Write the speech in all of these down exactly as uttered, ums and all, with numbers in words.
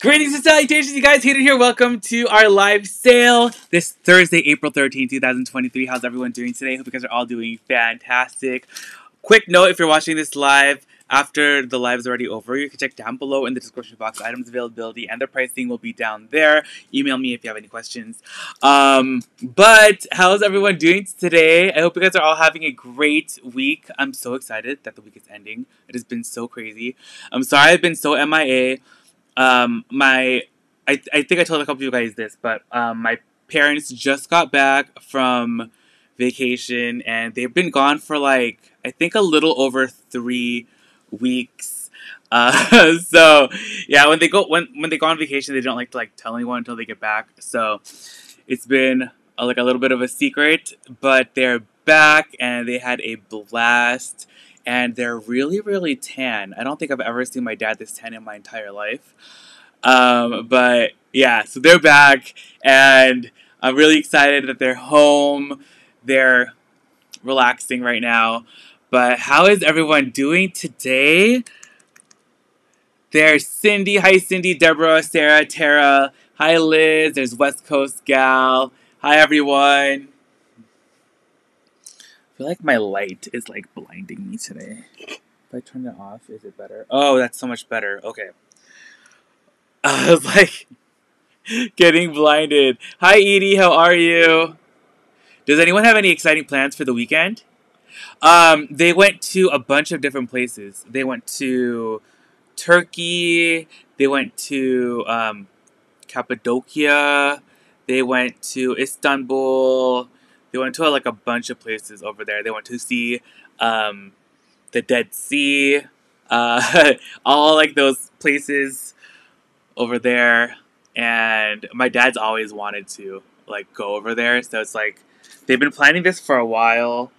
Greetings and salutations, you guys. Hayden here. Welcome to our live sale this Thursday, April thirteenth, two thousand twenty-three. How's everyone doing today? Hope you guys are all doing fantastic. Quick note, if you're watching this live after the live is already over, you can check down below in the description box. Items availability and their pricing will be down there. Email me if you have any questions. Um, but how's everyone doing today? I hope you guys are all having a great week. I'm so excited that the week is ending. It has been so crazy. I'm sorry I've been so M I A. Um, my, I, I think I told a couple of you guys this, but um, my parents just got back from vacation, and they've been gone for like, I think a little over three weeks. Uh, so yeah, when they go, when, when they go on vacation, they don't like to like tell anyone until they get back. So it's been a, like a little bit of a secret, but they're back and they had a blast. And they're really, really tan. I don't think I've ever seen my dad this tan in my entire life. Um, but yeah, so they're back. And I'm really excited that they're home. They're relaxing right now. But how is everyone doing today? There's Cindy. Hi, Cindy, Deborah, Sarah, Tara. Hi, Liz. There's West Coast Gal. Hi, everyone. I feel like my light is like blinding me today. If I turn it off, is it better? Oh, that's so much better. Okay. I was like getting blinded. Hi, Edie. How are you? Does anyone have any exciting plans for the weekend? Um, they went to a bunch of different places. They went to Turkey. They went to um, Cappadocia. They went to Istanbul. They went to like a bunch of places over there. They went to see um, the Dead Sea, uh, all like those places over there. And my dad's always wanted to like go over there. So it's like they've been planning this for a while,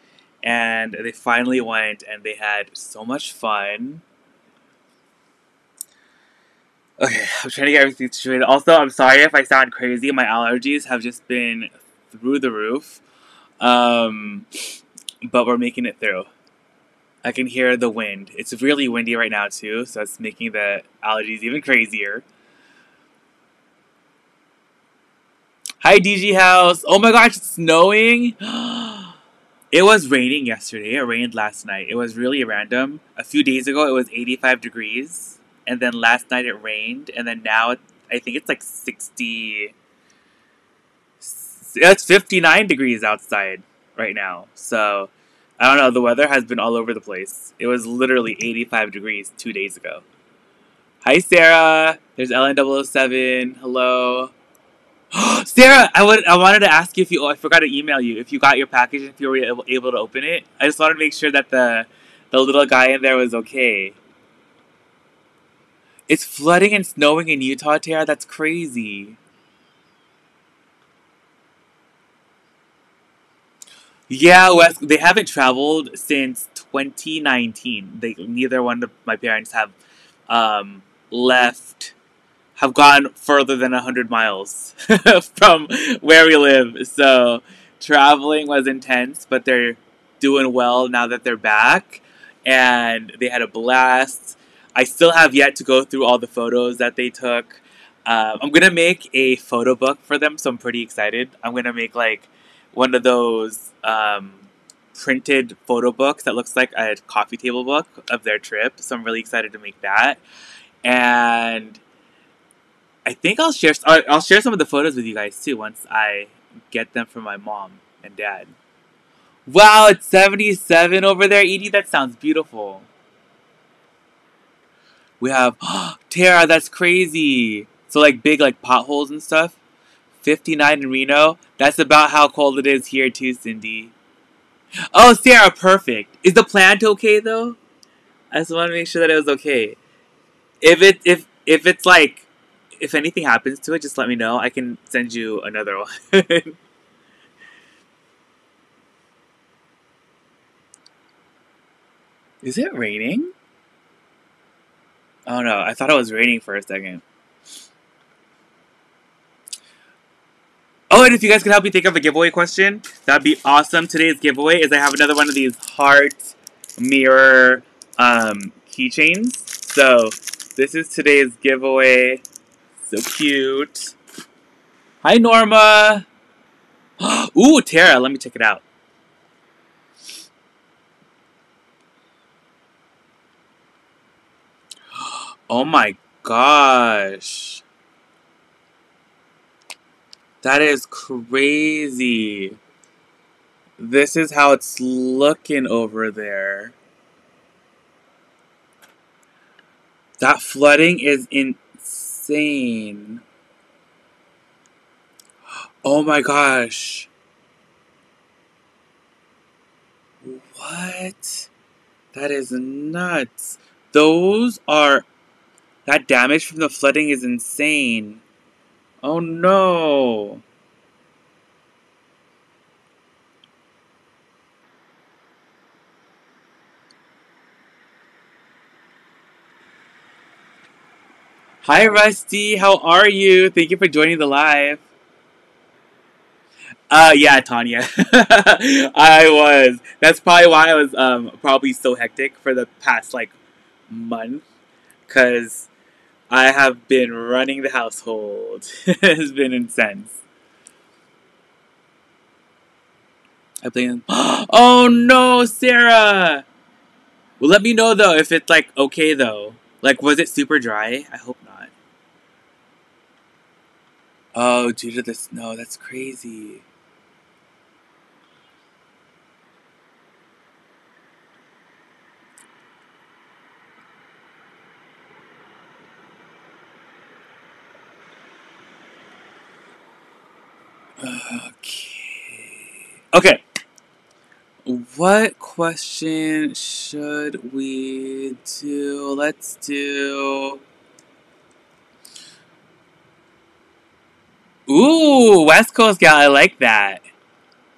and they finally went, and they had so much fun. Okay, I'm trying to get everything situated. Also, I'm sorry if I sound crazy. My allergies have just been through the roof. Um, but we're making it through. I can hear the wind. It's really windy right now too, so it's making the allergies even crazier. Hi, D G House. Oh my gosh, it's snowing. It was raining yesterday. It rained last night. It was really random. A few days ago, it was eighty-five degrees. And then last night it rained. And then now, it, I think it's like sixty... It's fifty-nine degrees outside right now. So, I don't know. The weather has been all over the place. It was literally eighty-five degrees two days ago. Hi, Sarah. There's Ellen double oh seven. Hello. Sarah, I, would, I wanted to ask you if you... Oh, I forgot to email you. If you got your package, if you were able, able to open it. I just wanted to make sure that the, the little guy in there was okay. It's flooding and snowing in Utah, Tara. That's crazy. Yeah, West, they haven't traveled since twenty nineteen. They, neither one of my parents have um, left, have gone further than one hundred miles from where we live. So traveling was intense, but they're doing well now that they're back. And they had a blast. I still have yet to go through all the photos that they took. Um, I'm going to make a photo book for them, so I'm pretty excited. I'm going to make like one of those um, printed photo books that looks like a coffee table book of their trip. So I'm really excited to make that. And I think I'll share I'll share some of the photos with you guys too once I get them from my mom and dad. Wow, it's seventy-seven over there, Edie. That sounds beautiful. We have, oh, Tara, that's crazy. So like big like potholes and stuff. fifty-nine in Reno. That's about how cold it is here too, Cindy. Oh, Sarah, perfect. Is the plant okay though? I just want to make sure that it was okay. If it if if it's like if anything happens to it, just let me know. I can send you another one. Is it raining? Oh no, I thought it was raining for a second. Oh, and if you guys could help me think of a giveaway question, that'd be awesome. Today's giveaway is I have another one of these heart mirror um, keychains. So this is today's giveaway So cute. Hi, Norma. Ooh, Tara, let me check it out. Oh my gosh. That is crazy. This is how it's looking over there. That flooding is insane. Oh my gosh. What? That is nuts. Those are... That damage from the flooding is insane. Oh no. Hi, Rusty. How are you? Thank you for joining the live. Uh, yeah, Tanya. I was. That's probably why I was um, probably so hectic for the past, like, month. Because I have been running the household. It's been intense. I play them. Oh, no, Sarah! Well, let me know, though, if it's, like, okay, though. Like, was it super dry? I hope not. Oh, due to the snow. That's crazy. Okay. Okay. What question should we do? Let's do... Ooh, West Coast gal, I like that.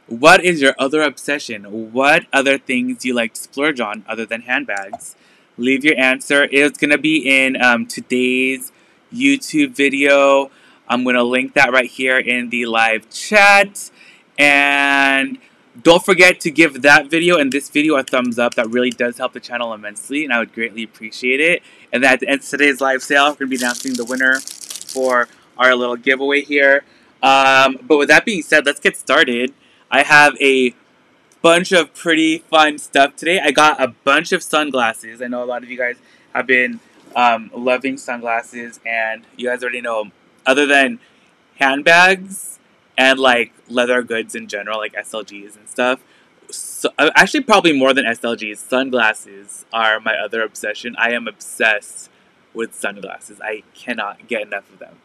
What is your other obsession? What other things do you like to splurge on other than handbags? Leave your answer. It's going to be in um, today's YouTube video. I'm going to link that right here in the live chat. And... don't forget to give that video and this video a thumbs up. That really does help the channel immensely, and I would greatly appreciate it. And at the end of today's live sale, we're going to be announcing the winner for our little giveaway here. Um, but with that being said, let's get started. I have a bunch of pretty fun stuff today. I got a bunch of sunglasses. I know a lot of you guys have been um, loving sunglasses, and you guys already know, other than handbags, and like leather goods in general, like S L Gs and stuff. So, actually, probably more than S L Gs, sunglasses are my other obsession. I am obsessed with sunglasses. I cannot get enough of them.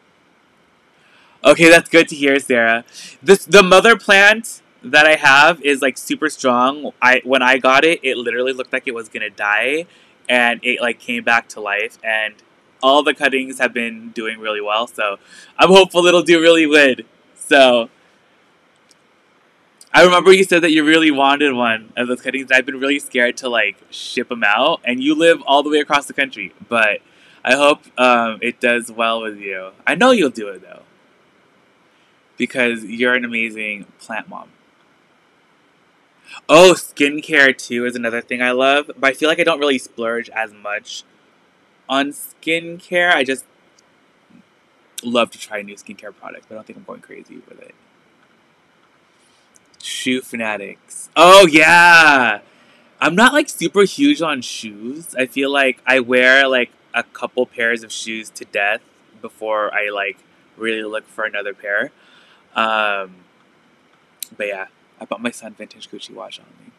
Okay, that's good to hear, Sarah. This the mother plant that I have is like super strong. I when I got it, it literally looked like it was gonna die, and it like came back to life, and all the cuttings have been doing really well. So I'm hopeful it'll do really good. So, I remember you said that you really wanted one of those cuttings. I've been really scared to, like, ship them out. And you live all the way across the country. But I hope um, it does well with you. I know you'll do it, though. Because you're an amazing plant mom. Oh, skincare, too, is another thing I love. But I feel like I don't really splurge as much on skincare. I just... love to try new skincare products, but I don't think I'm going crazy with it. Shoe fanatics. Oh, yeah! I'm not, like, super huge on shoes. I feel like I wear, like, a couple pairs of shoes to death before I, like, really look for another pair. Um, but, yeah. I bought my son vintage Gucci watch on me.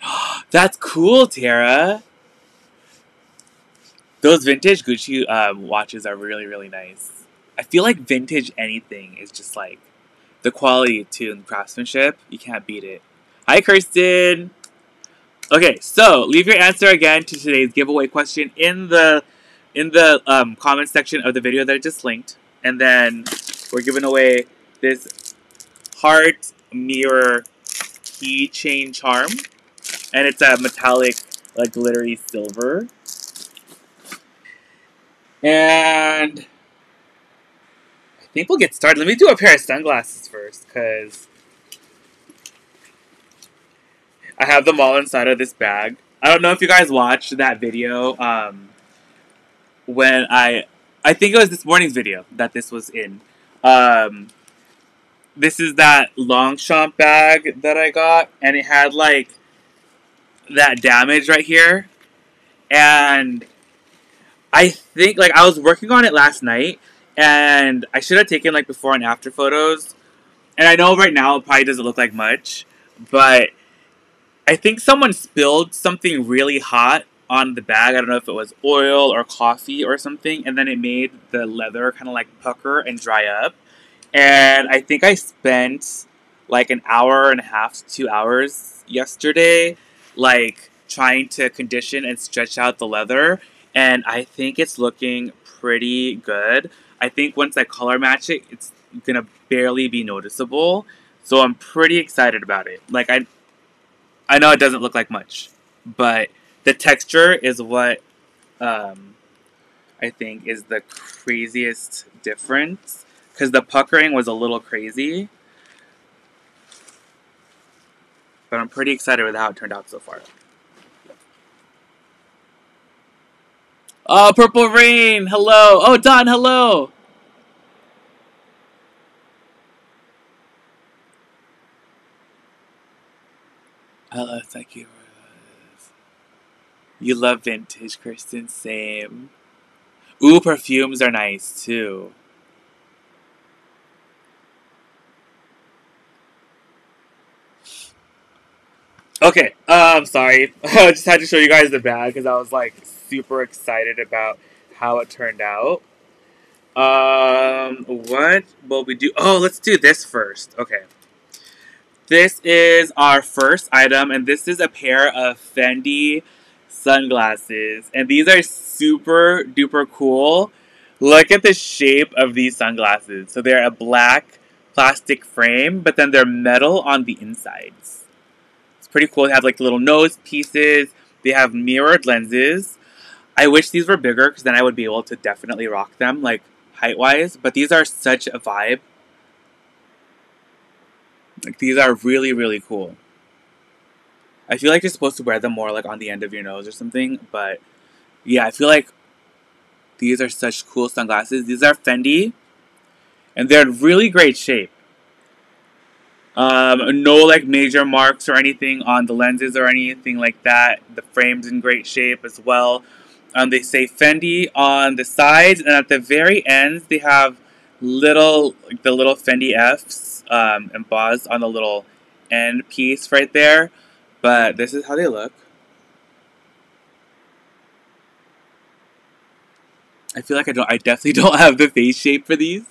That's cool, Tara! Those vintage Gucci um, watches are really, really nice. I feel like vintage anything is just like the quality too and craftsmanship. You can't beat it. Hi, Kirsten. Okay, so leave your answer again to today's giveaway question in the in the um, comment section of the video that I just linked, and then we're giving away this heart mirror keychain charm, and it's a metallic, like glittery silver, and. I think we'll get started. Let me do a pair of sunglasses first, because I have them all inside of this bag. I don't know if you guys watched that video um, when I I think it was this morning's video that this was in. Um, this is that Longchamp bag that I got, and it had like that damage right here. And I think, like, I was working on it last night, and I should have taken, like, before and after photos. And I know right now it probably doesn't look like much, but I think someone spilled something really hot on the bag. I don't know if it was oil or coffee or something, and then it made the leather kind of, like, pucker and dry up. And I think I spent, like, an hour and a half to two hours yesterday, like, trying to condition and stretch out the leather. And I think it's looking pretty good. I think once I color match it, it's gonna barely be noticeable. So I'm pretty excited about it. Like, I I know it doesn't look like much, but the texture is what um, I think is the craziest difference, because the puckering was a little crazy. But I'm pretty excited with how it turned out so far. Oh, Purple Rain, hello. Oh, Don, hello. Hello, thank you. You love vintage, Kristen, same. Ooh, perfumes are nice, too. Okay, um, sorry. I just had to show you guys the bag, because I was, like, super excited about how it turned out. Um, what will we do? Oh, let's do this first. Okay. This is our first item, and this is a pair of Fendi sunglasses. And these are super duper cool. Look at the shape of these sunglasses. So they're a black plastic frame, but then they're metal on the insides. It's pretty cool. They have, like, little nose pieces. They have mirrored lenses. I wish these were bigger, because then I would be able to definitely rock them, like, height-wise. But these are such a vibe. Like, these are really, really cool. I feel like you're supposed to wear them more, like, on the end of your nose or something. But, yeah, I feel like these are such cool sunglasses. These are Fendi. And they're in really great shape. Um, no, like, major marks or anything on the lenses or anything like that. The frame's in great shape as well. Um, they say Fendi on the sides, and at the very ends, they have little, like, the little Fendi F's um, embossed on the little end piece right there. But this is how they look. I feel like I don't, I definitely don't have the face shape for these,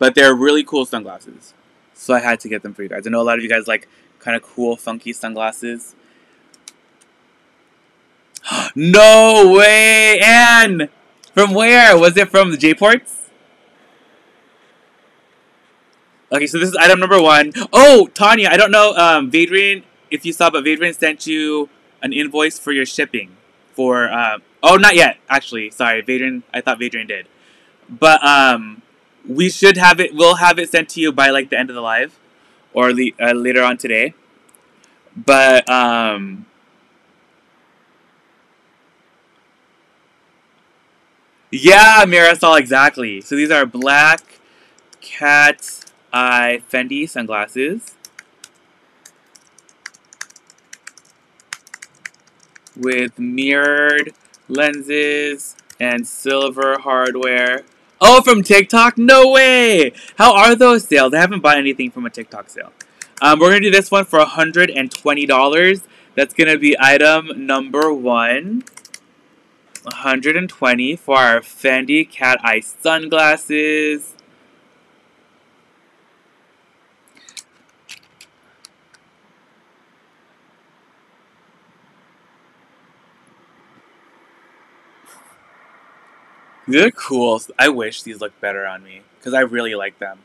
but they're really cool sunglasses. So I had to get them for you guys. I know a lot of you guys like kind of cool, funky sunglasses. No way, Anne! From where? Was it from the J-Ports? Okay, so this is item number one. Oh, Tanya, I don't know, um, Hadrian, if you saw, but Hadrian sent you an invoice for your shipping. For, um, oh, not yet, actually. Sorry, Hadrian, I thought Hadrian did. But, um... we should have it, we'll have it sent to you by, like, the end of the live, or le uh, later on today. But, um, yeah, Mirasol, exactly. So these are black cat eye Fendi sunglasses with mirrored lenses and silver hardware. Oh, from TikTok? No way! How are those sales? I haven't bought anything from a TikTok sale. Um, we're going to do this one for one hundred twenty dollars. That's going to be item number one. one hundred twenty dollars for our Fendi Cat Eye sunglasses. They're cool. I wish these looked better on me, because I really like them.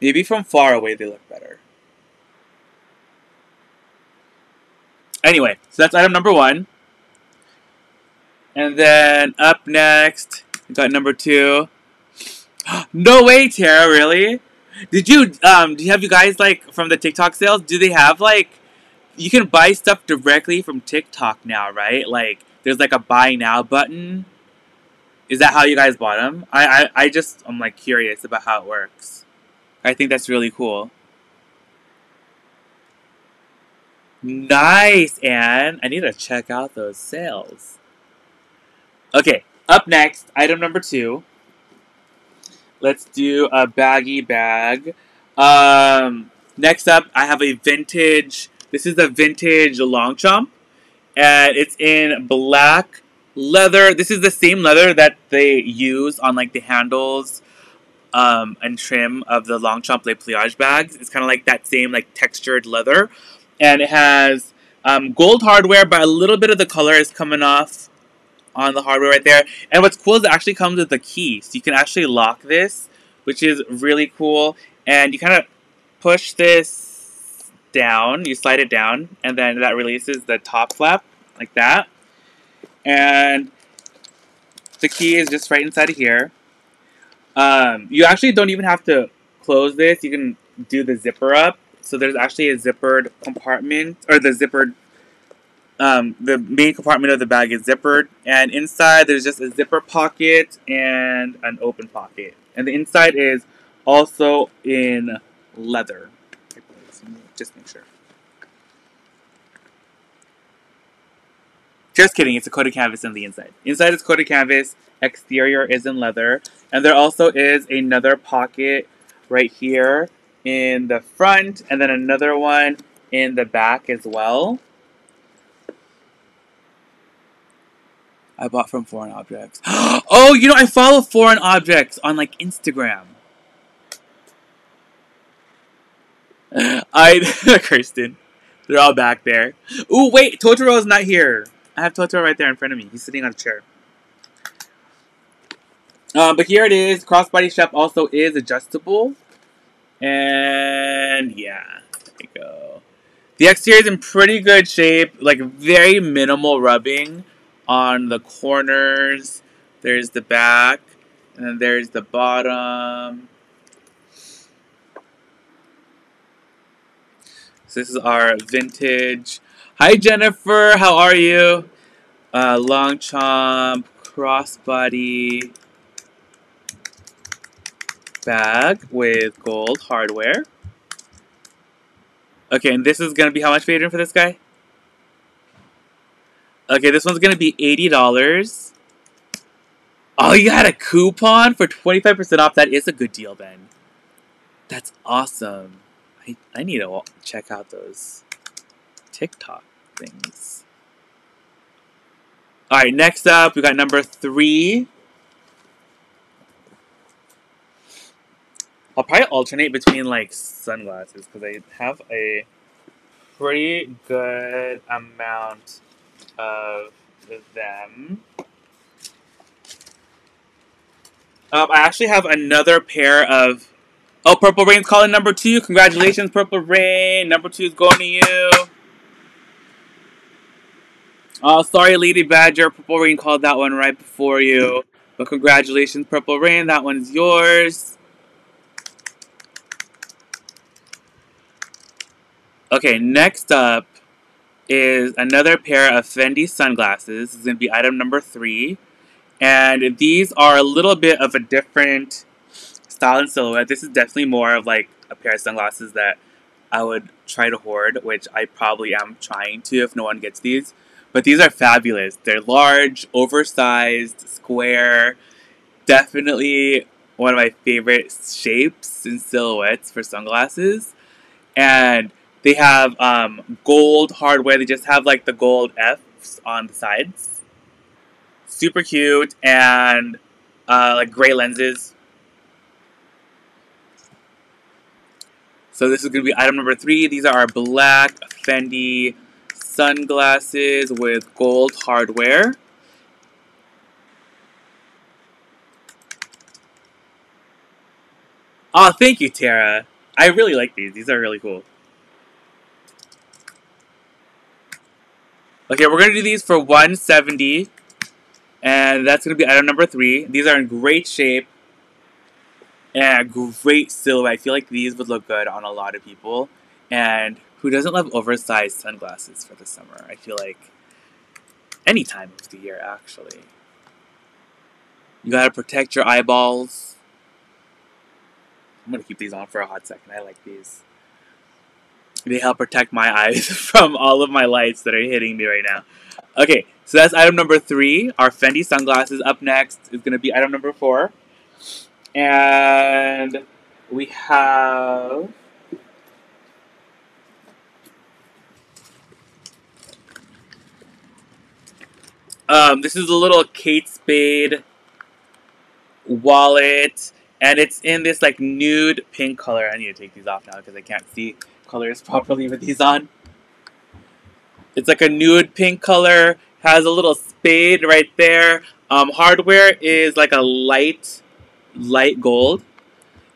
Maybe from far away they look better. Anyway, so that's item number one. And then up next, we got number two. No way, Tara, really? Did you, um, do you have you guys, like, from the TikTok sales, do they have, like, you can buy stuff directly from TikTok now, right? Like, there's, like, a buy now button. Is that how you guys bought them? I, I, I just, I'm like curious about how it works. I think that's really cool. Nice, Anne. I need to check out those sales. Okay, up next, item number two. Let's do a baggy bag. Um, next up, I have a vintage, this is a vintage Longchamp. And it's in black leather. This is the same leather that they use on like the handles um, and trim of the Longchamp Les Pliages bags. It's kind of like that same like textured leather. And it has um, gold hardware, but a little bit of the color is coming off on the hardware right there. And what's cool is it actually comes with a key. So you can actually lock this, which is really cool. And you kind of push this down. You slide it down, and then that releases the top flap like that. And the key is just right inside of here. Um, you actually don't even have to close this. You can do the zipper up. So there's actually a zippered compartment, or the zippered, um, the main compartment of the bag is zippered. And inside there's just a zipper pocket and an open pocket. And the inside is also in leather. Just make sure. Just kidding, it's a coated canvas on the inside. Inside is coated canvas, exterior is in leather. And there also is another pocket right here in the front, and then another one in the back as well. I bought from Foreign Objects. Oh, you know, I follow Foreign Objects on like Instagram. I, Kirsten, they're all back there. Ooh, wait, Totoro's not here. I have Totoro right there in front of me. He's sitting on a chair. Um, but here it is. Crossbody strap also is adjustable. And yeah, there you go. The exterior is in pretty good shape, like very minimal rubbing on the corners. There's the back, and then there's the bottom. So this is our vintage. Hi Jennifer, how are you? Uh, Longchamp crossbody bag with gold hardware. Okay, and this is going to be how much we paid for this guy? Okay, this one's going to be eighty dollars. Oh, you got a coupon for twenty-five percent off. That is a good deal, Ben. That's awesome. I, I need to check out those TikTok things. Alright, next up, we got number three. I'll probably alternate between like sunglasses because I have a pretty good amount of them. Um, I actually have another pair of... Oh, Purple Rain's calling number two. Congratulations, Purple Rain. Number two is going to you. Oh, sorry, Lady Badger. Purple Rain called that one right before you. But congratulations, Purple Rain. That one's yours. Okay, next up is another pair of Fendi sunglasses. This is going to be item number three. And these are a little bit of a different style and silhouette. This is definitely more of like a pair of sunglasses that I would try to hoard, which I probably am trying to if no one gets these. But these are fabulous. They're large, oversized, square. Definitely one of my favorite shapes and silhouettes for sunglasses. And they have um, gold hardware. They just have like the gold F's on the sides. Super cute, and uh, like gray lenses. So this is gonna be item number three. These are our black Fendi sunglasses with gold hardware. Oh, thank you, Tara. I really like these. These are really cool. Okay, we're going to do these for one seventy, and that's going to be item number three. These are in great shape and great silhouette. I feel like these would look good on a lot of people, and who doesn't love oversized sunglasses for the summer? I feel like any time of the year, actually. You gotta protect your eyeballs. I'm gonna keep these on for a hot second. I like these. They help protect my eyes from all of my lights that are hitting me right now. Okay, so that's item number three. Our Fendi sunglasses. Up next is gonna be item number four. And we have... Um, this is a little Kate Spade wallet, and it's in this like nude pink color. I need to take these off now because I can't see colors properly with these on. It's like a nude pink color, has a little spade right there. Um, hardware is like a light, light gold.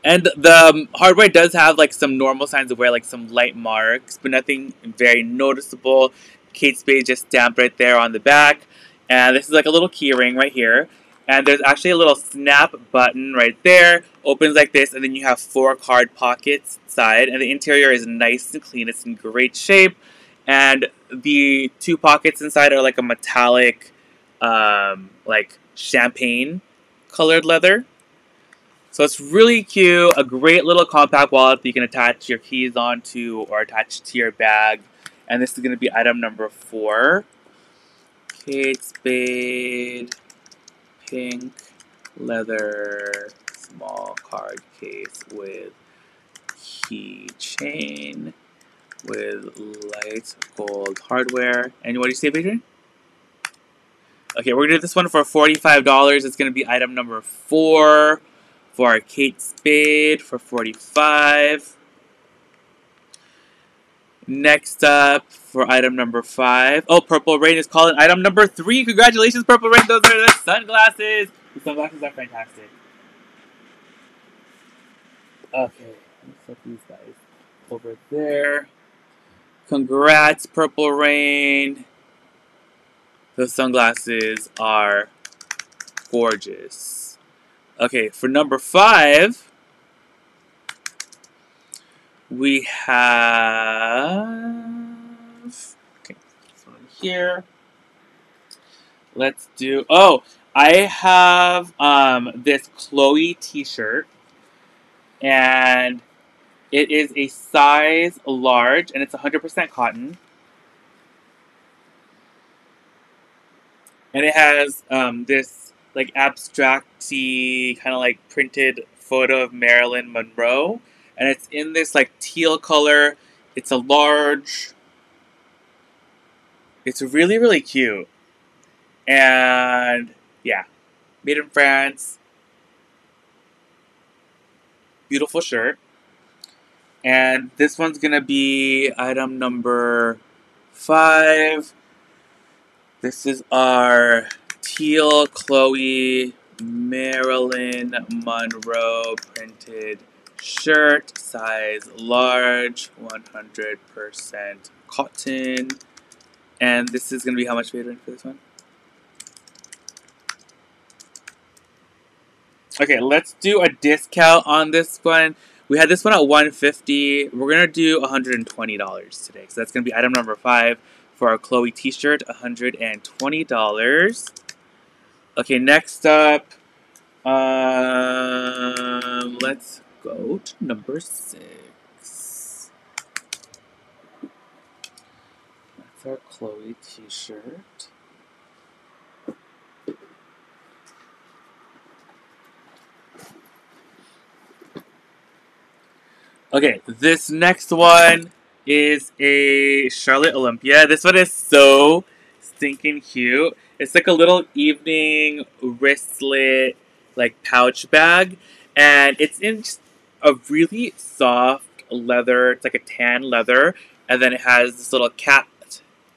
And the um, hardware does have like some normal signs of wear, like some light marks, but nothing very noticeable. Kate Spade just stamped right there on the back. And this is like a little key ring right here. And there's actually a little snap button right there. Opens like this, and then you have four card pockets side. And the interior is nice and clean. It's in great shape. And the two pockets inside are like a metallic, um, like champagne colored leather. So it's really cute. A great little compact wallet that you can attach your keys onto or attach to your bag. And this is going to be item number four. Kate Spade pink leather small card case with keychain with light gold hardware. And what do you say, Adrian? Okay, we're going to do this one for forty-five dollars. It's going to be item number four for our Kate Spade for forty-five dollars. Next up for item number five. Oh, Purple Rain is calling item number three. Congratulations, Purple Rain. Those are the sunglasses. The sunglasses are fantastic. Okay, let's put these guys over there. Congrats, Purple Rain. Those sunglasses are gorgeous. Okay, for number five, we have, okay, this one here. Let's do, oh, I have um, this Chloe t-shirt, and it is a size large, and it's one hundred percent cotton. And it has um, this like abstract-y, kind of like printed photo of Marilyn Monroe. And it's in this like teal color. It's a large. It's really, really cute. And yeah, made in France. Beautiful shirt. And this one's gonna be item number five. This is our teal Chloe Marilyn Monroe printed shirt, size large, one hundred percent cotton. And this is going to be how much we had for this one? Okay, let's do a discount on this one. We had this one at one hundred fifty dollars. We're going to do one hundred twenty dollars today. So that's going to be item number five for our Chloe t-shirt, one hundred twenty dollars. Okay, next up, um, let's go to number six. That's our Chloe t-shirt. Okay, this next one is a Charlotte Olympia. This one is so stinking cute. It's like a little evening wristlet, like pouch bag. And it's in just a really soft leather. It's like a tan leather, and then it has this little cat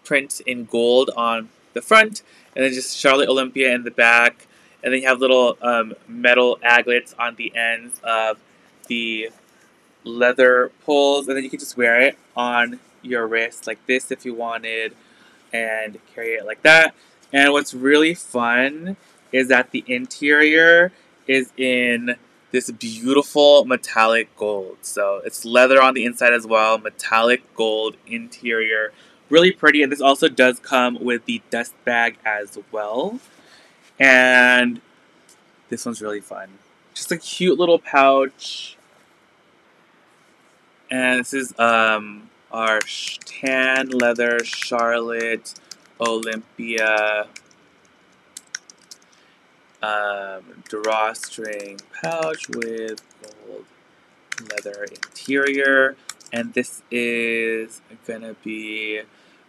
print in gold on the front, and then just Charlotte Olympia in the back, and then you have little um, metal aglets on the ends of the leather poles, and then you can just wear it on your wrist like this if you wanted, and carry it like that. And what's really fun is that the interior is in this beautiful metallic gold. So it's leather on the inside as well, metallic gold interior. Really pretty, and this also does come with the dust bag as well. And This one's really fun. Just a cute little pouch. And this is um our tan leather Charlotte Olympia um, drawstring pouch with gold leather interior. And this is gonna be,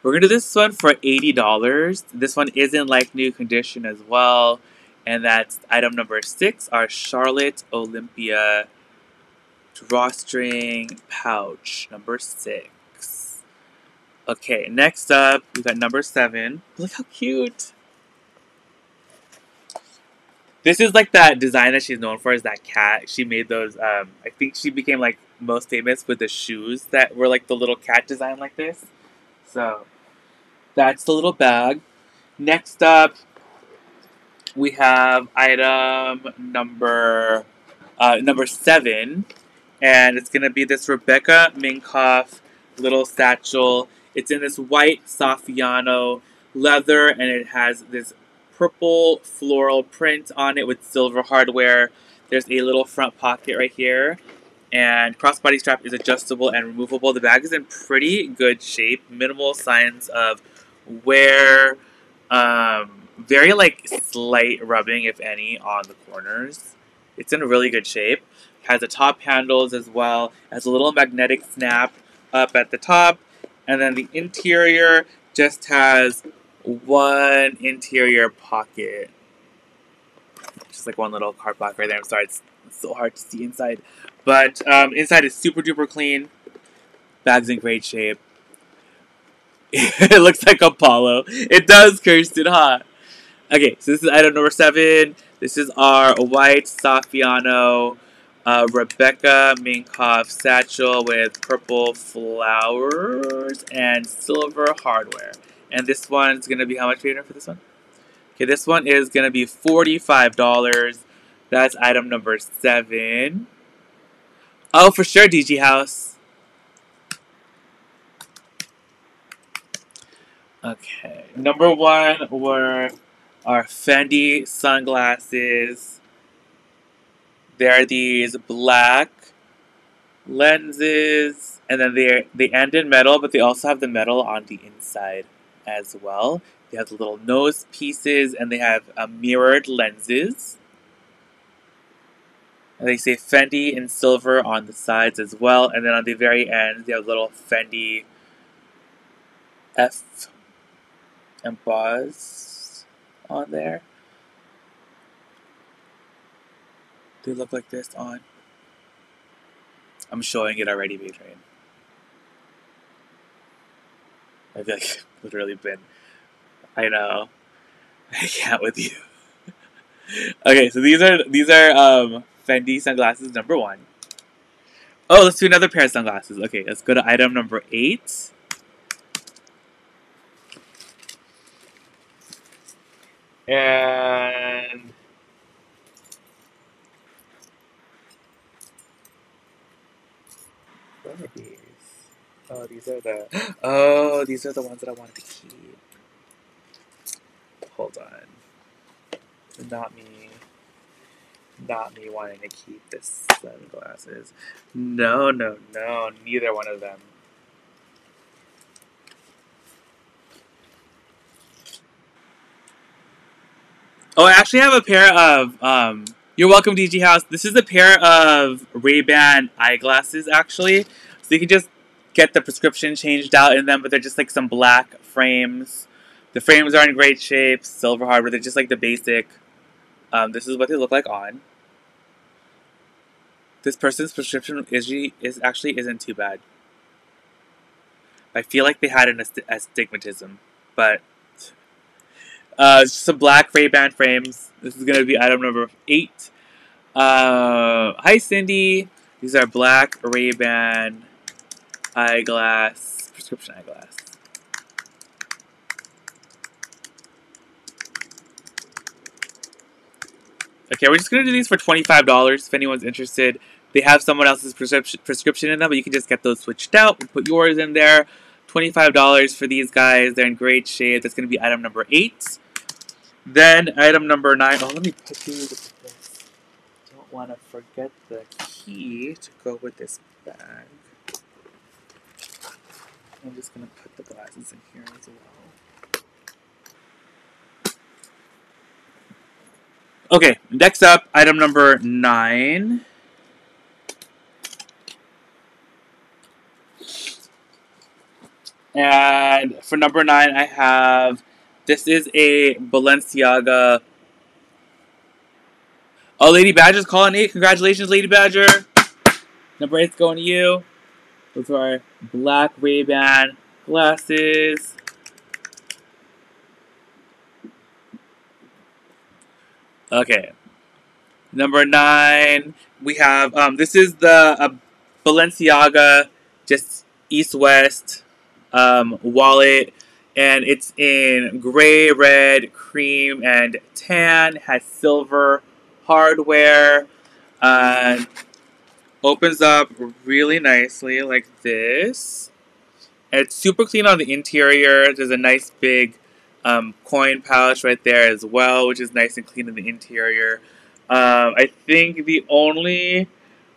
we're gonna do this one for eighty dollars. This one is in like new condition as well. And that's item number six, our Charlotte Olympia drawstring pouch, number six. Okay, next up, we got number seven. Look how cute. This is like that design that she's known for, is that cat. She made those, um, I think she became like most famous with the shoes that were like the little cat design like this. So that's the little bag. Next up, we have item number uh, number seven, and it's gonna be this Rebecca Minkoff little satchel. It's in this white saffiano leather, and it has this purple floral print on it with silver hardware. There's a little front pocket right here, and crossbody strap is adjustable and removable. The bag is in pretty good shape, minimal signs of wear. Um, Very, like, slight rubbing, if any, on the corners. It's in really good shape. Has the top handles as well. Has a little magnetic snap up at the top. And then the interior just has one interior pocket. Just, like, one little card block right there. I'm sorry, it's so hard to see inside. But um, inside is super-duper clean. Bag's in great shape. It looks like Apollo. It does, Kirsten, huh? Okay, so this is item number seven. This is our white saffiano uh, Rebecca Minkoff satchel with purple flowers and silver hardware. And this one's gonna be how much later for this one? Okay, this one is gonna be forty-five dollars. That's item number seven. Oh, for sure, D G House. Okay, number one were our Fendi sunglasses. They're these black lenses, and then they they end in metal, but they also have the metal on the inside as well. They have the little nose pieces, and they have uh, mirrored lenses. And they say Fendi in silver on the sides as well, and then on the very end, they have little Fendi F embossed on there. They look like this on. I'm showing it already, Patreon. I feel like I've literally been, I know, I can't with you. Okay, so these are these are um, Fendi sunglasses number one. Oh, let's do another pair of sunglasses. Okay, let's go to item number eight. And what are these? Oh, these are the oh, these are the ones that I wanted to keep. Hold on, not me, not me wanting to keep this sunglasses. No, no, no, neither one of them. Oh, I actually have a pair of, um, you're welcome, D G House. This is a pair of Ray-Ban eyeglasses, actually. So you can just get the prescription changed out in them, but they're just like some black frames. The frames are in great shape, silver hardware. They're just like the basic. Um, this is what they look like on. This person's prescription is, is actually isn't too bad. I feel like they had an ast astigmatism, but... Uh, some black Ray-Ban frames. This is going to be item number eight. Uh, hi, Cindy. These are black Ray-Ban eyeglass, prescription eyeglass. Okay, we're just going to do these for twenty-five dollars if anyone's interested. They have someone else's prescrip prescription in them, but you can just get those switched out and put yours in there. twenty-five dollars for these guys. They're in great shape. That's going to be item number eight. Then item number nine. Oh, let me put these. want to forget the key to go with this bag. I'm just going to put the glasses in here as well. Okay, next up, item number nine. And for number nine, I have, this is a Balenciaga. Oh, Lady Badger's calling eight. Congratulations, Lady Badger. Number eight's going to you. Those are black Ray-Ban glasses. Okay. Number nine, we have, um, this is the uh, Balenciaga, just east-west um, wallet. And it's in gray, red, cream, and tan. Has silver hardware. Uh, opens up really nicely like this. And it's super clean on the interior. There's a nice big um, coin pouch right there as well, which is nice and clean in the interior. Um, I think the only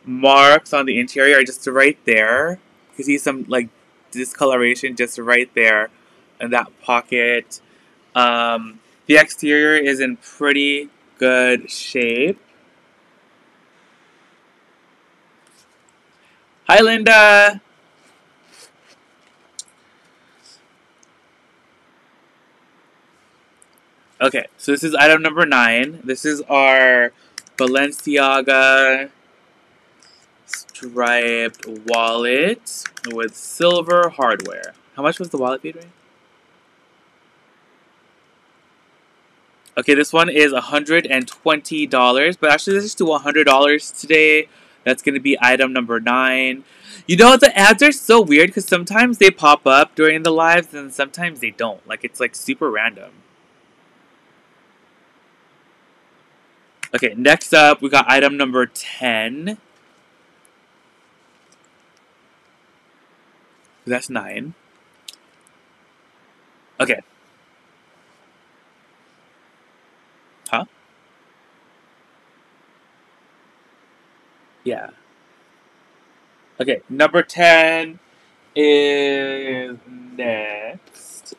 marks on the interior are just right there. You can see some like discoloration just right there. In that pocket. Um, the exterior is in pretty good shape. Hi, Linda! Okay, so this is item number nine. This is our Balenciaga striped wallet with silver hardware. How much was the wallet fee, right? Okay, this one is one hundred twenty dollars, but actually let's just do one hundred dollars today. That's going to be item number nine. You know, the ads are so weird because sometimes they pop up during the lives and sometimes they don't. Like, it's like super random. Okay, next up, we got item number ten. That's nine. Okay. Yeah. Okay, number ten is next.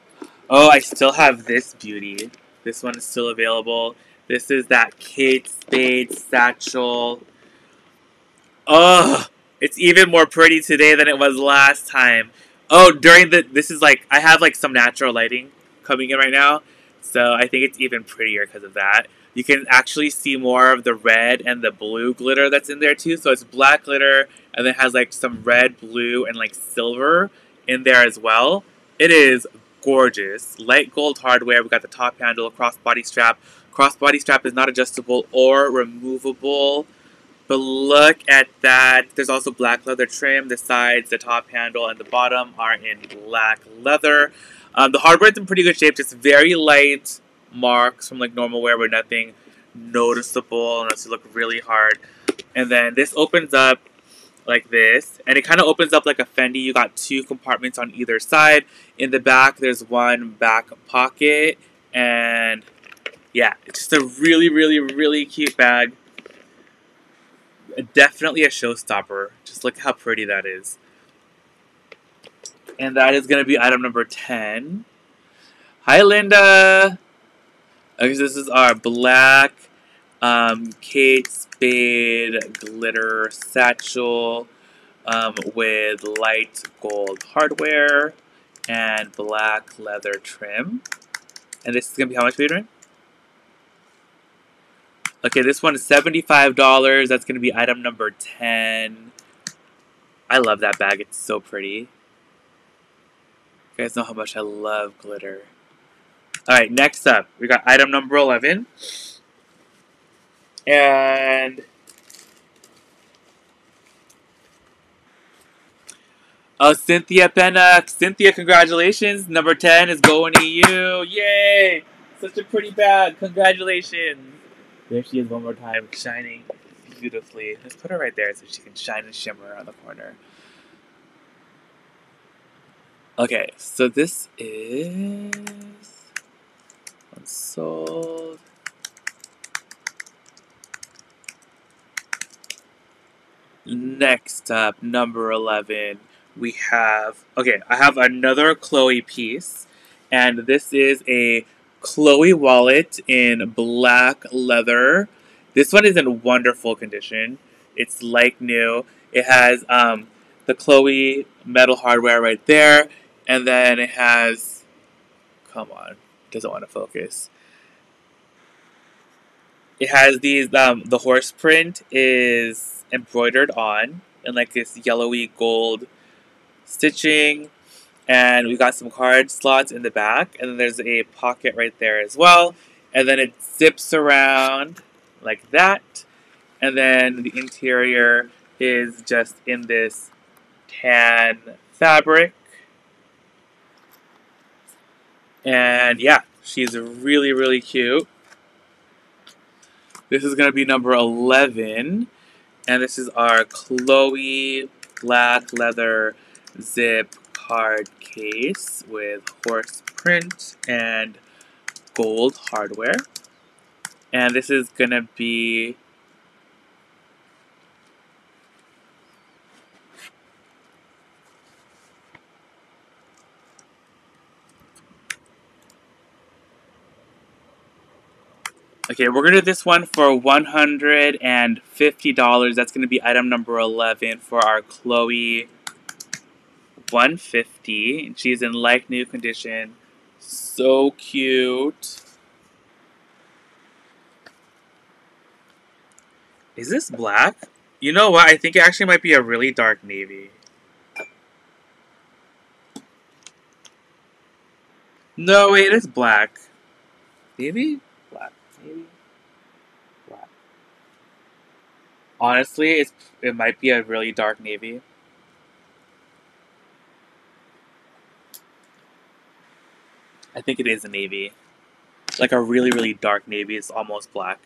Oh, I still have this beauty. This one is still available. This is that Kate Spade satchel. Oh, it's even more pretty today than it was last time. Oh, during the, this is like, I have like some natural lighting coming in right now. So I think it's even prettier because of that. You can actually see more of the red and the blue glitter that's in there too. So it's black glitter and then has like some red, blue, and like silver in there as well. It is gorgeous. Light gold hardware. We got the top handle, crossbody strap. Crossbody strap is not adjustable or removable. But look at that. There's also black leather trim. The sides, the top handle, and the bottom are in black leather. Um, the hardware is in pretty good shape. Just very light marks from like normal wear, but nothing noticeable unless you look really hard. And then this opens up like this, and it kind of opens up like a Fendi. You got two compartments on either side. In the back, there's one back pocket, and yeah, it's just a really, really, really cute bag. Definitely a showstopper. Just look how pretty that is. And that is going to be item number ten. Hi, Linda! Okay, so this is our black um, Kate Spade glitter satchel um, with light gold hardware and black leather trim. And this is going to be how much, Adrian? Okay, this one is seventy-five dollars. That's going to be item number ten. I love that bag. It's so pretty. You guys know how much I love glitter. Alright, next up, we got item number eleven. And oh, Cynthia Pennock. Cynthia, congratulations. Number ten is going to you. Yay! Such a pretty bag. Congratulations. There she is one more time, shining beautifully. Let's put her right there so she can shine and shimmer around the corner. Okay, so this is unsold. Next up, number eleven, we have, okay, I have another Chloe piece, and this is a Chloe wallet in black leather. This one is in wonderful condition. It's like new. It has um, the Chloe metal hardware right there, and then it has, come on, doesn't want to focus. It has these, um, the horse print is embroidered on in like this yellowy gold stitching. And we got some card slots in the back. And then there's a pocket right there as well. And then it zips around like that. And then the interior is just in this tan fabric. And yeah, she's really, really cute. This is going to be number eleven. And this is our Chloe black leather zip card case with horse print and gold hardware. And this is going to be okay, we're going to do this one for one hundred fifty dollars. That's going to be item number eleven for our Chloe one fifty. She's in like new condition. So cute. Is this black? You know what? I think it actually might be a really dark navy. No, wait, it is black. Navy? Black. Honestly, it's it might be a really dark navy. I think it is a navy. Like a really, really dark navy. It's almost black.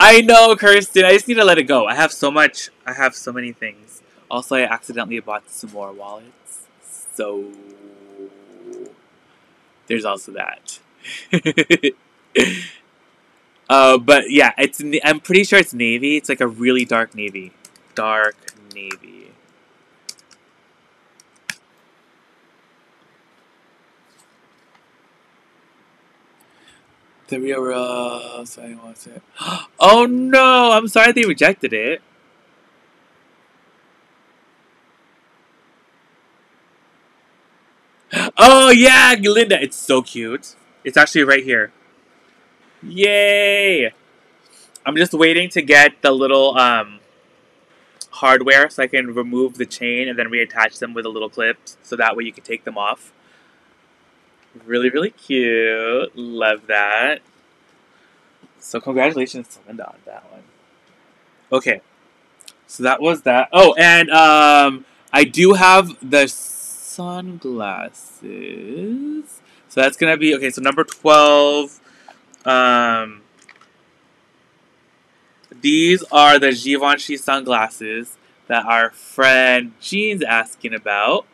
I know, Kirsten. I just need to let it go. I have so much. I have so many things. Also, I accidentally bought some more wallets. So, there's also that. uh, but yeah, it's. I'm pretty sure it's navy. It's like a really dark navy. Dark navy. The real world. So I want it. Oh no! I'm sorry they rejected it. Oh yeah, Linda. It's so cute. It's actually right here. Yay! I'm just waiting to get the little um, hardware so I can remove the chain and then reattach them with a little clip so that way you can take them off. Really, really cute. Love that. So congratulations to Linda on that one. Okay. So that was that. Oh, and um, I do have the sunglasses. So that's going to be, okay, so number twelve, um, these are the Givenchy sunglasses that our friend Jean's asking about,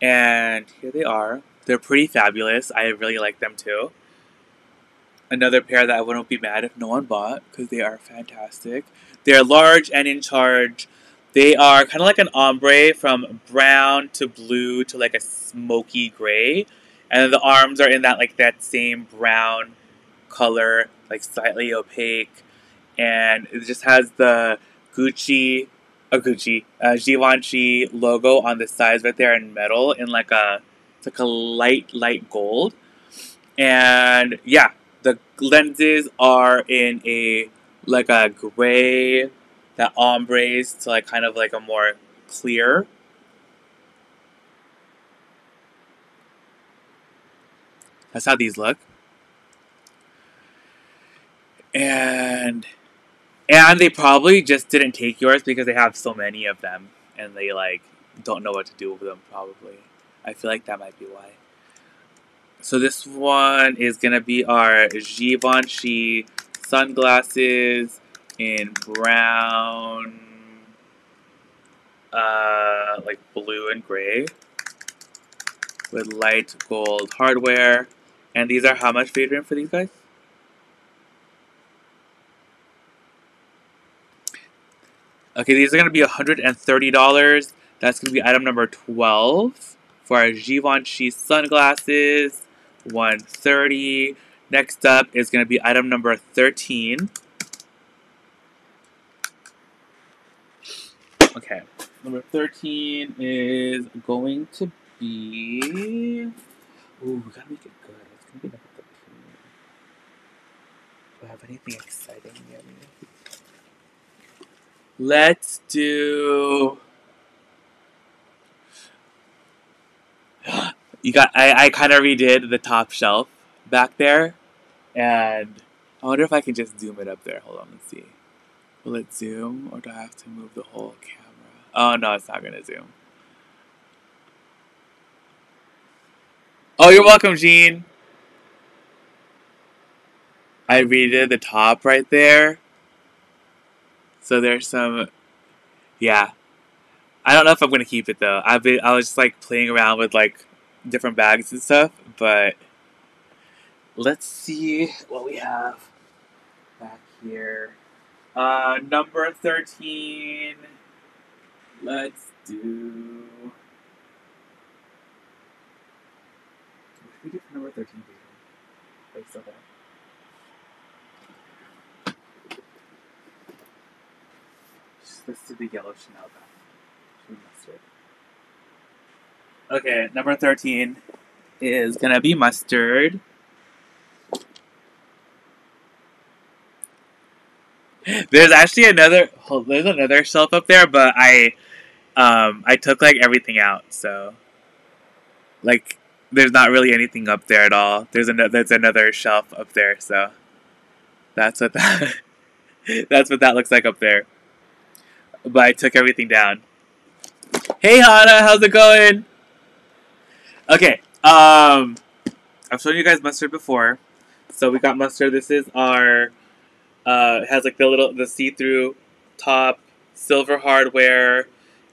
and here they are. They're pretty fabulous. I really like them too. Another pair that I wouldn't be mad if no one bought, because they are fantastic. They're large and in charge. They are kind of like an ombre from brown to blue to like a smoky gray. And then the arms are in that like that same brown color, like slightly opaque, and it just has the Gucci, a Gucci, uh, Givenchy logo on the sides right there in metal in like a it's like a light light gold, and yeah, the lenses are in a like a gray that ombres to like kind of like a more clear. That's how these look. And and they probably just didn't take yours because they have so many of them and they like don't know what to do with them probably. I feel like that might be why. So this one is gonna be our Givenchy sunglasses in brown, uh, like blue and gray with light gold hardware. And these are how much for Adrian for these guys? Okay, these are going to be one hundred thirty dollars. That's going to be item number twelve. For our Givenchy sunglasses, one hundred thirty dollars. Next up is going to be item number thirteen. Okay, number thirteen is going to be... Ooh, we gotta make it good. It's gonna be number thirteen. Do I have anything exciting here? Let's do... You got. I, I kind of redid the top shelf back there. And I wonder if I can just zoom it up there. Hold on, let's see. Will it zoom, or do I have to move the whole camera? Oh, no, it's not going to zoom. Oh, you're welcome, Jean. I redid the top right there. So there's some, yeah. I don't know if I'm going to keep it, though. I've been, I was just, like, playing around with, like, different bags and stuff. But let's see what we have back here. Uh, number thirteen... Let's do. What should we do for number thirteen? Based on that. Let's do the yellow Chanel back. Should we mustard? Okay, number thirteen is gonna be mustard. There's actually another. Hold, there's another shelf up there, but I. Um, I took, like, everything out, so, like, there's not really anything up there at all. There's another, there's another shelf up there, so that's what that, that's what that looks like up there. But I took everything down. Hey, Hannah, how's it going? Okay, um, I've shown you guys mustard before, so we got mustard. This is our, uh, it has, like, the little, the see-through top, silver hardware.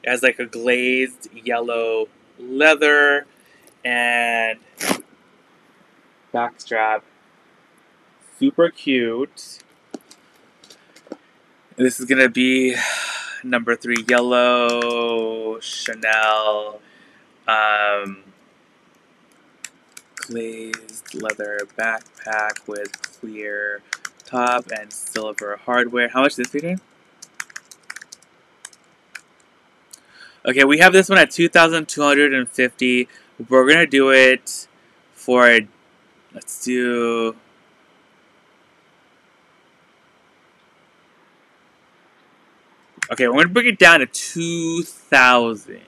It has, like, a glazed yellow leather and backstrap. Super cute. This is going to be number three yellow Chanel um, glazed leather backpack with clear top and silver hardware. How much is this feature? Okay, we have this one at two thousand two hundred fifty dollars. We're going to do it for, let's do, okay, we're going to bring it down to two thousand dollars.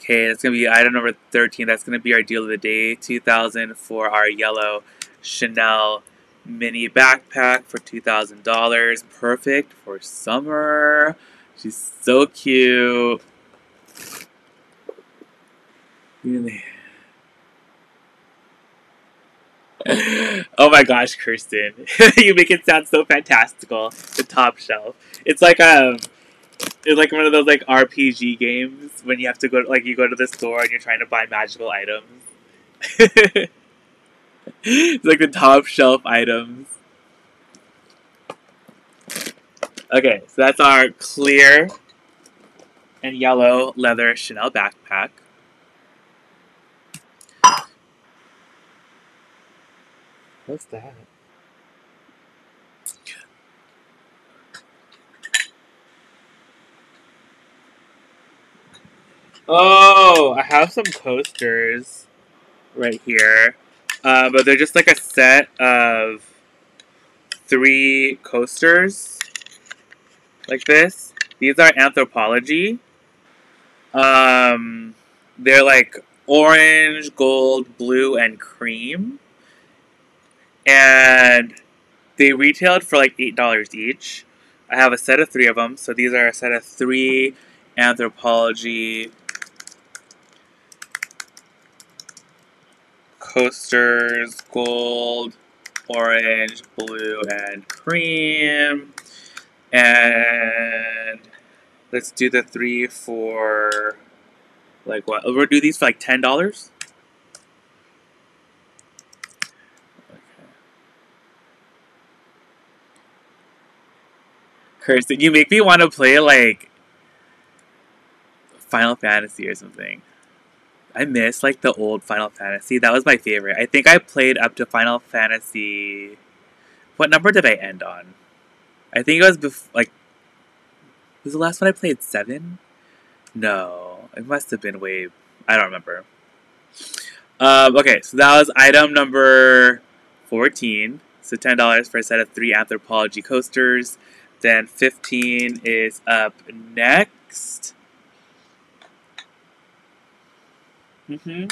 Okay, that's going to be item number thirteen. That's going to be our deal of the day, two thousand dollars for our yellow Chanel mini backpack for two thousand dollars. Perfect for summer. She's so cute. Really. Oh my gosh, Kirsten. You make it sound so fantastical. The top shelf. It's like um it's like one of those, like, R P G games when you have to go to, like, you go to the store and you're trying to buy magical items. It's like the top shelf items. Okay, so that's our clear and yellow leather Chanel backpack. What's that? Oh, I have some coasters right here. Uh, but they're just, like, a set of three coasters. Like this. These are Anthropology. Um, they're like orange, gold, blue, and cream. And they retailed for like eight dollars each. I have a set of three of them. So these are a set of three Anthropology coasters, gold, orange, blue, and cream. And let's do the three for, like, what? We'll do these for, like, ten dollars. Okay. person. You make me want to play, like, Final Fantasy or something. I miss, like, the old Final Fantasy. That was my favorite. I think I played up to Final Fantasy... What number did I end on? I think it was, bef like... Was the last one I played? Seven? No. It must have been way... I don't remember. Um, okay, so that was item number fourteen. So ten dollars for a set of three Anthropology coasters. Then fifteen is up next. Mm-hmm.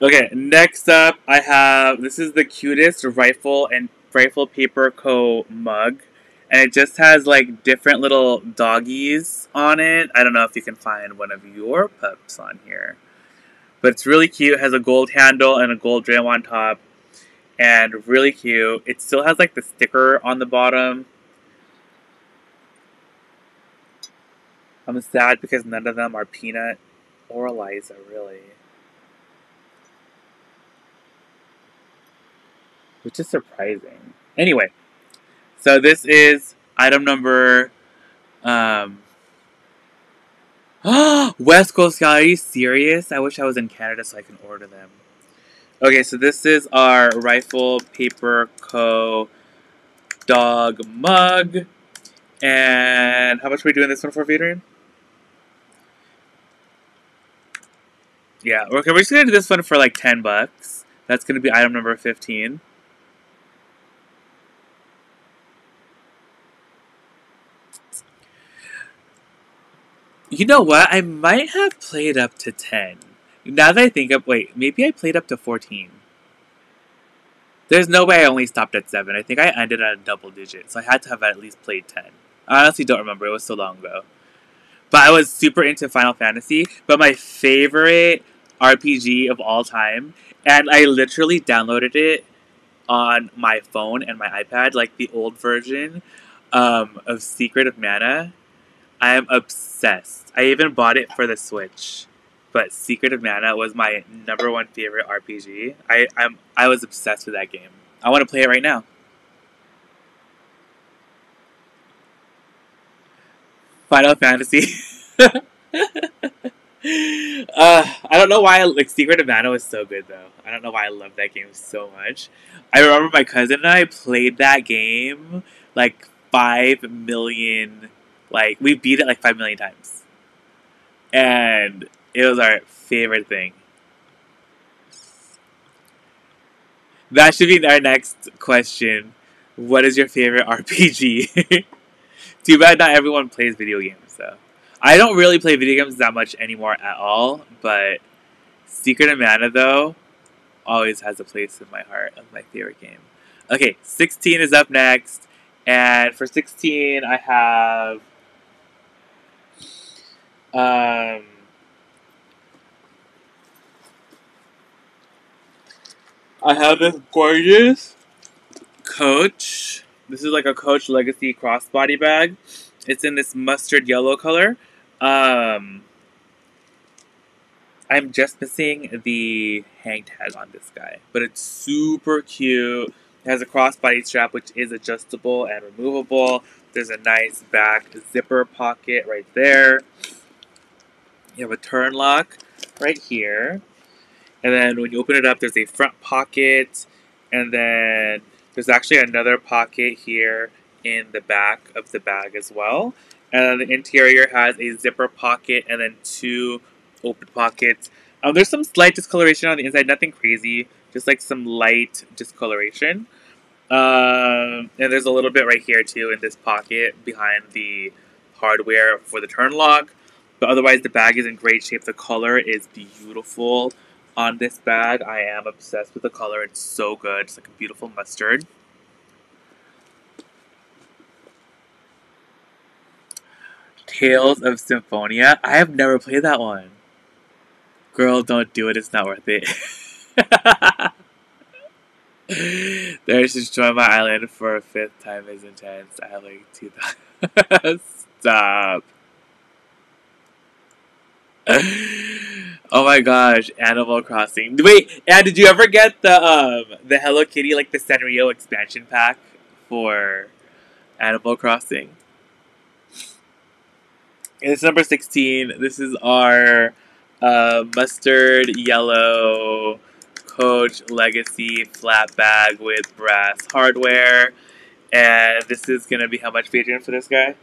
Okay, next up I have, this is the cutest rifle and rifle paper co mug. And it just has like different little doggies on it. I don't know if you can find one of your pups on here. But it's really cute. It has a gold handle and a gold rim on top. And really cute. It still has like the sticker on the bottom. I'm sad because none of them are Peanut or Eliza, really. Which is surprising. Anyway, so this is item number... Um, West Coast Gallery? Serious? I wish I was in Canada so I can order them. Okay, so this is our Rifle Paper Co. Dog Mug. And how much are we doing this one for, Adrian? Yeah, okay, we're just gonna do this one for like ten bucks. That's gonna be item number fifteen. You know what? I might have played up to ten. Now that I think of, wait, maybe I played up to fourteen. There's no way I only stopped at seven. I think I ended at a double digit, so I had to have at least played ten. I honestly don't remember. It was so long ago. But I was super into Final Fantasy, but my favorite R P G of all time, and I literally downloaded it on my phone and my iPad, like the old version um, of Secret of Mana. I am obsessed. I even bought it for the Switch. But Secret of Mana was my number one favorite R P G. I I'm, I was obsessed with that game. I want to play it right now. Final Fantasy. uh, I don't know why I, like Secret of Mana was so good though. I don't know why I love that game so much. I remember my cousin and I played that game like five million. Like we beat it like five million times, and it was our favorite thing. That should be our next question. What is your favorite R P G? Too bad not everyone plays video games, though. I don't really play video games that much anymore at all, but Secret of Mana, though, always has a place in my heart of my favorite game. Okay, sixteen is up next, and for sixteen, I have... Um... I have this gorgeous Coach. This is like a Coach Legacy crossbody bag. It's in this mustard yellow color. Um, I'm just missing the hang tag on this guy. But it's super cute. It has a crossbody strap, which is adjustable and removable. There's a nice back zipper pocket right there. You have a turn lock right here. And then when you open it up, there's a front pocket. And then there's actually another pocket here in the back of the bag as well. And the interior has a zipper pocket and then two open pockets. Um, there's some slight discoloration on the inside. Nothing crazy. Just like some light discoloration. Um, and there's a little bit right here too in this pocket behind the hardware for the turn lock. But otherwise, the bag is in great shape. The color is beautiful. On this bag, I am obsessed with the color. It's so good. It's like a beautiful mustard. Tales of Symphonia. I have never played that one. Girl, don't do it. It's not worth it. There's just Join My Island for a fifth time is intense. I have like two thousand. Stop. Oh my gosh, Animal Crossing. Wait, and did you ever get the um, the Hello Kitty, like the Sanrio expansion pack for Animal Crossing. And it's number sixteen. This is our uh, mustard yellow Coach Legacy flat bag with brass hardware. And this is going to be how much, Adrian, for this guy?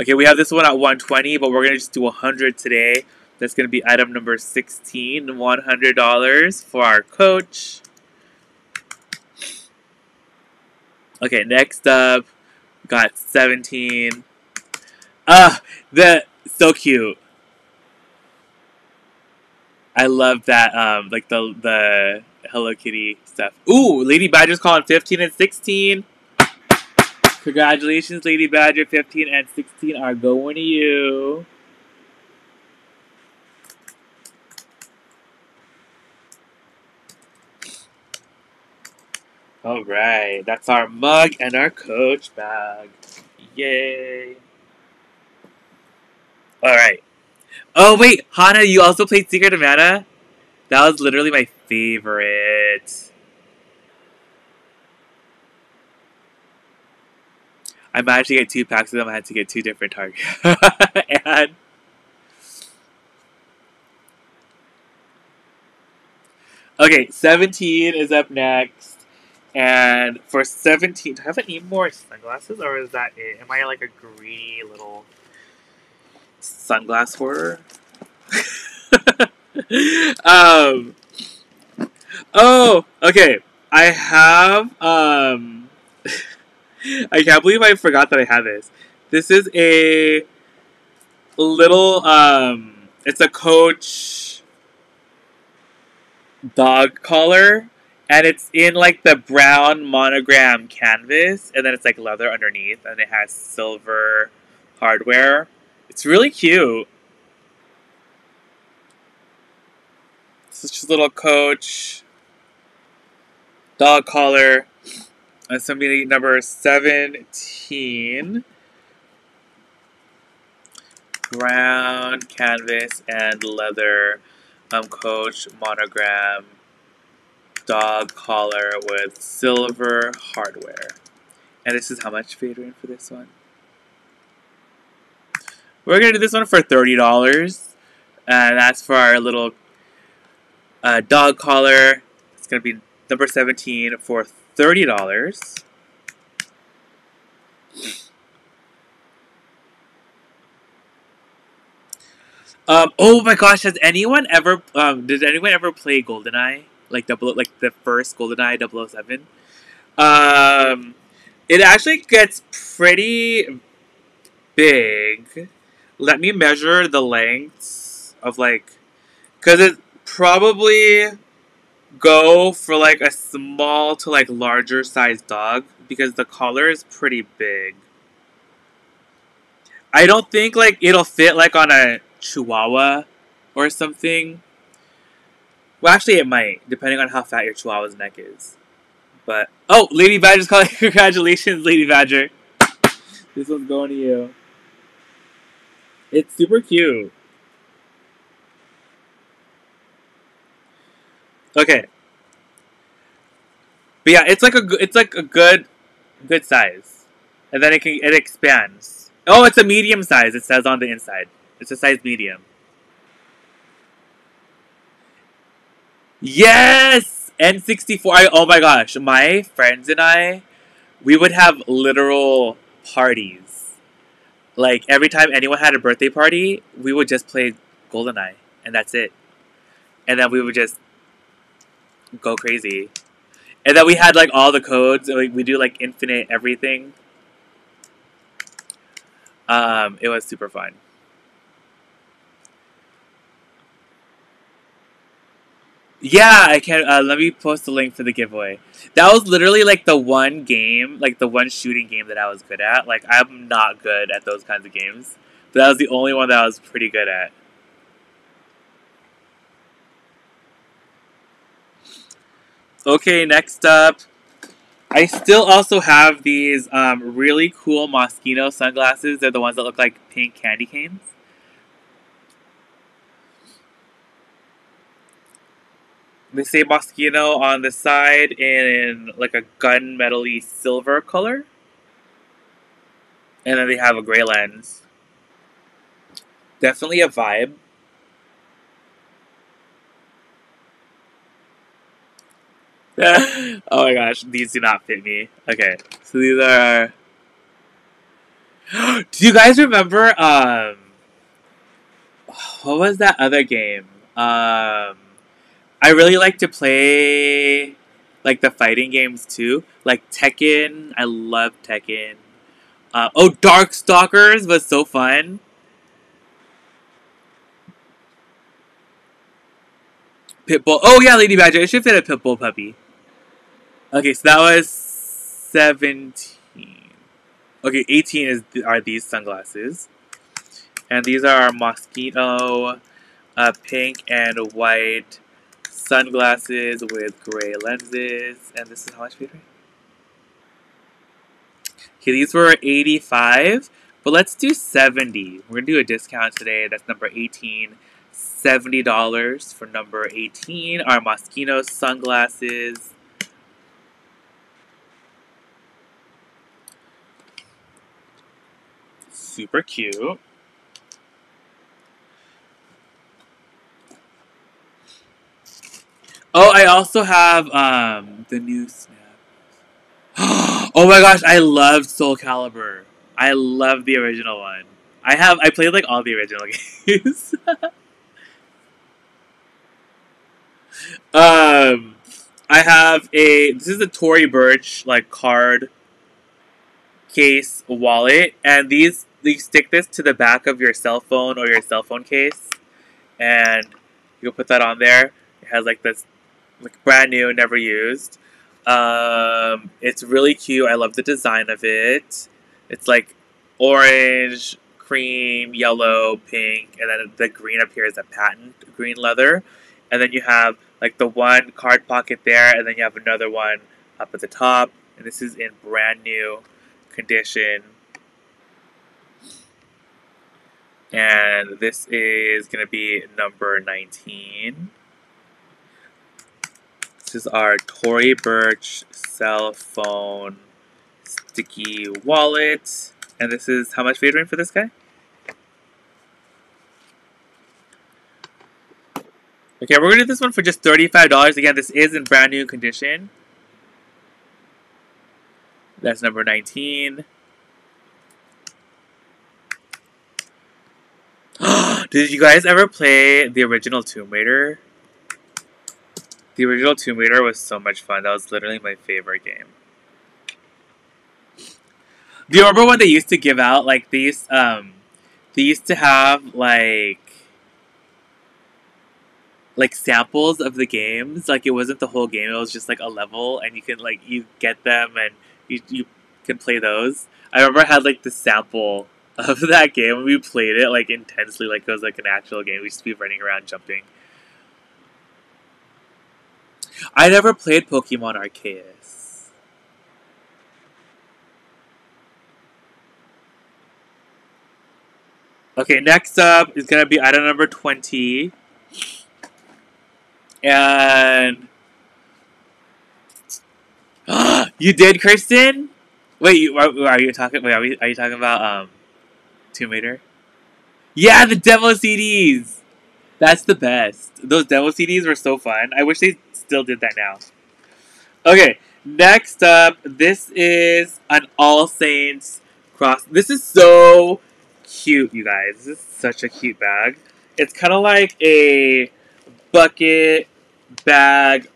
Okay, we have this one at one hundred twenty dollars, but we're going to just do one hundred dollars today. That's going to be item number sixteen, one hundred dollars for our Coach. Okay, next up, got seventeen. Ah, the so cute. I love that, um, like the the Hello Kitty stuff. Ooh, Lady Badger's calling fifteen and sixteen. Congratulations, Lady Badger. fifteen and sixteen are going to you. All right. That's our mug and our Coach bag. Yay. All right. Oh, wait. Hannah, you also played Secret of Mana? That was literally my favorite. I managed to get two packs of them. I had to get two different targets. And okay, seventeen is up next. And for seventeen, do I have any more sunglasses or is that it? Am I like a greedy little sunglass horror? um, oh, okay. I have... Um, I can't believe I forgot that I had this. This is a little, um, it's a Coach dog collar, and it's in like the brown monogram canvas, and then it's like leather underneath, and it has silver hardware. It's really cute. It's just a little Coach dog collar. Uh, somebody number seventeen, brown canvas and leather, um, Coach monogram dog collar with silver hardware. And this is how much, Hadrian, for this one? We're going to do this one for thirty dollars. And that's for our little uh, dog collar. It's going to be number seventeen for thirty dollars. Um, oh my gosh, has anyone ever, um, did anyone ever play GoldenEye? Like, double, like the first GoldenEye double oh seven? Um, it actually gets pretty big. Let me measure the lengths of like, because it probably... go for like a small to like larger size dog because the collar is pretty big. I don't think like it'll fit like on a Chihuahua or something. Well, actually it might, depending on how fat your Chihuahua's neck is. But oh, Lady Badger's calling. Congratulations, Lady Badger. This one's going to you. It's super cute. Okay, but yeah, it's like a it's like a good, good size, and then it can it expands. Oh, it's a medium size. It says on the inside, it's a size medium. Yes, N sixty-four. I, oh my gosh, my friends and I, we would have literal parties. Like every time anyone had a birthday party, we would just play GoldenEye, and that's it. And then we would just go crazy. And then we had like all the codes. We, we do like infinite everything. Um, it was super fun. Yeah, I can. Uh, let me post the link for the giveaway. That was literally like the one game, like the one shooting game that I was good at. Like I'm not good at those kinds of games. But that was the only one that I was pretty good at. Okay, next up, I still also have these um, really cool Moschino sunglasses. They're the ones that look like pink candy canes. They say Moschino on the side in like a gunmetal-y silver color. And then they have a gray lens. Definitely a vibe. Oh my gosh, these do not fit me. Okay, so these are... Do you guys remember, um... what was that other game? Um... I really like to play, like, the fighting games, too. Like, Tekken. I love Tekken. Uh, oh, Darkstalkers was so fun. Pitbull. Oh, yeah, Lady Badger. It should fit a Pitbull puppy. Okay, so that was seventeen. Okay, eighteen is th are these sunglasses. And these are our Moschino uh, pink and white sunglasses with gray lenses, and this is how much we paid. Okay, these were eighty-five, but let's do seventy. We're gonna do a discount today. That's number eighteen, seventy dollars for number eighteen. Our Moschino sunglasses. Super cute. Oh, I also have um, the new Snap. Oh my gosh, I loved Soul Calibur. I love the original one. I have I played like all the original games. um, I have a this is a Tory Burch like card case wallet, and these you stick this to the back of your cell phone or your cell phone case, and you put that on there. It has like this. Like brand new, never used. Um, it's really cute. I love the design of it. It's like orange, cream, yellow, pink, and then the green up here is a patent green leather. And then you have like the one card pocket there, and then you have another one up at the top. And this is in brand new condition. And this is gonna be number nineteen. This is our Tory Burch cell phone sticky wallet. And this is how much Hadrian for this guy? Okay, we're gonna do this one for just thirty-five dollars. Again, this is in brand new condition. That's number nineteen. Did you guys ever play the original Tomb Raider? The original Tomb Raider was so much fun. That was literally my favorite game. Do you remember when they used to give out, like, these, um, they used to have, like, like, samples of the games? Like, it wasn't the whole game. It was just, like, a level, and you can, like, you get them, and you, you can play those. I remember I had, like, the sample of that game, and we played it, like, intensely. Like, it was, like, an actual game. We used to be running around jumping. I never played Pokemon Arceus. Okay, next up is going to be item number twenty. And... you did, Kristen? Wait, you, are, are you talking Wait, are, we, are you talking about um, Tomb Raider? Yeah, the demo C Ds! That's the best. Those demo C Ds were so fun. I wish they... still did that now. Okay, next up, this is an All Saints cross. This is so cute, you guys. This is such a cute bag. It's kind of like a bucket bag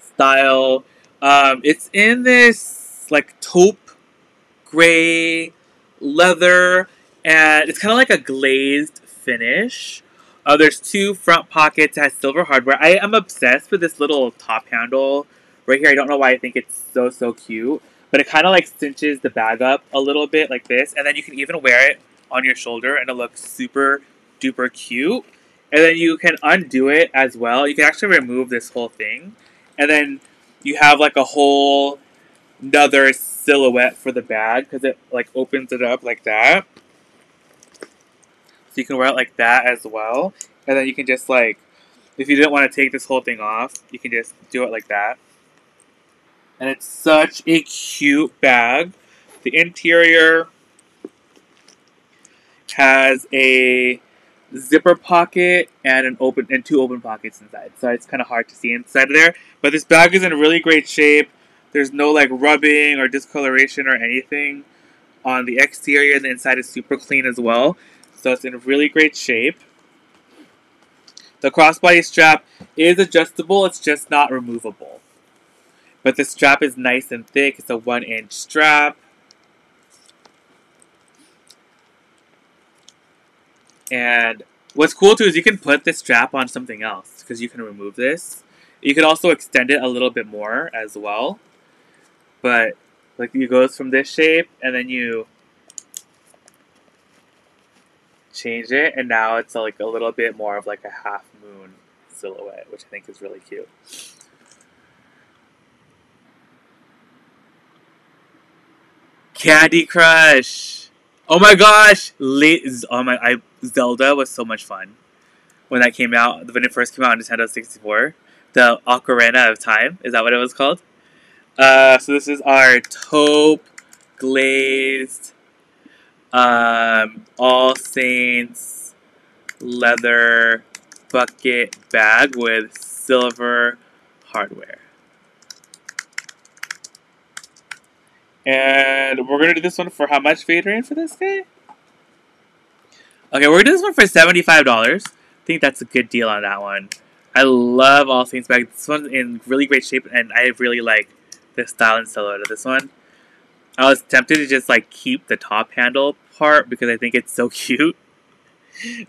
style. Um, it's in this like taupe gray leather, and it's kind of like a glazed finish. Uh, there's two front pockets. It has silver hardware. I am obsessed with this little top handle right here. I don't know why I think it's so, so cute. But it kind of like cinches the bag up a little bit like this. And then you can even wear it on your shoulder and it'll look super duper cute. And then you can undo it as well. You can actually remove this whole thing. And then you have like a whole another silhouette for the bag because it like opens it up like that. You can wear it like that as well, and then you can just like If you didn't want to take this whole thing off, you can just do it like that. And it's such a cute bag. The interior has a zipper pocket and an open and two open pockets inside, so it's kind of hard to see inside of there. But this bag is in really great shape. There's no like rubbing or discoloration or anything on the exterior. The inside is super clean as well, so it's in really great shape. The crossbody strap is adjustable; it's just not removable. But the strap is nice and thick. It's a one-inch strap. And what's cool too is you can put this strap on something else because you can remove this. You could also extend it a little bit more as well. But like it goes from this shape and then you change it, and now it's like a little bit more of like a half moon silhouette, which I think is really cute. Candy Crush! Oh my gosh! Liz, oh my, I, Zelda was so much fun when that came out, when it first came out on Nintendo sixty-four. The Ocarina of Time, is that what it was called? Uh, so this is our taupe glazed um, All Saints leather bucket bag with silver hardware. And we're gonna do this one for how much, Hadrian, for this guy? Okay, we're gonna do this one for seventy-five dollars. I think that's a good deal on that one. I love All Saints bag. This one's in really great shape, and I really like the style and silhouette of this one. I was tempted to just like keep the top handle part because I think it's so cute.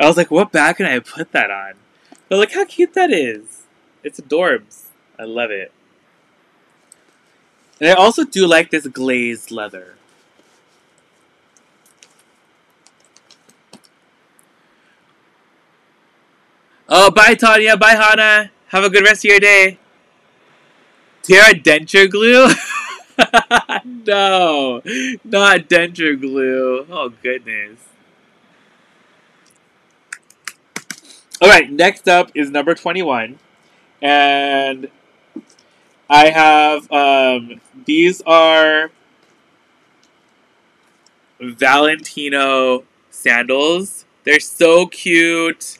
I was like, what bag can I put that on? But look how cute that is. It's adorbs. I love it. And I also do like this glazed leather. Oh, bye Tanya, bye Hannah. Have a good rest of your day. Tara, denture glue? No, not denture glue. Oh, goodness. All right, next up is number twenty-one. And I have, um, these are Valentino sandals. They're so cute.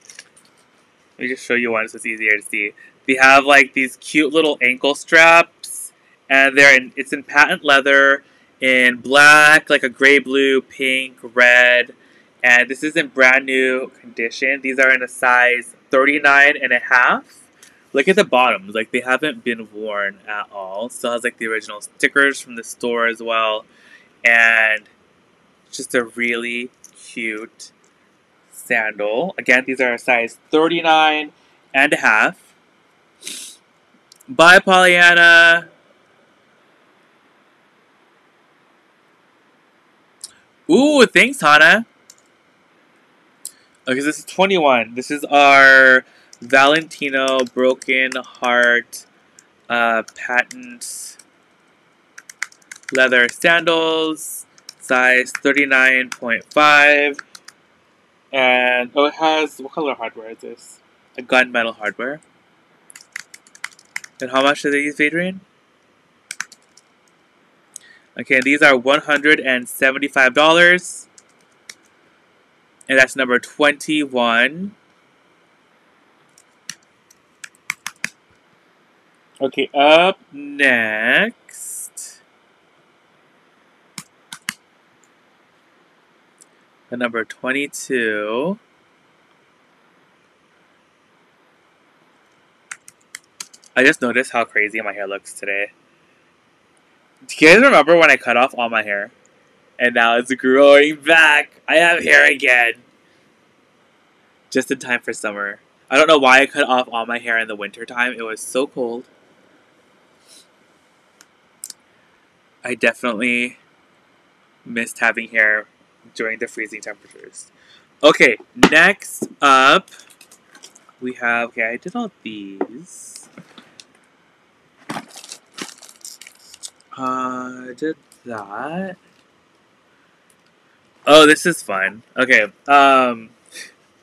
Let me just show you one so it's easier to see. They have like these cute little ankle straps, and they're in, it's in patent leather in black, like a gray, blue, pink, red, and this is in brand new condition. These are in a size thirty-nine and a half. Look at the bottoms, like they haven't been worn at all. Still has like the original stickers from the store as well. And just a really cute sandal. Again, these are a size thirty-nine and a half. Bye, Pollyanna. Ooh, thanks, Hannah. Okay, so this is twenty-one. This is our Valentino Broken Heart uh, patent leather sandals, size thirty-nine point five, and oh, it has, what color hardware is this? A gunmetal hardware. And how much are these, Hadrian? Okay, these are one hundred seventy-five dollars, and that's number twenty-one. Okay, up next, the number twenty-two I just noticed how crazy my hair looks today. Do you guys remember when I cut off all my hair? And now it's growing back. I have hair again. Just in time for summer. I don't know why I cut off all my hair in the winter time. It was so cold. I definitely missed having hair during the freezing temperatures. Okay, next up, we have, okay, I did all these. Uh, I did that. Oh, this is fun. Okay, um,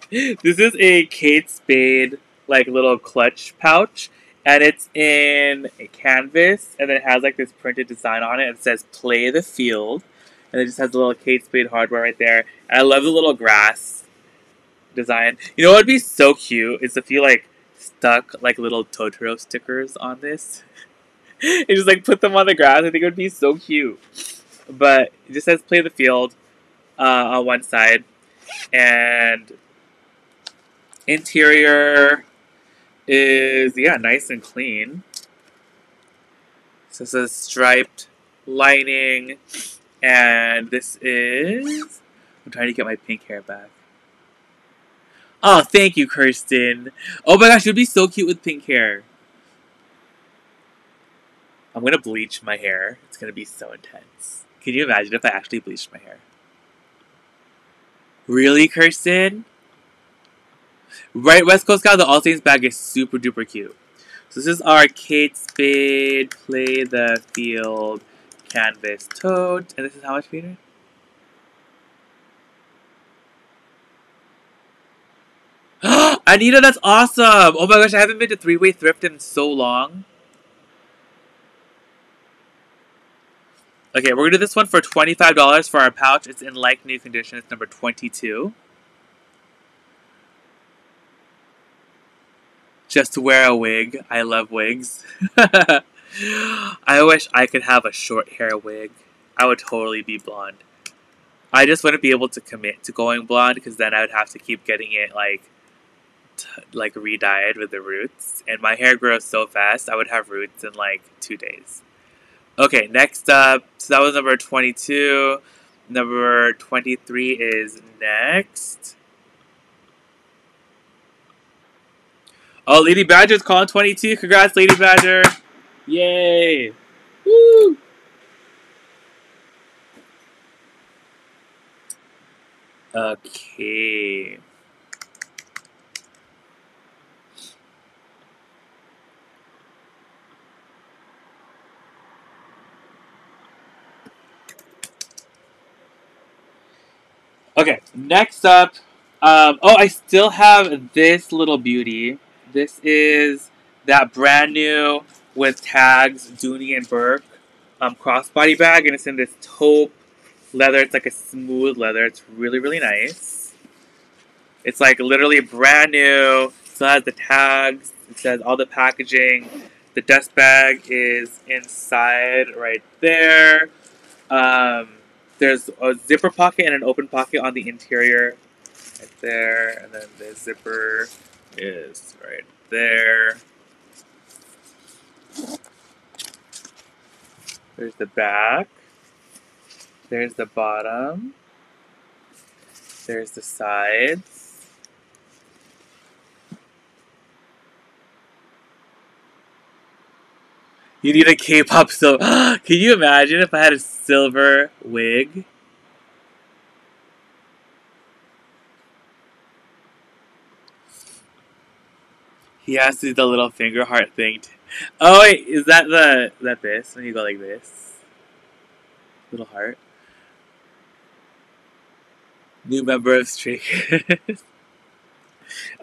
this is a Kate Spade like little clutch pouch, and it's in a canvas, and then it has like this printed design on it. It says "Play the Field," and it just has a little Kate Spade hardware right there. And I love the little grass design. You know what would be so cute is if you like stuck like little Totoro stickers on this. And just like put them on the grass. I think it would be so cute. But it just says "Play the Field" uh, on one side, and interior is, yeah, nice and clean. So this is striped lining, and this is, I'm trying to get my pink hair back. Oh, thank you, Kirsten. Oh my gosh, it would be so cute with pink hair. I'm gonna bleach my hair. It's gonna be so intense. Can you imagine if I actually bleached my hair? Really, Kirsten? Right, West Coast Gal, the All Saints bag is super duper cute. So this is our Kate Spade Play the Field canvas tote. And this is how much, Peter? Anita, that's awesome! Oh my gosh, I haven't been to Three Way Thrift in so long. Okay, we're gonna do this one for twenty-five dollars for our pouch. It's in like new condition. It's number twenty-two. Just to wear a wig. I love wigs. I wish I could have a short hair wig. I would totally be blonde. I just wouldn't be able to commit to going blonde because then I would have to keep getting it like t like re-dyed with the roots. And my hair grows so fast. I would have roots in like two days. Okay, next up, so that was number twenty-two. Number twenty-three is next. Oh, Lady Badger's calling twenty-two. Congrats, Lady Badger. Yay. Woo. Okay. Okay, next up, um, oh, I still have this little beauty. This is that brand new with tags, Dooney and Burke um, crossbody bag, and it's in this taupe leather. It's like a smooth leather. It's really, really nice. It's like literally brand new. Still has the tags. It says all the packaging. The dust bag is inside right there. Um... There's a zipper pocket and an open pocket on the interior right there. And then the zipper is right there. There's the back. There's the bottom. There's the sides. You need a K-pop silver. Can you imagine if I had a silver wig? He has to do the little finger heart thing. Oh wait, is that the is that this? When you go like this, little heart. New member of Stray Kids.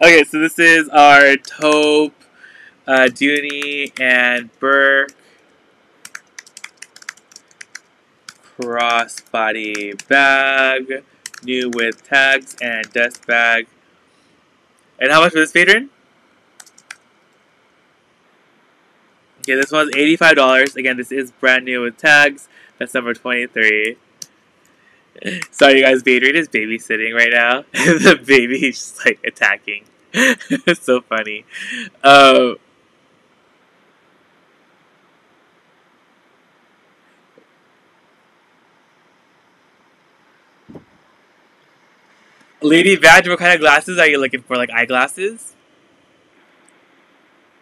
Okay, so this is our taupe, uh, Dooney and Burke crossbody bag, new with tags and dust bag. And how much for this, Hadrian? Okay, this one's eighty-five dollars. Again, this is brand new with tags. That's number twenty-three. Sorry, you guys, Hadrian is babysitting right now. The baby is just like attacking. It's so funny. Um, Lady Badger, what kind of glasses are you looking for? Like eyeglasses?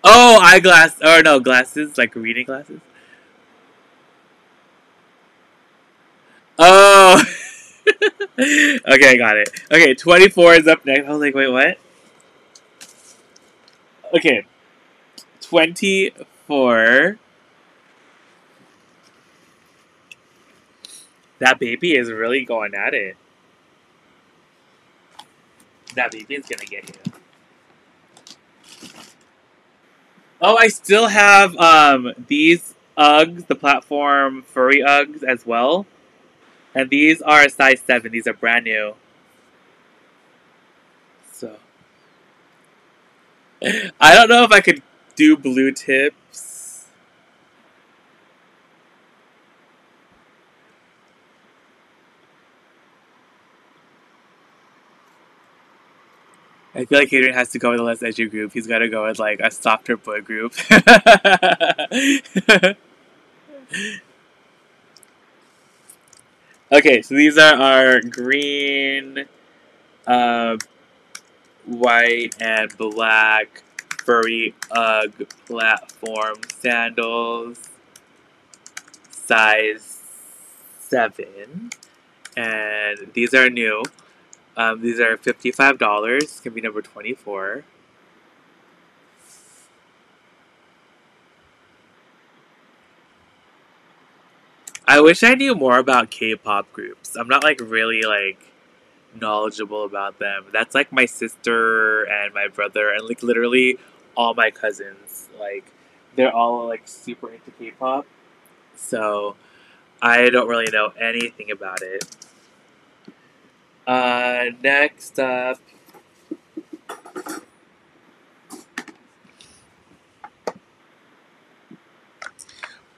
Oh, eyeglass. Or no, glasses. Like reading glasses. Oh. Okay, I got it. Okay, twenty-four is up next. I was like, wait, what? Okay. twenty-four. That baby is really going at it. That baby's gonna get you. Oh, I still have um, these Uggs, the platform furry Uggs as well. And these are a size seven. These are brand new. So. I don't know if I could do blue tips. I feel like Hadrian has to go with a less edgy group. He's got to go with like a softer boy group. Okay, so these are our green, uh, white, and black furry Ugg platform sandals, size seven, and these are new. Um, these are fifty-five dollars. Can be number twenty-four. I wish I knew more about K-pop groups. I'm not like really like knowledgeable about them. That's like my sister and my brother and like literally all my cousins. Like they're all like super into K-pop. So I don't really know anything about it. Uh, next up.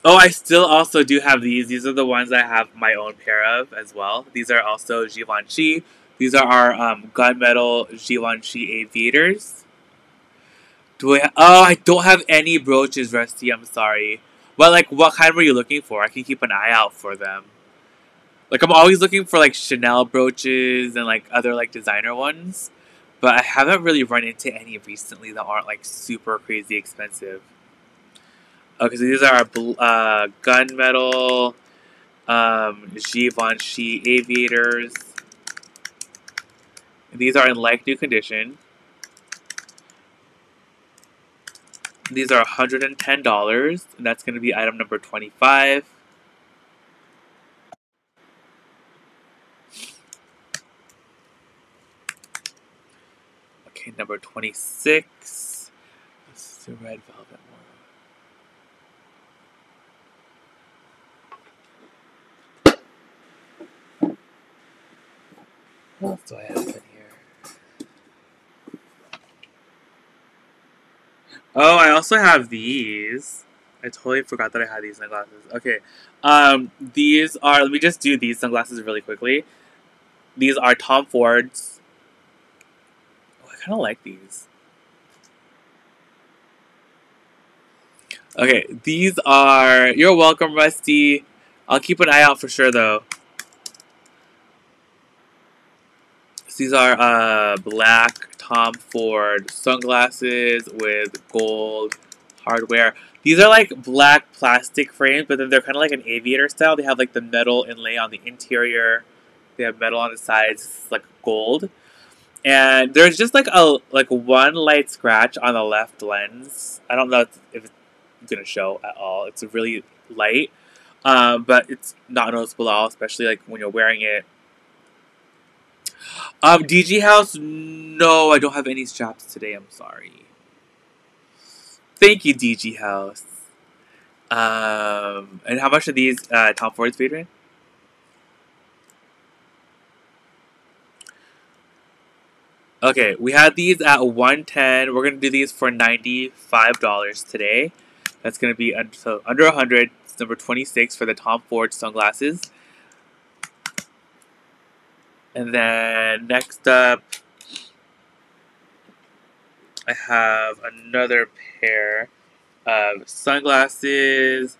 Oh, I still also do have these. These are the ones I have my own pair of as well. These are also Givenchy. These are our um, gunmetal Givenchy aviators. Do I? Oh, I don't have any brooches, Rusty. I'm sorry. But like, what kind were you looking for? I can keep an eye out for them. Like, I'm always looking for like Chanel brooches and like other like designer ones. But I haven't really run into any recently that aren't like super crazy expensive. Okay, so these are our uh, gunmetal um, Givenchy aviators. These are in like new condition. These are one hundred ten dollars, and that's going to be item number twenty-five. Okay, number twenty-six. This is the red velvet. What else do I have in here? Oh, I also have these. I totally forgot that I had these sunglasses. Okay. Um, these are... Let me just do these sunglasses really quickly. These are Tom Ford's. Oh, I kind of like these. Okay. These are... You're welcome, Rusty. I'll keep an eye out for sure, though. These are uh, black Tom Ford sunglasses with gold hardware. These are like black plastic frames, but then they're kind of like an aviator style. They have like the metal inlay on the interior. They have metal on the sides. It's like gold. And there's just like a like one light scratch on the left lens. I don't know if it's going to show at all. It's really light, um, but it's not noticeable at all, especially like when you're wearing it. Um, D G House, no, I don't have any straps today, I'm sorry. Thank you, D G House. Um, and how much are these uh, Tom Ford's, Adrian? Okay, we had these at one ten. We're going to do these for ninety-five dollars today. That's going to be under, so under one hundred. It's number twenty-six for the Tom Ford sunglasses. And then next up, I have another pair of sunglasses.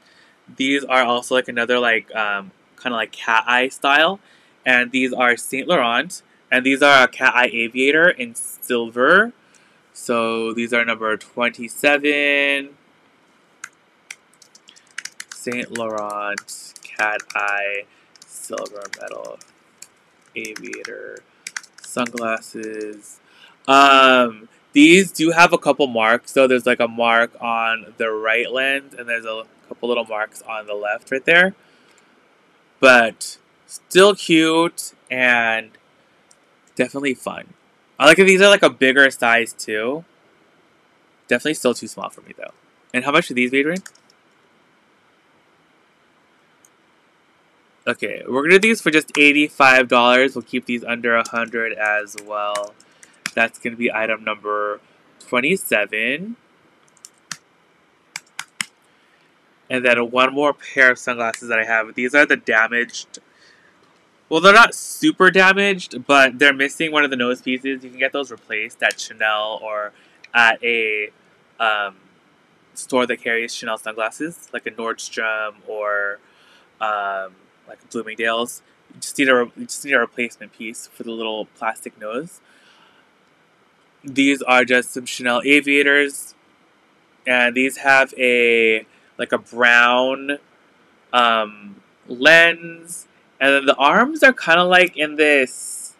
These are also like another like um, kind of like cat eye style, and these are Saint Laurent, and these are a cat eye aviator in silver. So these are number twenty-seven, Saint Laurent cat eye silver metal aviator sunglasses. Um, these do have a couple marks. So there's like a mark on the right lens, and there's a couple little marks on the left right there. But still cute and definitely fun. I like that these are like a bigger size too. Definitely still too small for me, though. And how much do these be, Adrian? Okay, we're going to do these for just eighty-five dollars. We'll keep these under one hundred dollars as well. That's going to be item number twenty-seven. And then one more pair of sunglasses that I have. These are the damaged... Well, they're not super damaged, but they're missing one of the nose pieces. You can get those replaced at Chanel or at a um, store that carries Chanel sunglasses, like a Nordstrom or... Um, like Bloomingdale's. You just need a you just need a replacement piece for the little plastic nose. These are just some Chanel aviators, and these have a like a brown um, lens, and then the arms are kind of like in this.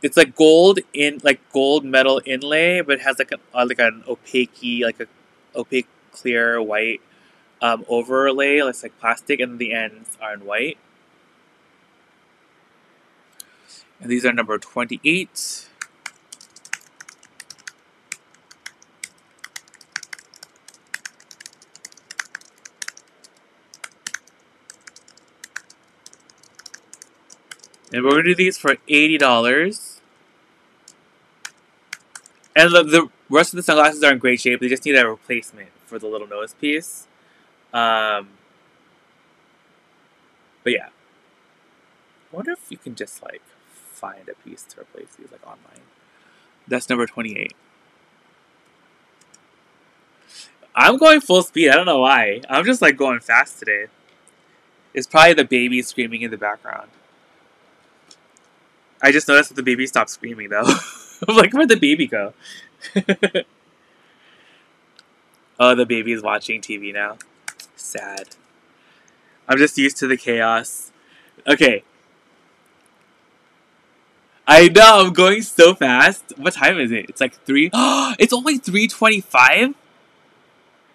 It's like gold in like gold metal inlay, but it has like a like an opaque like a opaque clear white. Um, overlay, looks like plastic, and the ends are in white. And these are number twenty-eight. And we're going to do these for eighty dollars. And the, the rest of the sunglasses are in great shape. They just need a replacement for the little nose piece. Um, but yeah, I wonder if you can just like find a piece to replace these like online. That's number twenty-eight. I'm going full speed. I don't know why. I'm just like going fast today. It's probably the baby screaming in the background. I just noticed that the baby stopped screaming though. I'm like, where'd the baby go? Oh, the baby's watching T V now. Sad. I'm just used to the chaos. Okay. I know, I'm going so fast. What time is it? It's like three. It's only three twenty-five?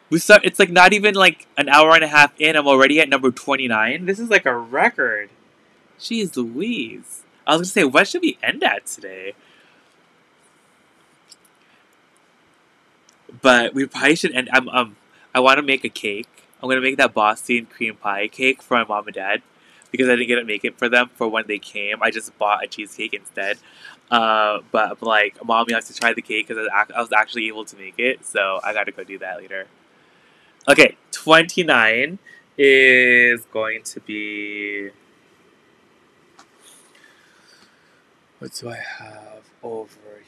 We start, it's like not even like an hour and a half in. I'm already at number twenty-nine. This is like a record. Jeez Louise. I was gonna say, what should we end at today? But we probably should end. I'm, um, I want to make a cake. I'm going to make that Boston cream pie cake for my mom and dad because I didn't get to make it for them for when they came. I just bought a cheesecake instead. Uh, but I'm like, Mom, you have to try the cake because I was actually able to make it. So I got to go do that later. Okay, twenty-nine is going to be... What do I have over here?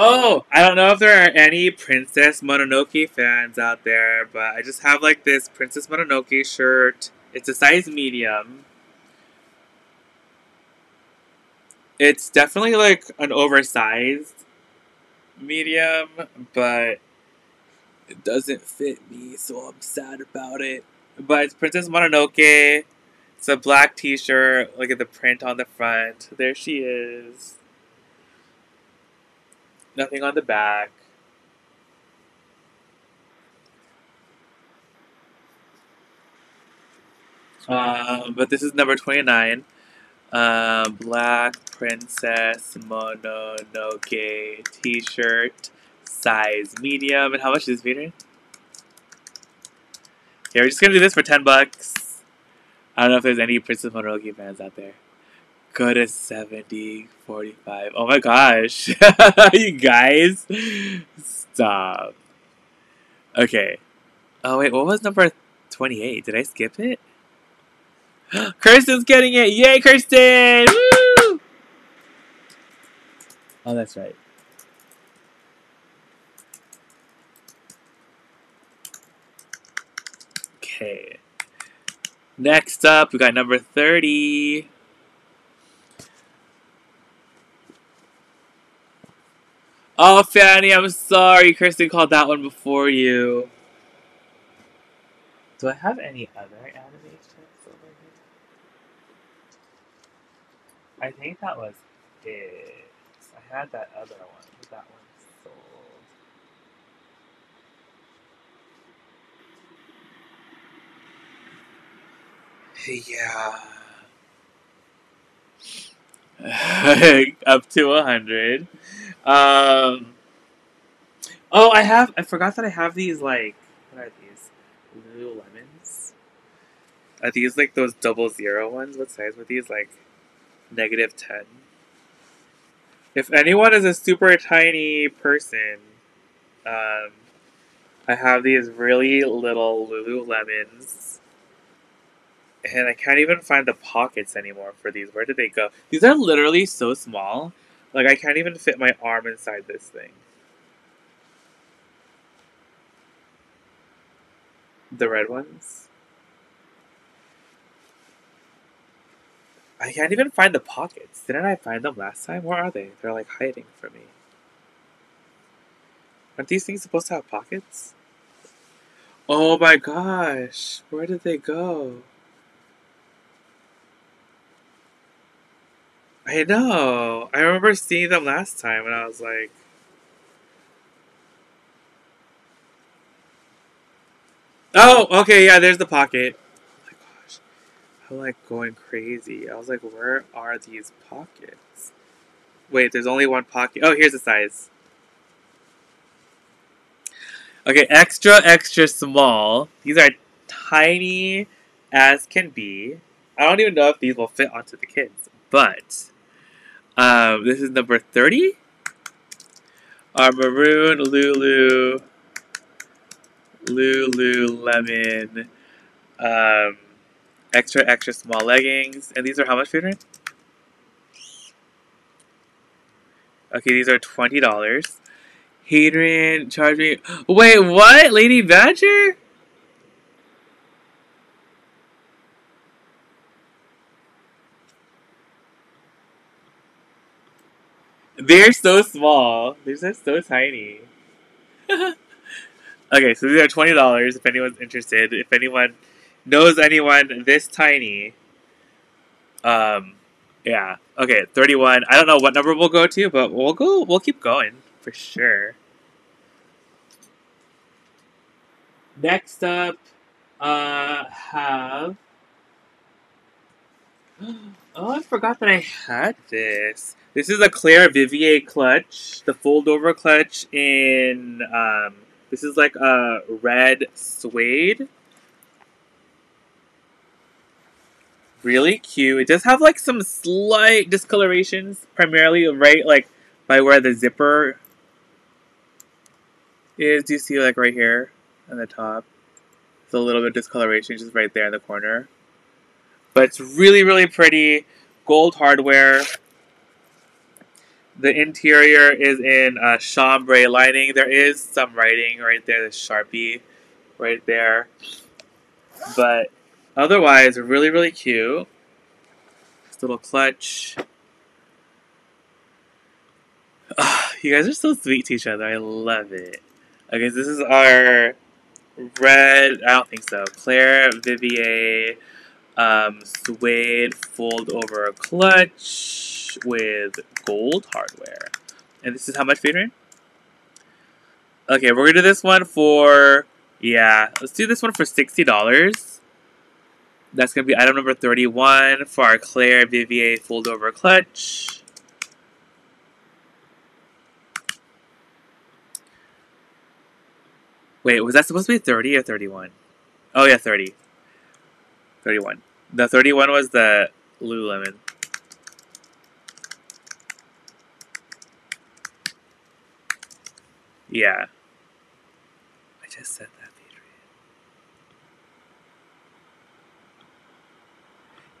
Oh, I don't know if there are any Princess Mononoke fans out there, but I just have like this Princess Mononoke shirt. It's a size medium. It's definitely like an oversized medium, but it doesn't fit me, so I'm sad about it. But it's Princess Mononoke. It's a black t-shirt. Look at the print on the front. There she is. Nothing on the back. Um, but this is number twenty-nine. Uh, Black Princess Mononoke t-shirt. Size medium. And how much is this, Peter? Yeah, we're just going to do this for ten bucks. I don't know if there's any Princess Mononoke fans out there. Go to seventy, forty-five. Oh my gosh. You guys. Stop. Okay. Oh wait, what was number twenty-eight? Did I skip it? Kirsten's getting it. Yay, Kirsten! Woo! Oh, that's right. Okay. Next up, we got number thirty. Oh, Fanny, I'm sorry. Kirsten called that one before you. Do I have any other animations over here? I think that was it. I had that other one, but that one sold. Yeah. Up to a hundred. Um, oh, I have. I forgot that I have these. Like, what are these? Lululemons. Are these like those double zero ones? What size were these? Like negative ten. If anyone is a super tiny person, um, I have these really little Lululemons. And I can't even find the pockets anymore for these. Where did they go? These are literally so small. Like, I can't even fit my arm inside this thing. The red ones? I can't even find the pockets. Didn't I find them last time? Where are they? They're, like, hiding from me. Aren't these things supposed to have pockets? Oh my gosh. Where did they go? I know. I remember seeing them last time and I was like... Oh, okay, yeah, there's the pocket. Oh my gosh. I'm like going crazy. I was like, where are these pockets? Wait, there's only one pocket. Oh, here's the size. Okay, extra, extra small. These are tiny as can be. I don't even know if these will fit onto the kids, but... Um, this is number thirty. Our maroon Lulu, Lululemon, um, extra, extra small leggings. And these are how much, Adrian? Okay, these are twenty dollars. Hadrian, charge me. Wait, what? Lady Badger? They're so small. They're just so tiny. Okay, so these are twenty dollars if anyone's interested. If anyone knows anyone this tiny. Um, yeah. Okay, thirty-one. I don't know what number we'll go to, but we'll go. We'll keep going for sure. Next up, uh, have... Oh, I forgot that I had this. This is a Claire Vivier clutch, the fold-over clutch in, um, this is like a red suede. Really cute. It does have like some slight discolorations, primarily right like by where the zipper is. Do you see like right here on the top? It's a little bit of discoloration just right there in the corner. But it's really, really pretty. Gold hardware. The interior is in uh, chambray lining. There is some writing right there, the Sharpie right there. But otherwise, really, really cute. This little clutch. Oh, you guys are so sweet to each other. I love it. Okay, so this is our red, I don't think so, Claire Vivier um, suede fold-over clutch with gold hardware. And this is how much, Adrian? Okay, we're gonna do this one for, yeah, let's do this one for sixty dollars. That's gonna be item number thirty-one for our Claire Vivier fold-over clutch. Wait, was that supposed to be thirty or thirty-one? Oh yeah, thirty. thirty-one. The thirty-one was the Lululemon. Yeah. I just said that,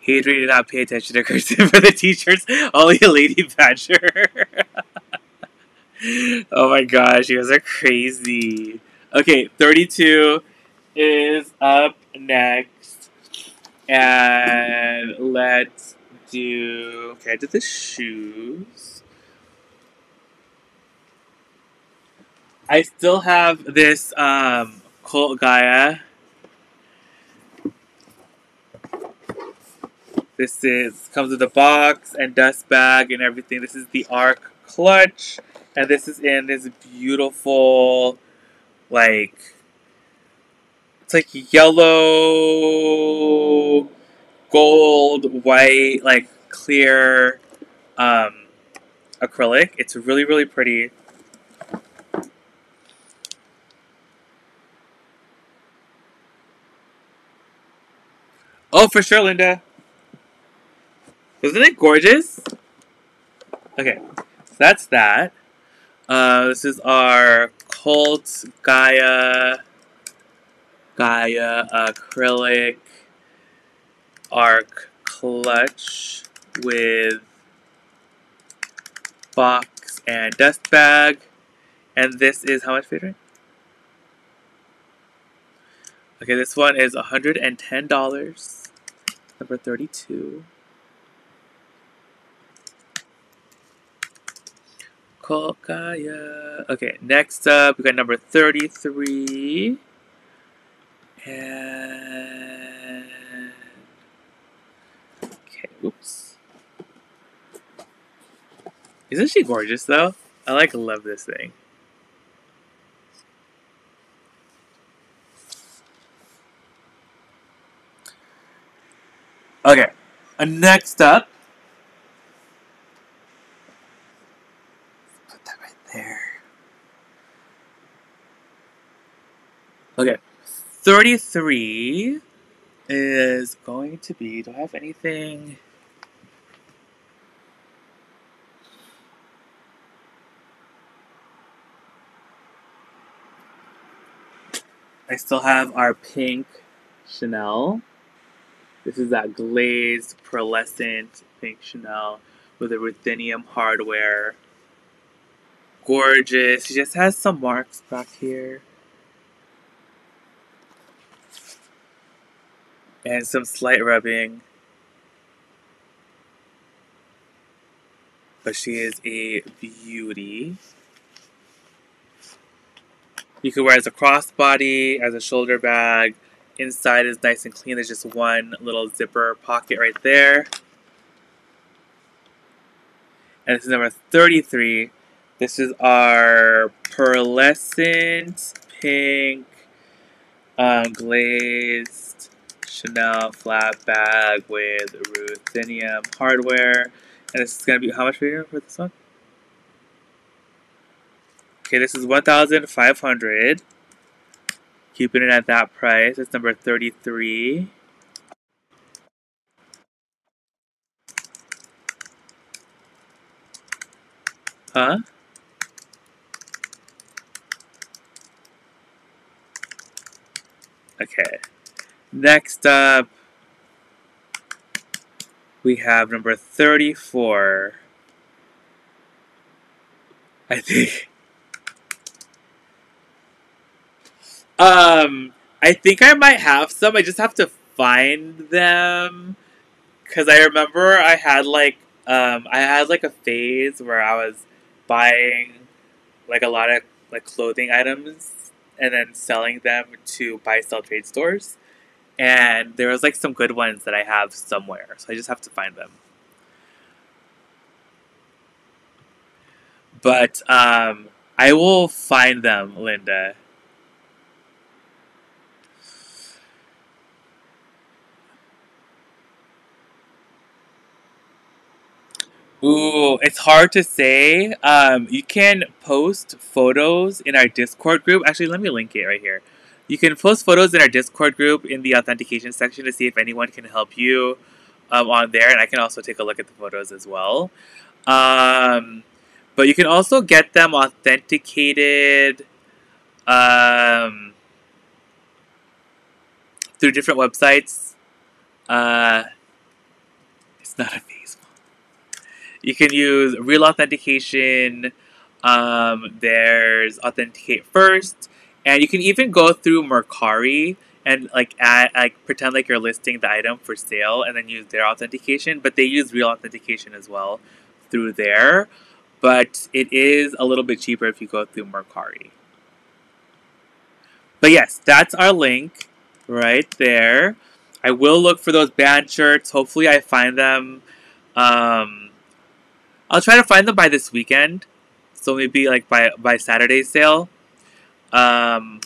Hadrian. Hadrian did not pay attention to Kirsten for the t-shirts. Only a Lady Badger. Oh my gosh, you guys are crazy. Okay, thirty-two is up next. And let's do... Okay, I did the shoes. I still have this um, Colt Gaia. This is comes with a box and dust bag and everything. This is the Arc clutch, and this is in this beautiful, like it's like yellow, gold, white, like clear um, acrylic. It's really, really pretty. Oh, for sure, Linda. Isn't it gorgeous? Okay, so that's that. Uh, this is our Colt Gaia Gaia acrylic arc clutch with box and dust bag. And this is how much, Adrian? Okay, this one is one hundred ten dollars. Number thirty-two. Okay, next up, we got number thirty-three. And... okay, oops. Isn't she gorgeous, though? I, like, love this thing. Okay, and next up... there. Okay, thirty-three is going to be, do I have anything? I still have our pink Chanel. This is that glazed pearlescent pink Chanel with a ruthenium hardware. Gorgeous. She just has some marks back here. And some slight rubbing. But she is a beauty. You could wear it as a crossbody, as a shoulder bag. Inside is nice and clean. There's just one little zipper pocket right there. And this is number thirty-three. This is our pearlescent pink um, glazed Chanel flat bag with ruthenium hardware. And this is going to be how much bigger for this one? Okay, this is one thousand five hundred dollars. Keeping it at that price. It's number thirty-three. Huh? Okay, next up, we have number thirty-four, I think. Um, I think I might have some, I just have to find them, because I remember I had, like, um, I had, like, a phase where I was buying, like, a lot of, like, clothing items, and then selling them to buy-sell trade stores. And there was like some good ones that I have somewhere, so I just have to find them. But um, I will find them, Linda. Ooh, it's hard to say. Um, you can post photos in our Discord group. Actually, let me link it right here. You can post photos in our Discord group in the authentication section to see if anyone can help you um, on there. And I can also take a look at the photos as well. Um, but you can also get them authenticated um, through different websites. Uh, it's not a You can use Real Authentication, um, there's Authenticate First, and you can even go through Mercari and like add, like pretend like you're listing the item for sale and then use their authentication, but they use Real Authentication as well through there, but it is a little bit cheaper if you go through Mercari. But yes, that's our link right there. I will look for those band shirts. Hopefully I find them. Um... I'll try to find them by this weekend, so maybe like by by Saturday's sale. Um,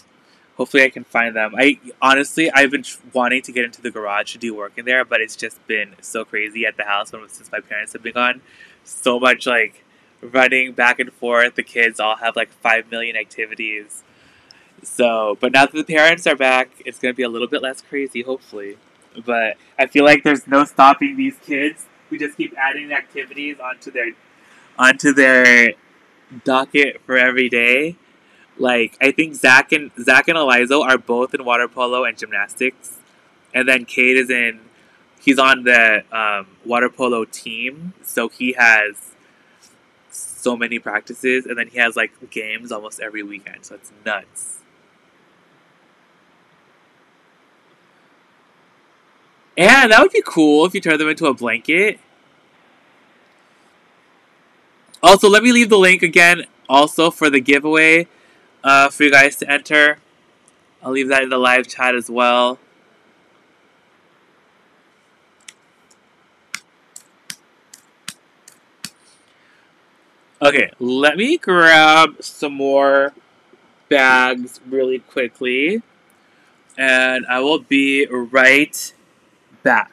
hopefully, I can find them. I honestly, I've been wanting to get into the garage to do work in there, but it's just been so crazy at the house when, since my parents have been gone so much like running back and forth. The kids all have like five million activities. So, but now that the parents are back, it's going to be a little bit less crazy, hopefully. But I feel like there's no stopping these kids. We just keep adding activities onto their onto their docket for every day. Like, I think Zach and Zach and Elizo are both in water polo and gymnastics. And then Kate is in, he's on the um, water polo team. So he has so many practices. And then he has, like, games almost every weekend. So it's nuts. And that would be cool if you turn them into a blanket. Also, let me leave the link again also for the giveaway uh, for you guys to enter. I'll leave that in the live chat as well. Okay, let me grab some more bags really quickly. And I will be right back.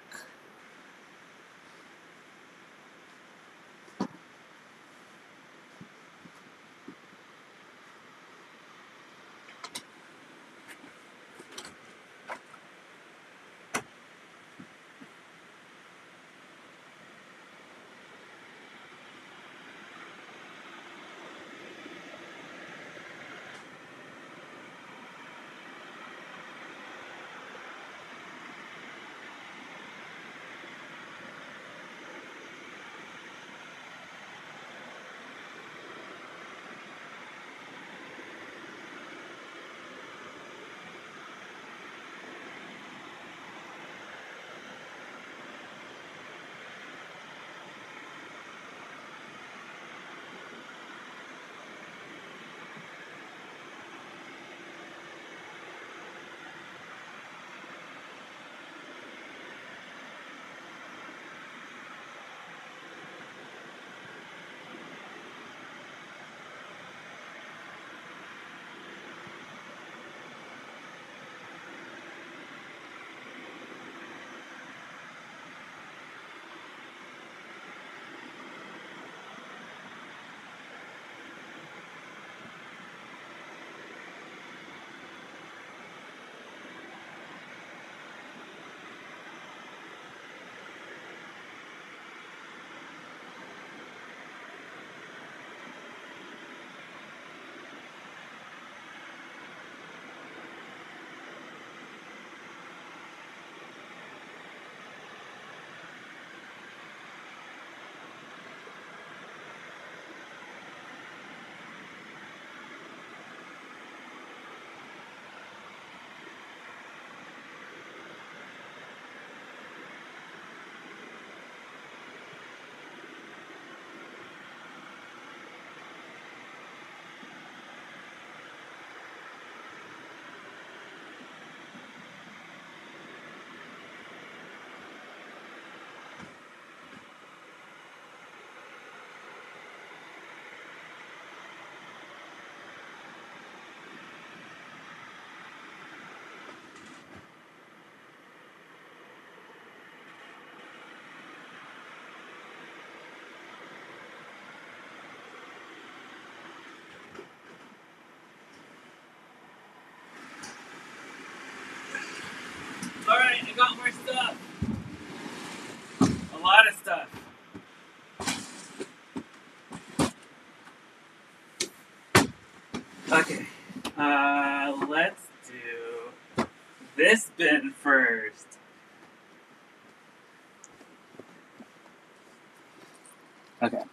Alright, I got more stuff. A lot of stuff. Okay, uh, let's do this bin first. Okay.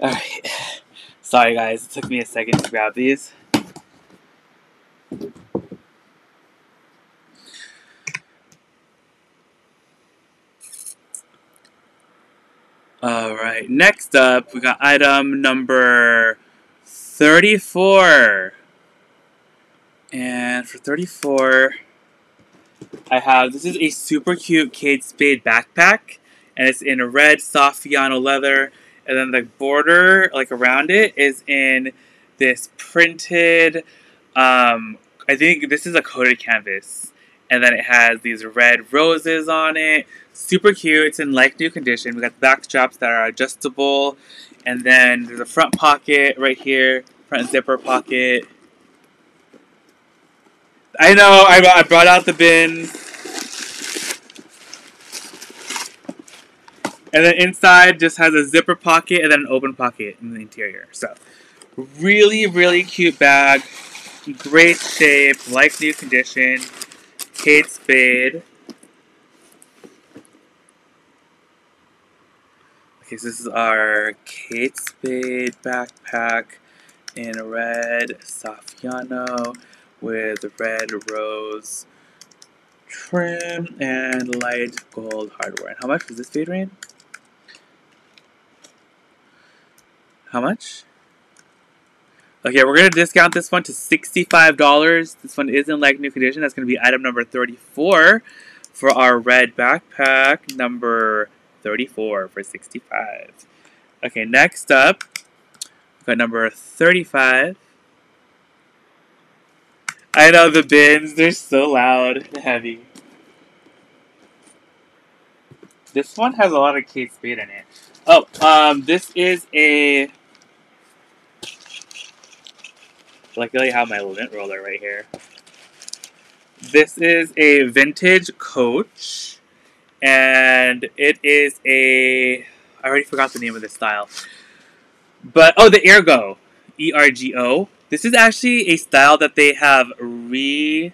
Alright. Sorry guys, it took me a second to grab these. Alright, next up, we got item number thirty-four. And for thirty-four, I have, this is a super cute Kate Spade backpack. And it's in a red, soft Fiano leather. And then the border, like around it, is in this printed, um, I think this is a coated canvas. And then it has these red roses on it. Super cute. It's in like new condition. We got the back straps that are adjustable. And then there's a front pocket right here. Front zipper pocket. I know, I, I brought out the bins. And then inside just has a zipper pocket and then an open pocket in the interior. So, really, really cute bag. Great shape, like new condition. Kate Spade. Okay, so this is our Kate Spade backpack in red Saffiano with red rose trim and light gold hardware. And how much was this fade rain? How much? Okay, we're going to discount this one to sixty-five dollars. This one is in like new condition. That's going to be item number thirty-four for our red backpack. Number thirty-four for sixty-five. Okay, next up, we've got number thirty-five. I know the bins, they're so loud and heavy. This one has a lot of Kate Spade in it. Oh, um, this is a... Luckily I have my lint roller right here. This is a vintage Coach. And it is a... I already forgot the name of this style. But, oh, the Ergo. E R G O. This is actually a style that they have reinstated,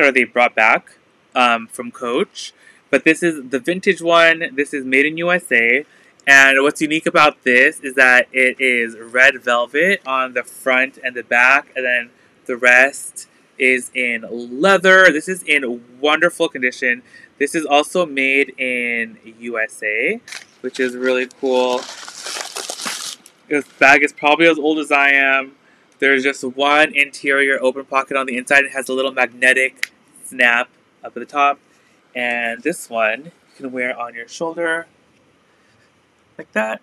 or they brought back um, from Coach. But this is the vintage one. This is made in U S A. And what's unique about this is that it is red velvet on the front and the back. And then the rest is in leather. This is in wonderful condition. This is also made in U S A, which is really cool. This bag is probably as old as I am. There's just one interior open pocket on the inside. It has a little magnetic snap up at the top. And this one you can wear on your shoulder like that.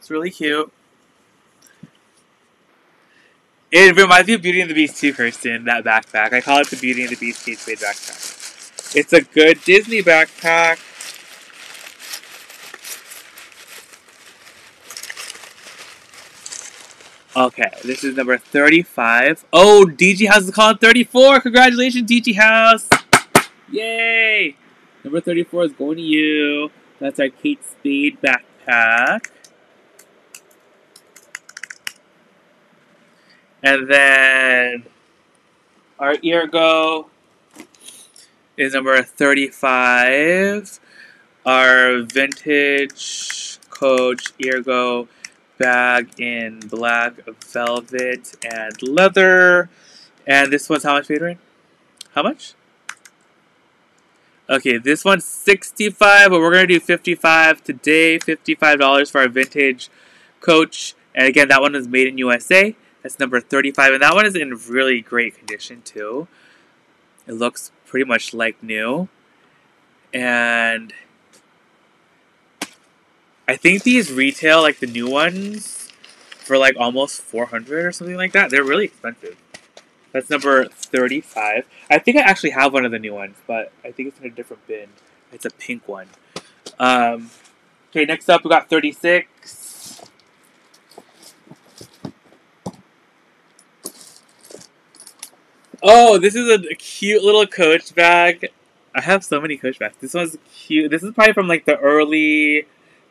It's really cute. It reminds me of Beauty and the Beast too, Kirsten, that backpack. I call it the Beauty and the Beast Kate Spade backpack. It's a good Disney backpack. Okay, this is number thirty-five. Oh, D G House is calling thirty-four. Congratulations, D G House. Yay. Number thirty-four is going to you. That's our Kate Spade backpack. And then our Ergo is number thirty-five. Our vintage Coach Ergo bag in black velvet and leather. And this one's how much, Hadrian? How much? Okay, this one's sixty-five, but we're going to do fifty-five today. fifty-five dollars for our vintage Coach. And again, that one was made in U S A. That's number thirty-five. And that one is in really great condition, too. It looks pretty much like new. And I think these retail, like the new ones, for like almost four hundred dollars or something like that. They're really expensive. That's number thirty-five. I think I actually have one of the new ones, but I think it's in a different bin. It's a pink one. Um, okay, next up we got thirty-six. Oh, this is a cute little Coach bag. I have so many Coach bags. This one's cute. This is probably from like the early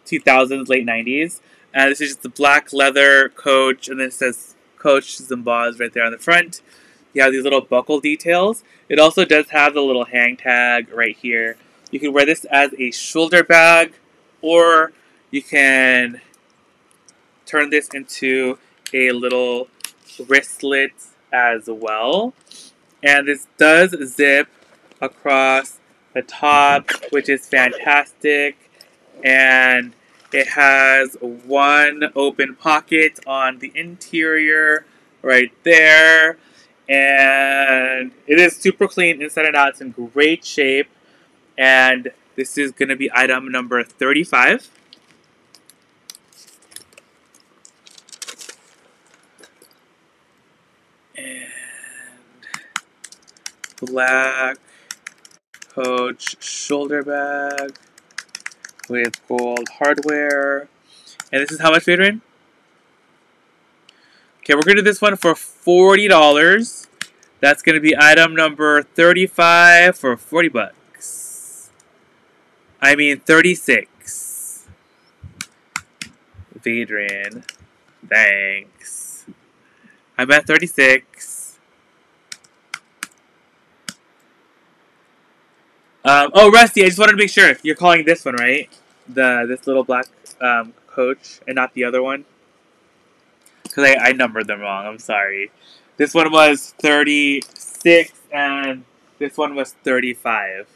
two thousands, late nineties. Uh, this is just the black leather Coach, and then it says Coach is embossed right there on the front. You have these little buckle details. It also does have the little hang tag right here. You can wear this as a shoulder bag, or you can turn this into a little wristlet as well. And this does zip across the top, which is fantastic. And it has one open pocket on the interior right there. And it is super clean inside and out. It's in great shape. And this is going to be item number thirty-five. And the black Coach shoulder bag with gold hardware. And this is how much, Adrian? Okay, we're going to do this one for forty dollars. That's going to be item number thirty-five for forty bucks. I mean thirty-six. Adrian, thanks. I'm at thirty-six. Um, oh, Rusty, I just wanted to make sure. You're calling this one, right? The This little black um, Coach and not the other one? Because I, I numbered them wrong. I'm sorry. This one was thirty-six and this one was thirty-five.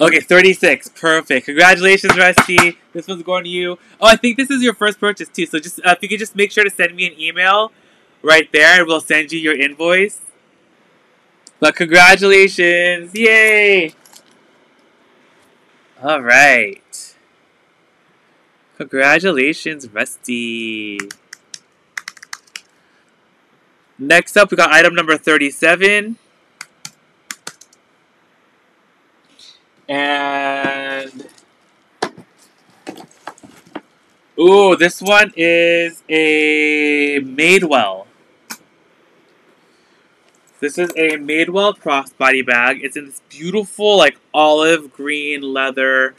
Okay, thirty-six. Perfect. Congratulations, Rusty. This one's going to you. Oh, I think this is your first purchase, too. So just uh, if you could just make sure to send me an email right there, and we'll send you your invoice. But congratulations. Yay. All right. Congratulations, Rusty. Next up, we got item number thirty-seven. And, ooh, this one is a Madewell. This is a Madewell crossbody bag. It's in this beautiful, like, olive green leather.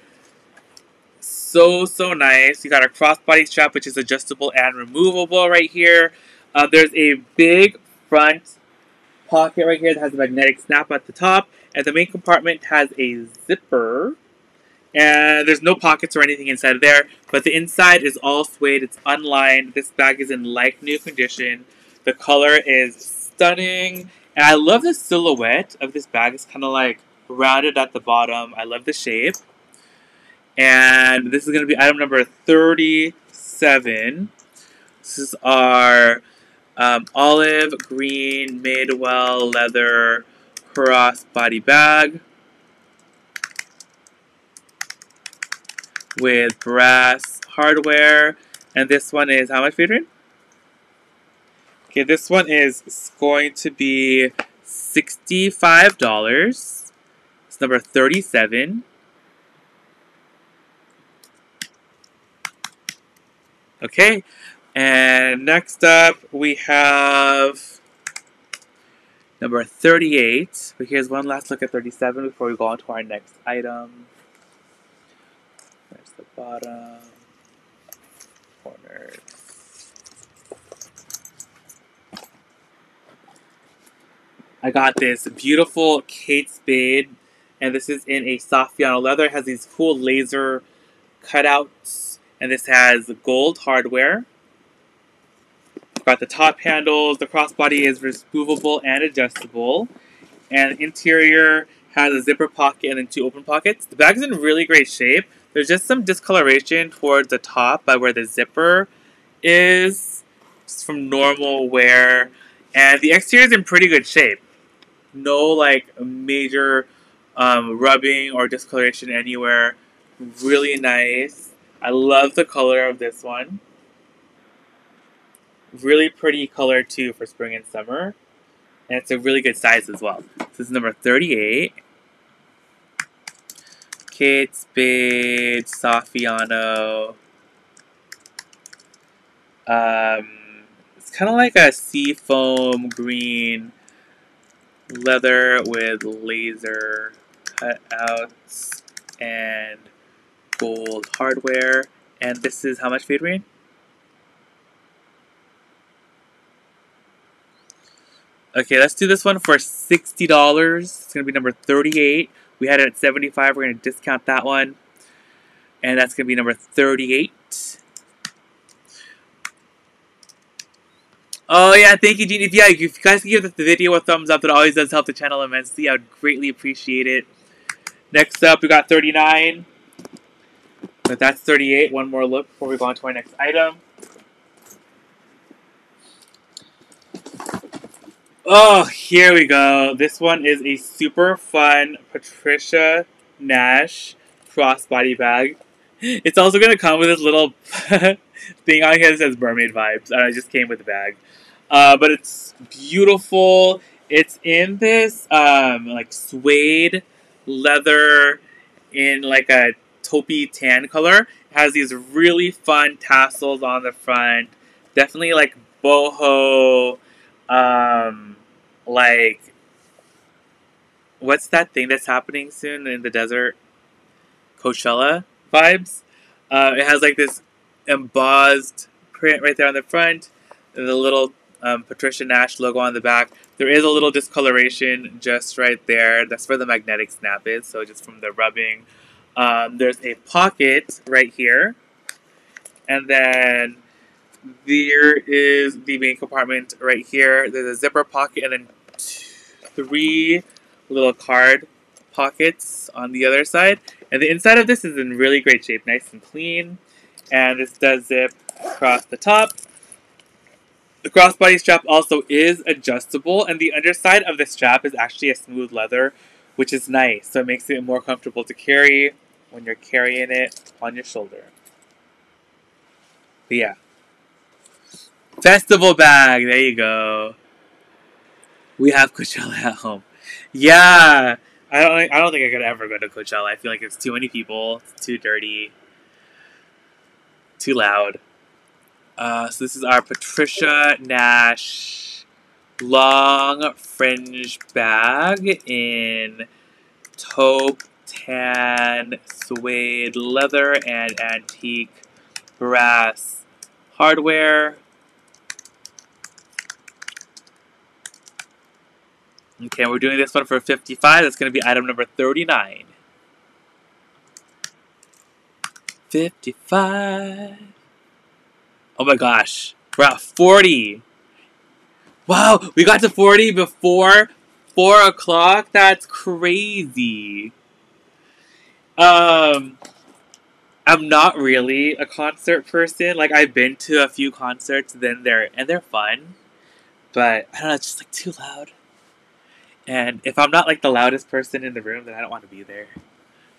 So, so nice. You got a crossbody strap, which is adjustable and removable right here. Uh, there's a big front pocket right here that has a magnetic snap at the top. And the main compartment has a zipper. And there's no pockets or anything inside of there. But the inside is all suede. It's unlined. This bag is in like new condition. The color is stunning. And I love the silhouette of this bag. It's kind of like rounded at the bottom. I love the shape. And this is going to be item number thirty-seven. This is our um, olive green Madewell leather crossbody bag with brass hardware, and this one is how much, Adrian? Okay, this one is going to be sixty-five dollars. It's number thirty-seven. Okay, and next up we have number thirty-eight, but here's one last look at thirty-seven before we go on to our next item. There's the bottom corners. I got this beautiful Kate Spade, and this is in a soft piano leather. It has these cool laser cutouts, and this has gold hardware. Got the top handles, the crossbody is removable and adjustable, and interior has a zipper pocket and then two open pockets. The bag is in really great shape. There's just some discoloration towards the top by where the zipper is, just from normal wear, and the exterior is in pretty good shape. No like major um, rubbing or discoloration anywhere. Really nice. I love the color of this one. Really pretty color too for spring and summer, and it's a really good size as well. This is number thirty-eight. Kate Spade Saffiano. Um, it's kind of like a seafoam green leather with laser cutouts and gold hardware. And this is how much, Hadrian? Okay, let's do this one for sixty dollars. It's going to be number thirty-eight. We had it at seventy-five. We're going to discount that one. And that's going to be number thirty-eight. Oh, yeah, thank you, Jeannie. If, yeah, if you guys can give the video a thumbs up, it always does help the channel immensely. I would greatly appreciate it. Next up, we got thirty-nine. But that's thirty-eight. One more look before we go on to our next item. Oh, here we go. This one is a super fun Patricia Nash crossbody bag. It's also going to come with this little thing on here that says mermaid vibes, and I just came with the bag. Uh, but it's beautiful. It's in this um, like suede leather in like a taupey tan color. It has these really fun tassels on the front. Definitely like boho, um, like, what's that thing that's happening soon in the desert? Coachella vibes. Uh, it has like this embossed print right there on the front, and the little um, Patricia Nash logo on the back. There is a little discoloration just right there. That's where the magnetic snap is, so just from the rubbing. Um, there's a pocket right here, and then there is the main compartment right here. There's a zipper pocket, and then three little card pockets on the other side. And the inside of this is in really great shape, nice and clean. And this does zip across the top. The crossbody strap also is adjustable, and the underside of the strap is actually a smooth leather, which is nice. So it makes it more comfortable to carry when you're carrying it on your shoulder. But yeah. Festival bag, there you go. We have Coachella at home. Yeah, I don't. I don't think I could ever go to Coachella. I feel like it's too many people, it's too dirty, too loud. Uh, so this is our Patricia Nash long fringe bag in taupe tan suede leather and antique brass hardware. Okay, we're doing this one for fifty-five. That's going to be item number thirty-nine. fifty-five. Oh my gosh. We're at forty. Wow, we got to forty before four o'clock. That's crazy. Um, I'm not really a concert person. Like, I've been to a few concerts, then they're, and they're fun. But, I don't know, it's just like too loud. And if I'm not, like, the loudest person in the room, then I don't want to be there.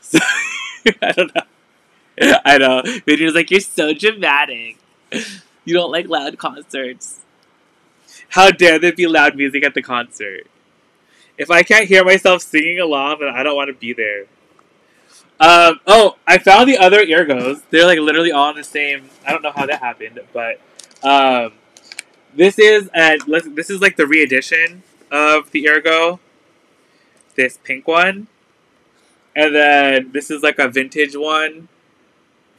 So, I don't know. I know. Video's like, you're so dramatic. You don't like loud concerts. How dare there be loud music at the concert? If I can't hear myself singing along, then I don't want to be there. Um, oh, I found the other eargoes. They're, like, literally all in the same. I don't know how that happened, but um, this is, a, this is, like, the re-edition of the Ergo, this pink one, and then this is like a vintage one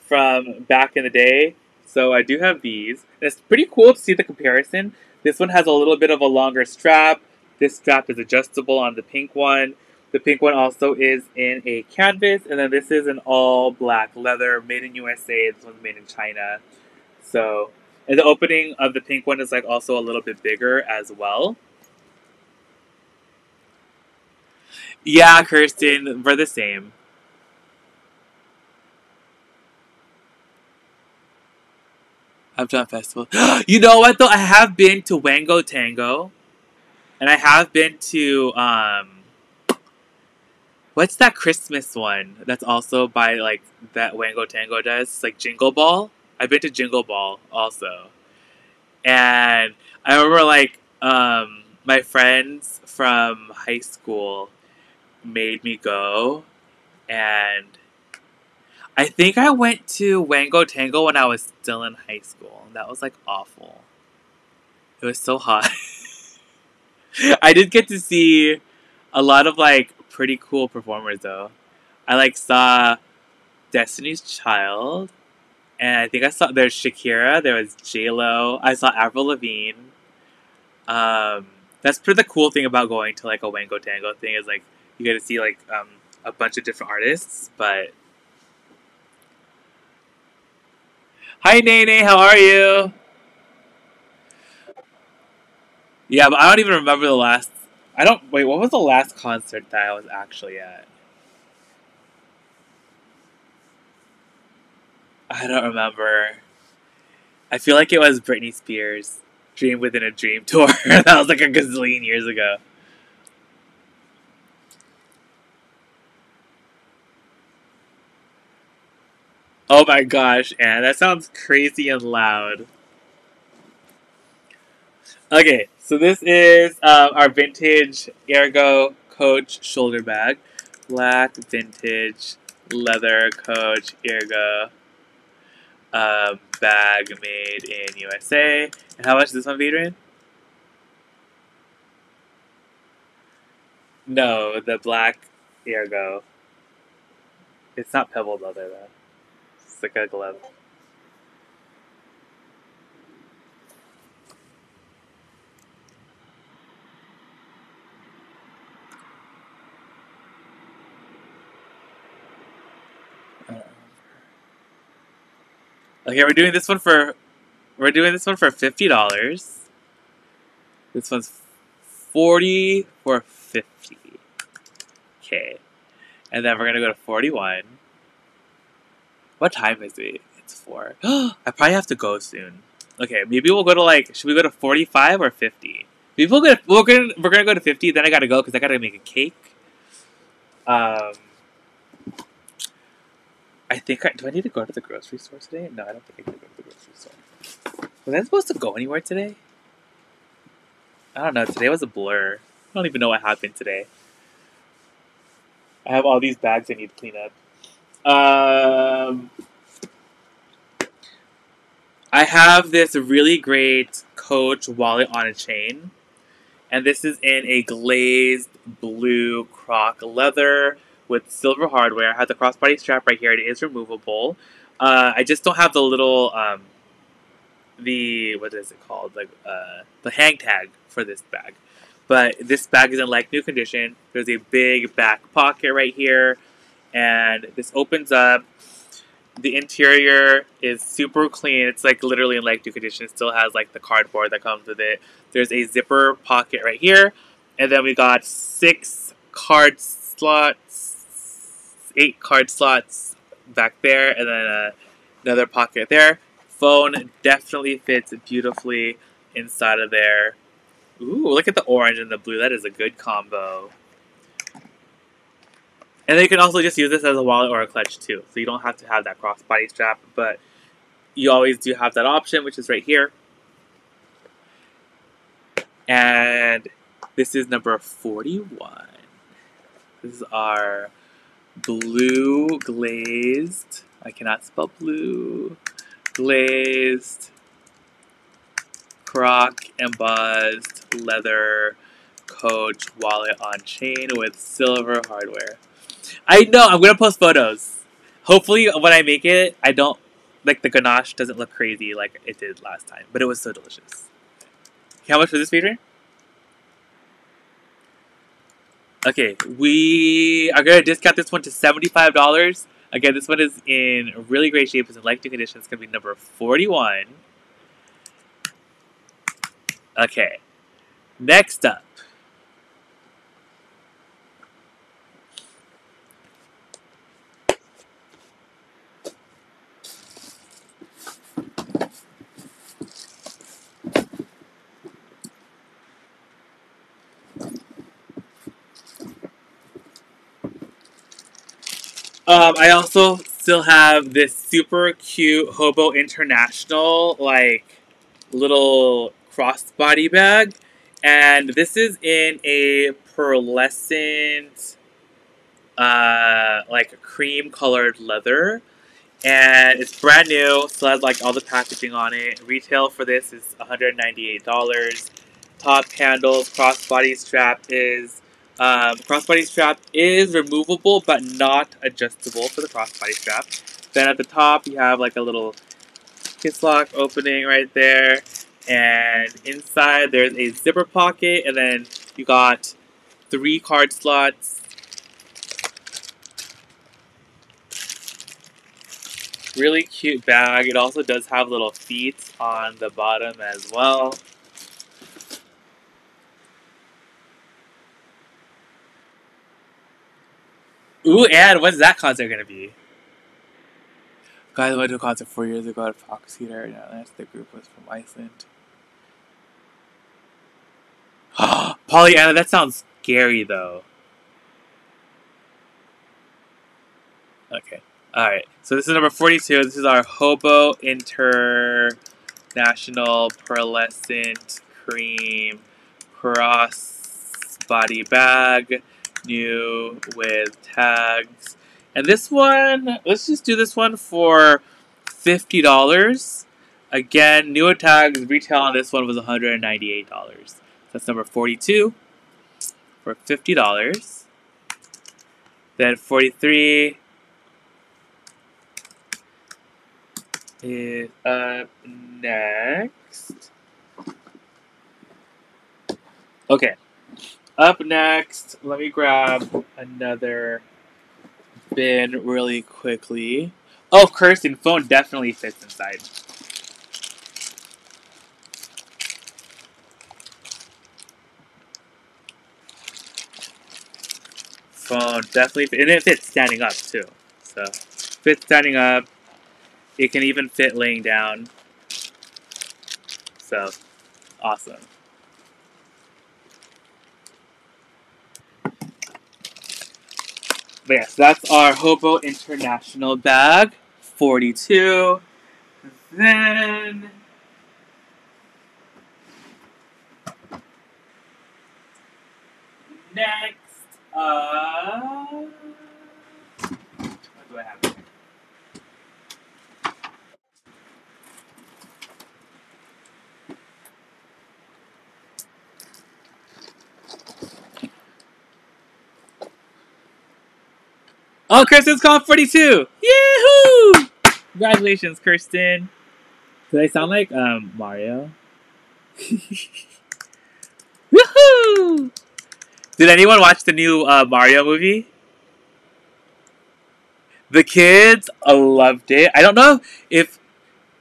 from back in the day. So I do have these. It's pretty cool to see the comparison. This one has a little bit of a longer strap. This strap is adjustable on the pink one. The pink one also is in a canvas, and then this is an all black leather made in U S A. This one's made in China. So, and the opening of the pink one is like also a little bit bigger as well. Yeah, Kirsten, we're the same. I've done festival. You know what, though? I have been to Wango Tango. And I have been to, um... what's that Christmas one that's also by, like, that Wango Tango does? It's like Jingle Ball. I've been to Jingle Ball also. And I remember, like, um, my friends from high school made me go, and I think I went to Wango Tango when I was still in high school. That was like awful. It was so hot. I did get to see a lot of like pretty cool performers though. I like saw Destiny's Child, and I think I saw there's Shakira, there was J Lo, I saw Avril Lavigne. Um, that's pretty the cool thing about going to like a Wango Tango thing is like you get to see like um, a bunch of different artists, but hi Nene, how are you? Yeah, but I don't even remember the last. I don't wait. What was the last concert that I was actually at? I don't remember. I feel like it was Britney Spears' "Dream Within a Dream" tour. That was like a gazillion years ago. Oh my gosh, Anne, that sounds crazy and loud. Okay, so this is uh, our vintage Ergo Coach shoulder bag. Black vintage leather Coach Ergo uh, bag made in U S A. And how much is this one, Hadrian? No, the black Ergo. It's not pebble leather though. It's like a glove. Okay, we're doing this one for we're doing this one for fifty dollars. This one's forty for fifty. Okay. And then we're gonna go to forty-one. What time is it? It's four. I probably have to go soon. Okay, maybe we'll go to like. Should we go to forty-five or fifty? Maybe we'll go. To, we're gonna we're gonna go to fifty. Then I gotta go because I gotta make a cake. Um, I think. I, do I need to go to the grocery store today? No, I don't think I need to go to the grocery store. Was I supposed to go anywhere today? I don't know. Today was a blur. I don't even know what happened today. I have all these bags I need to clean up. Um, I have this really great Coach wallet on a chain. And this is in a glazed blue croc leather with silver hardware. I have the crossbody strap right here. It is removable. Uh, I just don't have the little, um, the, what is it called? Like, uh, the hang tag for this bag. But this bag is in like new condition. There's a big back pocket right here. And this opens up. The interior is super clean. It's like literally in like new condition. It still has like the cardboard that comes with it. There's a zipper pocket right here. And then we got six card slots, eight card slots back there. And then uh, another pocket there. Phone definitely fits beautifully inside of there. Ooh, look at the orange and the blue. That is a good combo. And then you can also just use this as a wallet or a clutch too. So you don't have to have that crossbody strap, but you always do have that option, which is right here. And this is number forty-one. This is our blue glazed. I cannot spell blue. Glazed. Croc embossed leather Coach wallet on chain with silver hardware. I know, I'm gonna post photos. Hopefully when I make it, I don't, like the ganache doesn't look crazy like it did last time, but it was so delicious. Okay, how much was this feature? Okay, we are gonna discount this one to seventy-five dollars. Again, this one is in really great shape. It's in like new condition. It's gonna be number forty-one. Okay, next up. Um, I also still have this super cute Hobo International, like, little crossbody bag, and this is in a pearlescent uh, like cream colored leather, and it's brand new, so it has like all the packaging on it. Retail for this is one hundred ninety-eight dollars. Top handles, crossbody strap is um, crossbody strap is removable but not adjustable for the crossbody strap. Then at the top you have like a little kiss lock opening right there. And inside there's a zipper pocket, and then you got three card slots. Really cute bag. It also does have little feet on the bottom as well. Ooh, and when's that concert gonna be? Guys, I went to a concert four years ago at Fox Theater in Atlanta. The group was from Iceland. Pollyanna, that sounds scary, though. Okay. Alright, so this is number forty-two. This is our Hobo International Pearlescent Cream Crossbody Bag. New with tags. And this one, let's just do this one for fifty dollars. Again, new with tags. Retail on this one was one hundred ninety-eight dollars. That's number forty-two for fifty dollars. Then forty-three... is up next. Okay. Up next, let me grab another bin really quickly. Oh, Kirsten, phone definitely fits inside. Phone definitely fits. And it fits standing up, too. So, fits standing up. It can even fit laying down. So, awesome. But yes, that's our Hobo International bag, forty-two. Then... next up... what do I have? Oh, Kirsten's called forty-two! Yahoo! Congratulations, Kirsten. Did I sound like um Mario? Woohoo! Did anyone watch the new uh, Mario movie? The kids uh, loved it. I don't know if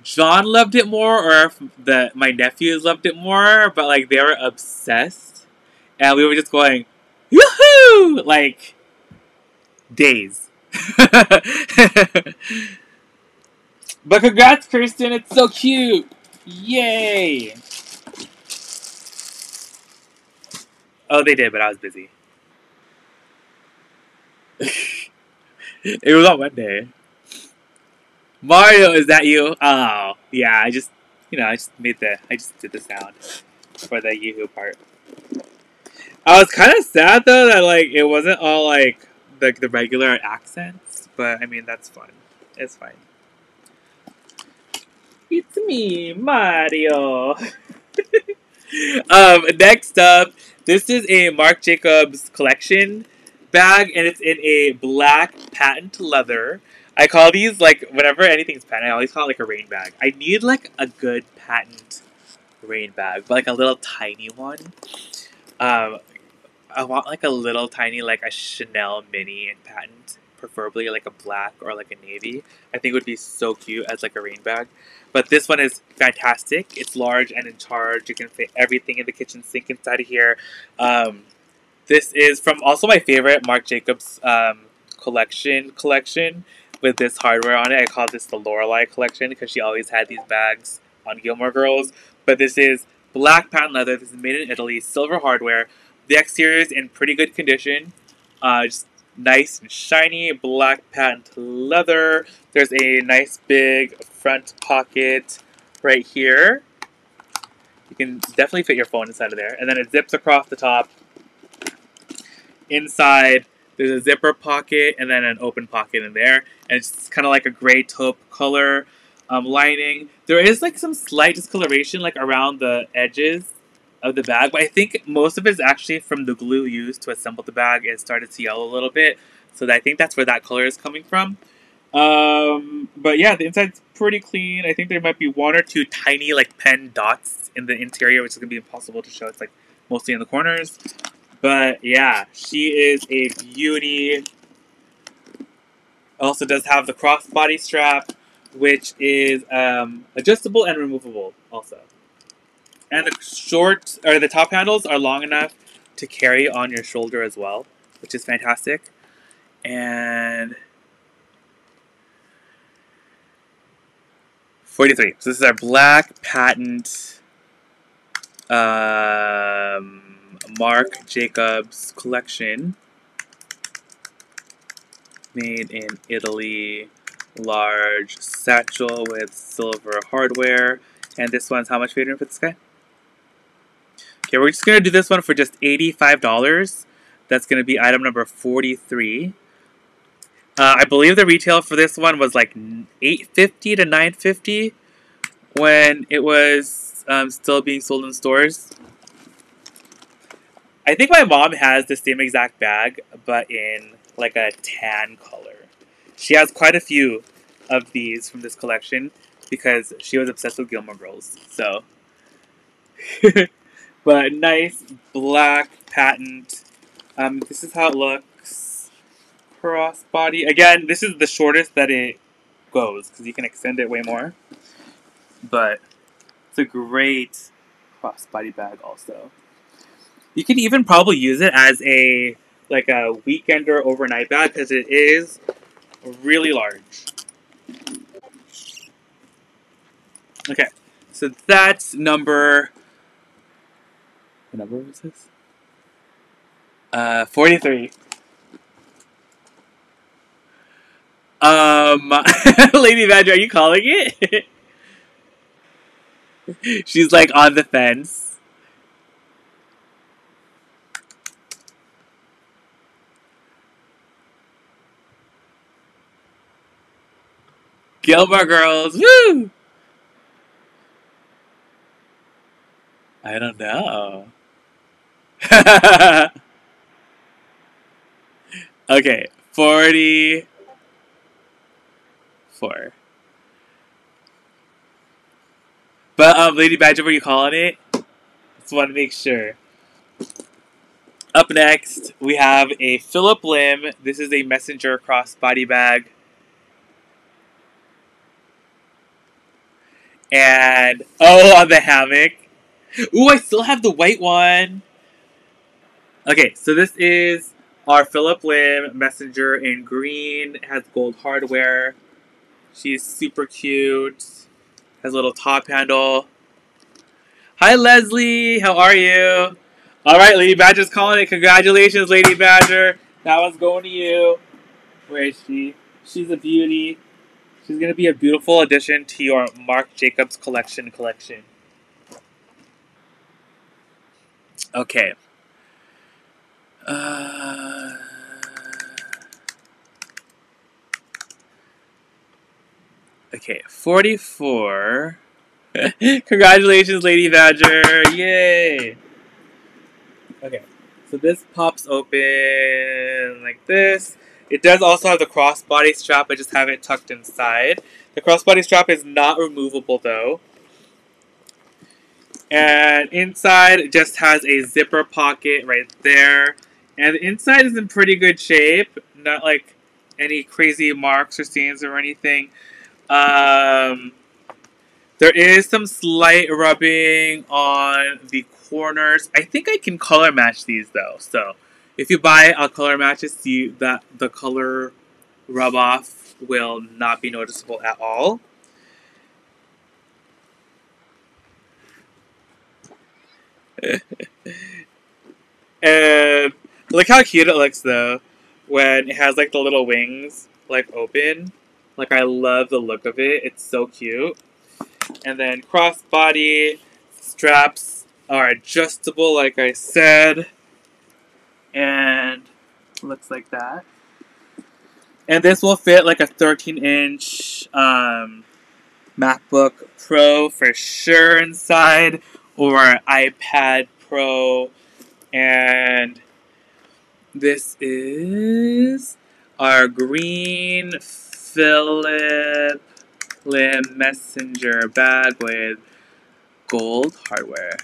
John loved it more or if the my nephews loved it more, but like they were obsessed, and we were just going, "Woohoo!" like. Days. But congrats, Kirsten. It's so cute. Yay. Oh, they did, but I was busy. It was on Monday. Mario, is that you? Oh, yeah. I just, you know, I just made the, I just did the sound for the Yoo-hoo part. I was kind of sad, though, that, like, it wasn't all, like, like the, the regular accents, but I mean that's fun. It's fine. It's me, Mario. um, next up, this is a Marc Jacobs collection bag, and it's in a black patent leather. I call these like whenever anything's patent, I always call it like a rain bag. I need like a good patent rain bag, but like a little tiny one. Um. I want like a little tiny, like a Chanel mini in patent, preferably like a black or like a navy. I think it would be so cute as like a rain bag. But this one is fantastic. It's large and in charge. You can fit everything in the kitchen sink inside of here. Um, this is from also my favorite Marc Jacobs um, collection collection with this hardware on it. I call this the Lorelei collection because she always had these bags on Gilmore Girls. But this is black patent leather. This is made in Italy, silver hardware. The exterior is in pretty good condition. Uh, just nice and shiny black patent leather. There's a nice big front pocket right here. You can definitely fit your phone inside of there. And then it zips across the top. Inside, there's a zipper pocket and then an open pocket in there. And it's kind of like a gray taupe color um, lining. There is like some slight discoloration like around the edges of the bag, but I think most of it is actually from the glue used to assemble the bag. It started to yellow a little bit, so I think that's where that color is coming from. Um, but yeah, the inside's pretty clean. I think there might be one or two tiny like pen dots in the interior, which is gonna be impossible to show. It's like mostly in the corners. But yeah, she is a beauty. Also does have the crossbody strap, which is um, adjustable and removable also. And the short, or the top handles are long enough to carry on your shoulder as well, which is fantastic. And forty-three. So this is our black patent um, Marc Jacobs collection, made in Italy, large satchel with silver hardware. And this one's how much, Hadrian, for this guy? Okay, we're just going to do this one for just eighty-five dollars. That's going to be item number forty-three. Uh, I believe the retail for this one was like eight fifty to nine fifty when it was um, still being sold in stores. I think my mom has the same exact bag, but in like a tan color. She has quite a few of these from this collection because she was obsessed with Gilmore Girls. So, but nice black patent. Um, this is how it looks. Crossbody. Again, this is the shortest that it goes because you can extend it way more. But it's a great crossbody bag also. You could even probably use it as a like a weekend or overnight bag because it is really large. Okay, so that's number. What number was this? Uh, forty-three. Um, Lady Badger, are you calling it? She's like on the fence. Gilmore Girls, woo! I don't know. Okay, forty-four. But, um, Lady Badger, were you calling it? Just want to make sure. Up next, we have a Philip Lim. This is a messenger crossbody bag. And, oh, on the hammock. Ooh, I still have the white one. Okay, so this is our Philip Lim messenger in green. It has gold hardware. She's super cute. Has a little top handle. Hi, Leslie. How are you? All right, Lady Badger's calling it. Congratulations, Lady Badger. That one's going to you. Where is she? She's a beauty. She's going to be a beautiful addition to your Marc Jacobs collection collection. Okay. Uh, okay, forty-four. Congratulations, Lady Badger. Yay. Okay, so this pops open like this. It does also have the crossbody strap, I just have it tucked inside. The crossbody strap is not removable though. And inside it just has a zipper pocket right there. And the inside is in pretty good shape. Not like any crazy marks or stains or anything. Um, there is some slight rubbing on the corners. I think I can color match these though, so. If you buy a color match, see that the color rub off will not be noticeable at all. And look how cute it looks though when it has like the little wings like open. Like I love the look of it. It's so cute. And then crossbody straps are adjustable like I said. And looks like that. And this will fit like a thirteen inch um, MacBook Pro for sure inside, or an iPad Pro. And this is our green Philip Lim messenger bag with gold hardware.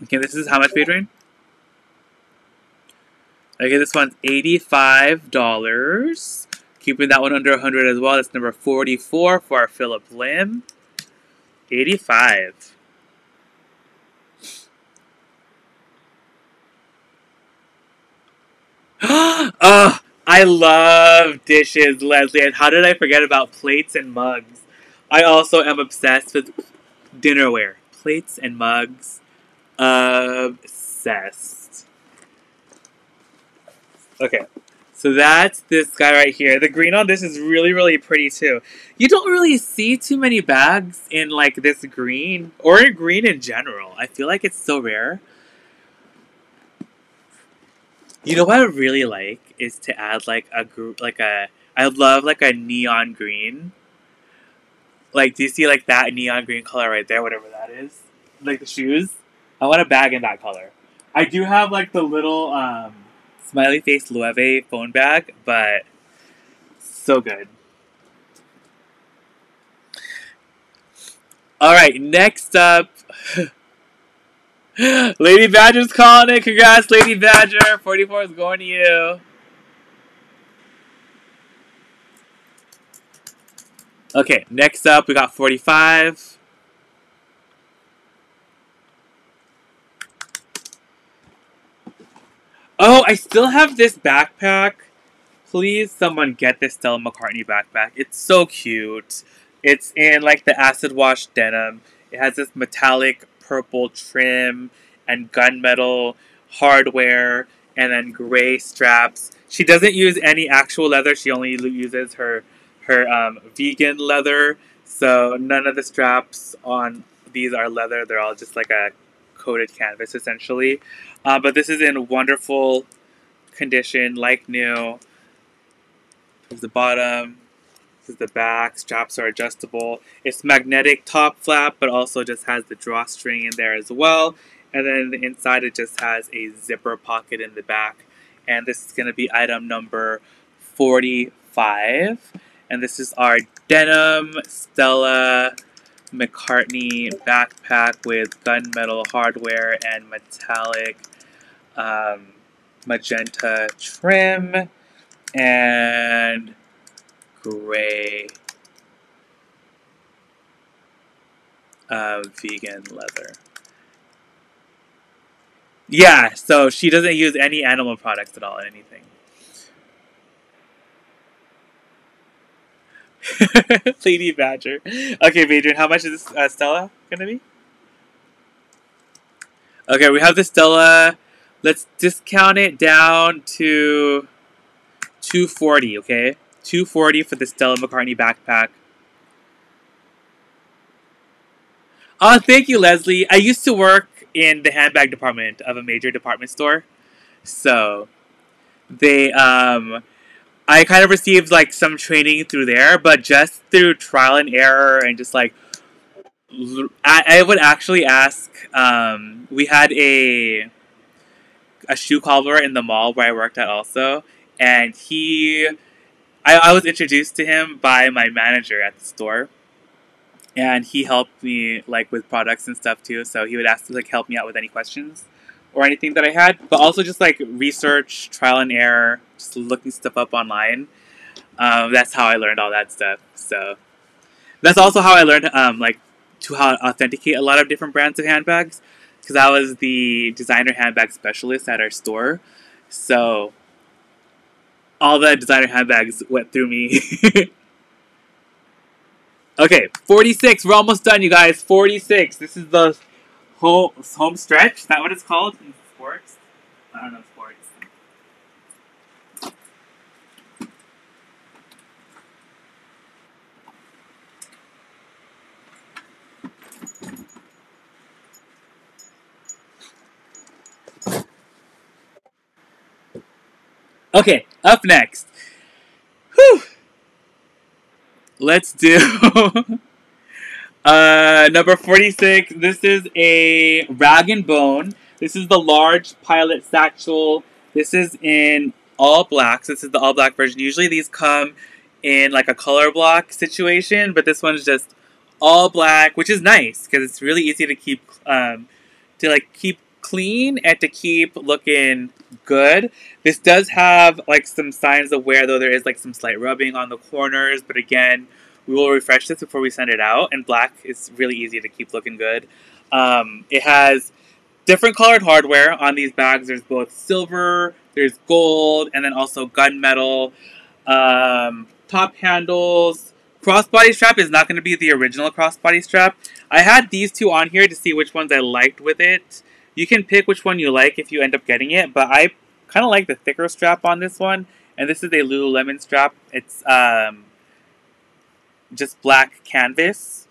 Okay, this is how much, Hadrian? Okay, this one's eighty-five dollars. Keeping that one under one hundred as well. That's number forty-four for our Philip Lim. eighty-five. Oh, I love dishes, Leslie. And how did I forget about plates and mugs? I also am obsessed with dinnerware. Plates and mugs. Obsessed. Okay, so that's this guy right here. The green on this is really, really pretty too. You don't really see too many bags in like this green, or in green in general. I feel like it's so rare. You know what I really like is to add like a group, like a, I love like a neon green. Like, do you see like that neon green color right there, whatever that is? Like the shoes? I want a bag in that color. I do have like the little um, smiley face Loewe phone bag, but so good. All right, next up, Lady Badger's calling it. Congrats, Lady Badger. forty-four is going to you. Okay, next up, we got forty-five. Oh, I still have this backpack. Please, someone get this Stella McCartney backpack. It's so cute. It's in like the acid wash denim. It has this metallic purple trim and gunmetal hardware and then gray straps. She doesn't use any actual leather. She only uses her, her um, vegan leather. So none of the straps on these are leather. They're all just like a coated canvas essentially. Uh, but this is in wonderful condition, like new. Here's the bottom. This is the back. Straps are adjustable. It's magnetic top flap, but also just has the drawstring in there as well. And then the inside, it just has a zipper pocket in the back. And this is going to be item number forty-five. And this is our denim Stella McCartney backpack with gunmetal hardware and metallic um, magenta trim and gray uh, vegan leather. Yeah, so she doesn't use any animal products at all, anything. Lady Badger. Okay, Adrian, how much is this uh, Stella gonna be? Okay, we have the Stella. Let's discount it down to two forty. Okay, two forty for the Stella McCartney backpack. Oh, thank you, Leslie. I used to work in the handbag department of a major department store, so they um. I kind of received like some training through there, but just through trial and error and just like, I, I would actually ask, um, we had a, a shoe cobbler in the mall where I worked at also. And he, I, I was introduced to him by my manager at the store, and he helped me like with products and stuff too. So he would ask to like help me out with any questions or anything that I had, but also just like research, trial and error, just looking stuff up online. Um, that's how I learned all that stuff. So that's also how I learned um, like to how to authenticate a lot of different brands of handbags, because I was the designer handbag specialist at our store. So all the designer handbags went through me. Okay, forty-six. We're almost done, you guys. forty-six. This is the Home, home stretch? Is that what it's called in sports? I don't know sports. Okay, up next. Whew. Let's do... Uh, number forty-six, this is a Rag and Bone. This is the large pilot satchel. This is in all black. So this is the all black version. Usually these come in like a color block situation, but this one's just all black, which is nice because it's really easy to keep, um, to like keep clean and to keep looking good. This does have like some signs of wear though. There is like some slight rubbing on the corners, but again, we will refresh this before we send it out, and black is really easy to keep looking good. Um, it has different colored hardware on these bags. There's both silver, there's gold, and then also gunmetal. Um, top handles. Crossbody strap is not going to be the original crossbody strap. I had these two on here to see which ones I liked with it. You can pick which one you like if you end up getting it, but I Kind of like the thicker strap on this one. And this is a Lululemon strap. It's um, just black canvas.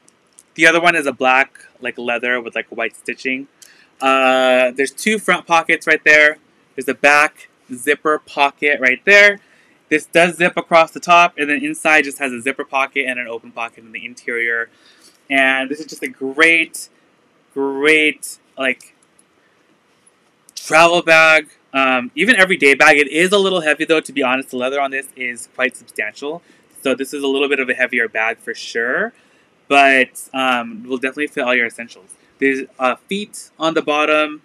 The other one is a black like leather with like white stitching. Uh, there's two front pockets right there. There's a back zipper pocket right there. This does zip across the top, and then inside just has a zipper pocket and an open pocket in the interior. And this is just a great, great like travel bag. Um, even everyday bag. It is a little heavy though, to be honest. The leather on this is quite substantial. So this is a little bit of a heavier bag for sure. But um, will definitely fit all your essentials. There's uh, feet on the bottom.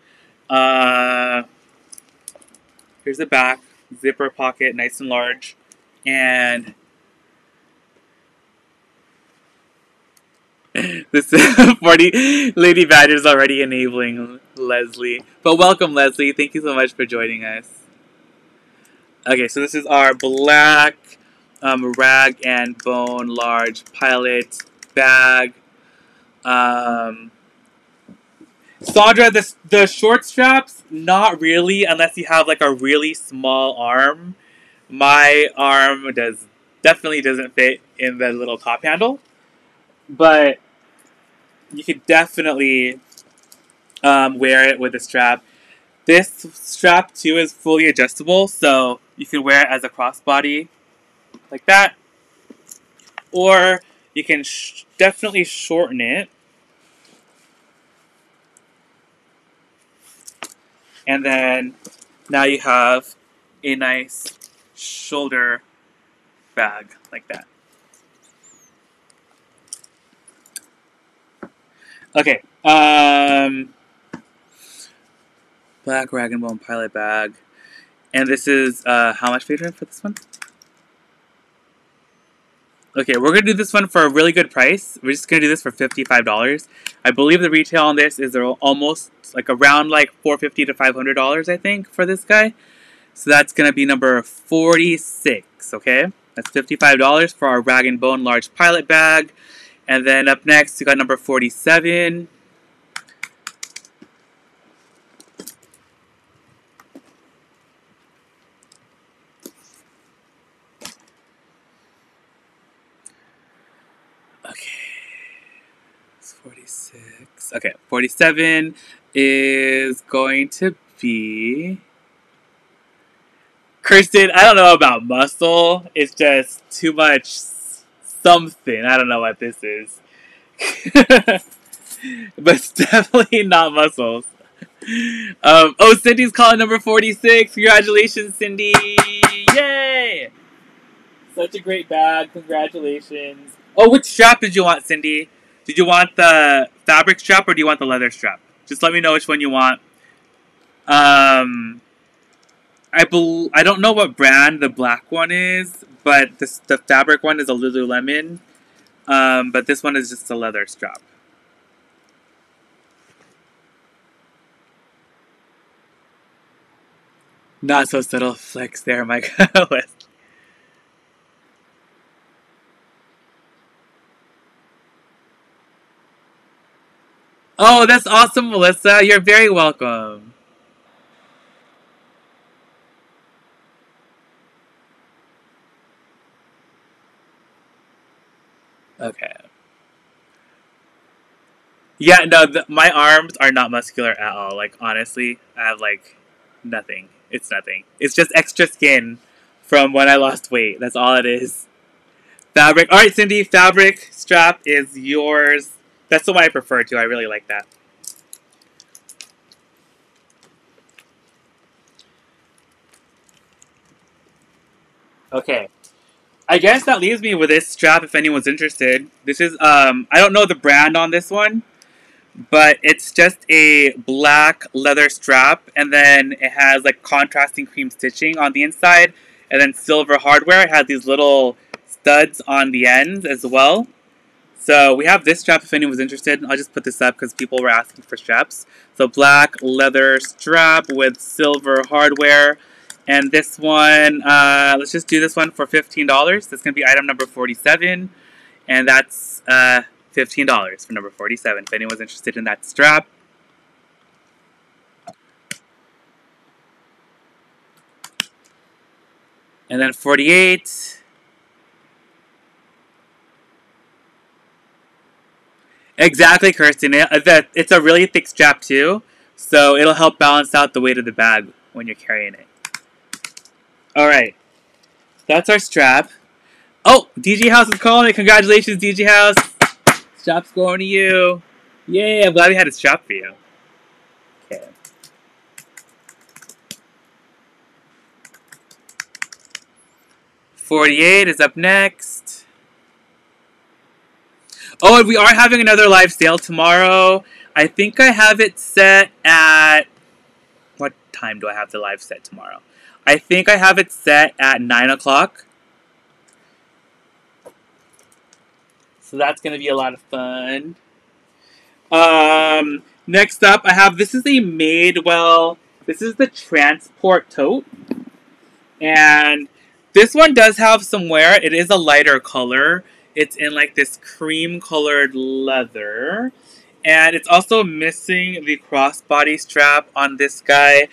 Uh, here's the back. Zipper pocket, nice and large. And this is forty Lady Badger's already enabling Leslie. But welcome, Leslie. Thank you so much for joining us. Okay, so this is our black um, Rag and Bone large pilot bag. Um, Sandra, the, the short straps, not really, unless you have like a really small arm. My arm does definitely doesn't fit in the little top handle. But you could definitely um, wear it with a strap. This strap too is fully adjustable, so you can wear it as a crossbody, like that. Or you can sh definitely shorten it. And then now you have a nice shoulder bag, like that. Okay, um, black Rag and Bone pilot bag, and this is, uh, how much, Adrian, for this one? Okay, we're going to do this one for a really good price. We're just going to do this for fifty-five dollars. I believe the retail on this is almost, like, around, like, four hundred fifty to five hundred dollars, I think, for this guy. So that's going to be number forty-six, okay? That's fifty-five dollars for our Rag and Bone large pilot bag. And then up next, you got number forty-seven. Okay. It's forty-six. Okay, forty-seven is going to be... Kirsten, I don't know about muscle. It's just too much... something. I don't know what this is. But it's definitely not muscles. Um, oh, Cindy's calling number forty-six. Congratulations, Cindy. Yay! Such a great bag. Congratulations. Oh, which strap did you want, Cindy? Did you want the fabric strap or do you want the leather strap? Just let me know which one you want. Um, I, bel I don't know what brand the black one is. But this, the fabric one is a Lululemon, um, but this one is just a leather strap. Not so subtle flex there, Micah. Oh, that's awesome, Melissa. You're very welcome. Okay. Yeah, no, the, my arms are not muscular at all. Like, honestly, I have, like, nothing. It's nothing. It's just extra skin from when I lost weight. That's all it is. Fabric. All right, Cindy, fabric strap is yours. That's the one I prefer, too. I really like that. Okay. I guess that leaves me with this strap if anyone's interested. This is, um, I don't know the brand on this one, but it's just a black leather strap, and then it has like contrasting cream stitching on the inside, and then silver hardware. It has these little studs on the ends as well. So we have this strap if anyone's interested. I'll just put this up because people were asking for straps. So black leather strap with silver hardware. And this one, uh, let's just do this one for fifteen dollars. That's going to be item number forty-seven. And that's uh, fifteen dollars for number forty-seven, if anyone's interested in that strap. And then forty-eight. Exactly, Kirsten. It's a really thick strap too, so it'll help balance out the weight of the bag when you're carrying it. Alright, that's our strap. Oh, D G House is calling it. Congratulations, D G House. Strap's going to you. Yay, I'm glad we had a strap for you. Okay. forty-eight is up next. Oh, and we are having another live sale tomorrow. I think I have it set at... What time do I have the live set tomorrow? I think I have it set at nine o'clock. So that's going to be a lot of fun. Um, next up, I have... This is a Madewell... This is the Transport Tote. And this one does have some wear. It is a lighter color. It's in like this cream-colored leather. And it's also missing the crossbody strap on this guy.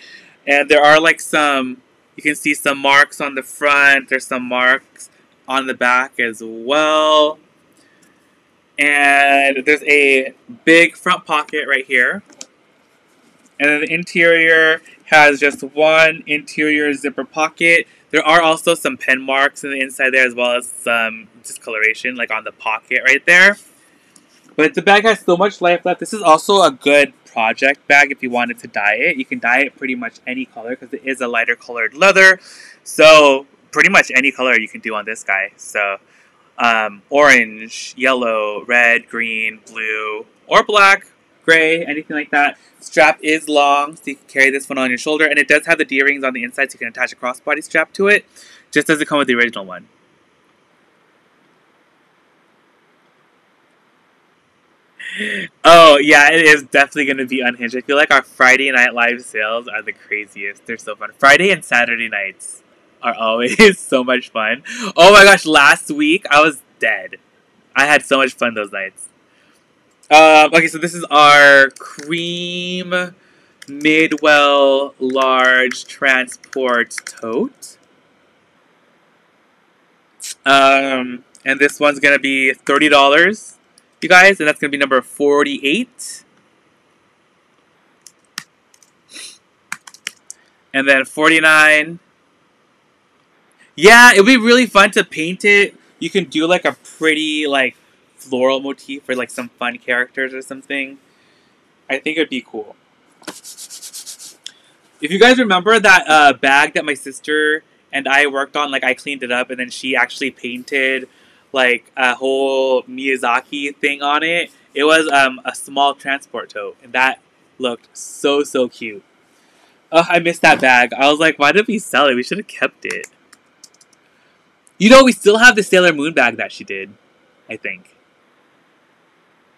And there are like some, you can see some marks on the front. There's some marks on the back as well. And there's a big front pocket right here. And then the interior has just one interior zipper pocket. There are also some pen marks in the inside there, as well as some discoloration like on the pocket right there. But the bag has so much life left. This is also a good project bag if you wanted to dye it. You can dye it pretty much any color because it is a lighter colored leather. So pretty much any color you can do on this guy. So um, orange, yellow, red, green, blue, or black, gray, anything like that. Strap is long, so you can carry this one on your shoulder. And it does have the D-rings on the inside, so you can attach a crossbody strap to it. Just doesn't come with the original one. Oh, yeah, it is definitely going to be unhinged. I feel like our Friday night live sales are the craziest. They're so fun. Friday and Saturday nights are always so much fun. Oh my gosh, last week I was dead. I had so much fun those nights. Um, okay, so this is our cream Madewell large transport tote. Um, and this one's going to be thirty dollars. You guys, and that's going to be number forty-eight. And then forty-nine. Yeah, it would be really fun to paint it. You can do like a pretty like floral motif or like some fun characters or something. I think it would be cool. If you guys remember that uh, bag that my sister and I worked on, like I cleaned it up and then she actually painted like a whole Miyazaki thing on it. It was um, a small transport tote, and that looked so, so cute. Oh, I missed that bag. I was like, why did we sell it? We should have kept it. You know, we still have the Sailor Moon bag that she did, I think.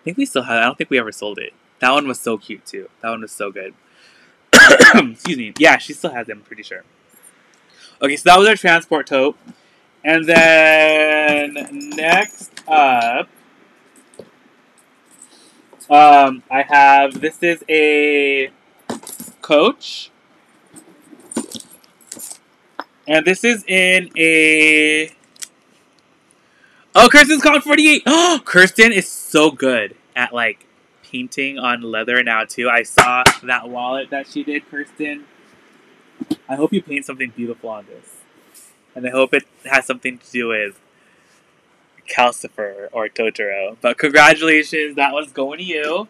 I think we still have it. I don't think we ever sold it. That one was so cute, too. That one was so good. Excuse me. Yeah, she still has it, I'm pretty sure. Okay, so that was our transport tote. And then next up, um, I have, this is a Coach. And this is in a, oh, Kirsten's called forty-eight. Oh, Kirsten is so good at like painting on leather now too. I saw that wallet that she did, Kirsten. I hope you paint something beautiful on this. And I hope it has something to do with Calcifer or Totoro. But congratulations, that one's going to you.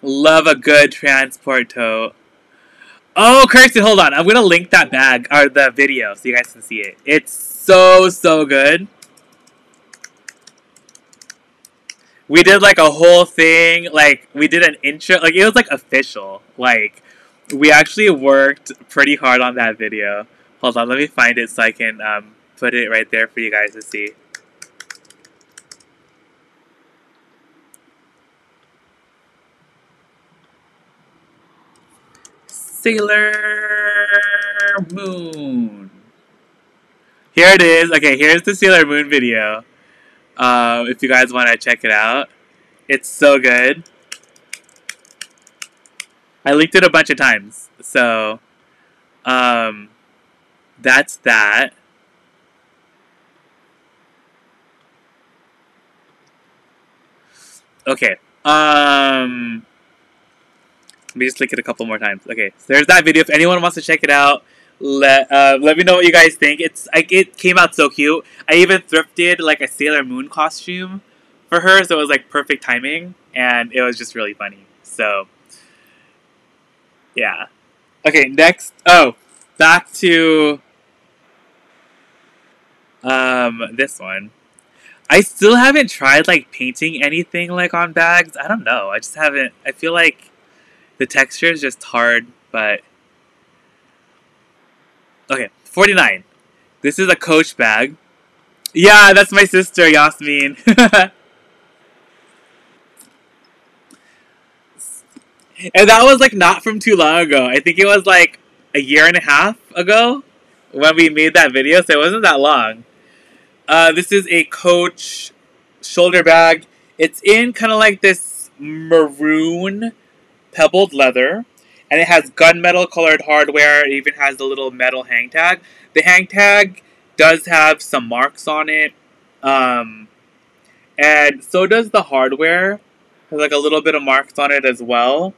Love a good transport tote. Oh, Kirsten, hold on. I'm going to link that bag, or the video, so you guys can see it. It's so, so good. We did like a whole thing. Like, we did an intro. Like, it was like official. Like, we actually worked pretty hard on that video. Hold on, let me find it so I can um, put it right there for you guys to see. Sailor Moon. Here it is. Okay, here's the Sailor Moon video. Uh, if you guys want to check it out. It's so good. I linked it a bunch of times. So, um... that's that. Okay. Um, let me just click it a couple more times. Okay, so there's that video. If anyone wants to check it out, let uh, let me know what you guys think. It's like it came out so cute. I even thrifted like a Sailor Moon costume for her, so it was like perfect timing, and it was just really funny. So, yeah. Okay, next. Oh, back to um this one. I still haven't tried, like, painting anything, like, on bags. I don't know. I just haven't. I feel like the texture is just hard, but... Okay, forty-nine. This is a Coach bag. Yeah, that's my sister, Yasmin. And that was, like, not from too long ago. I think it was, like, a year and a half ago when we made that video, so it wasn't that long. Uh, this is a Coach shoulder bag. It's in kind of like this maroon pebbled leather. And it has gunmetal colored hardware. It even has the little metal hang tag. The hang tag does have some marks on it. Um, and so does the hardware. It has like a little bit of marks on it as well.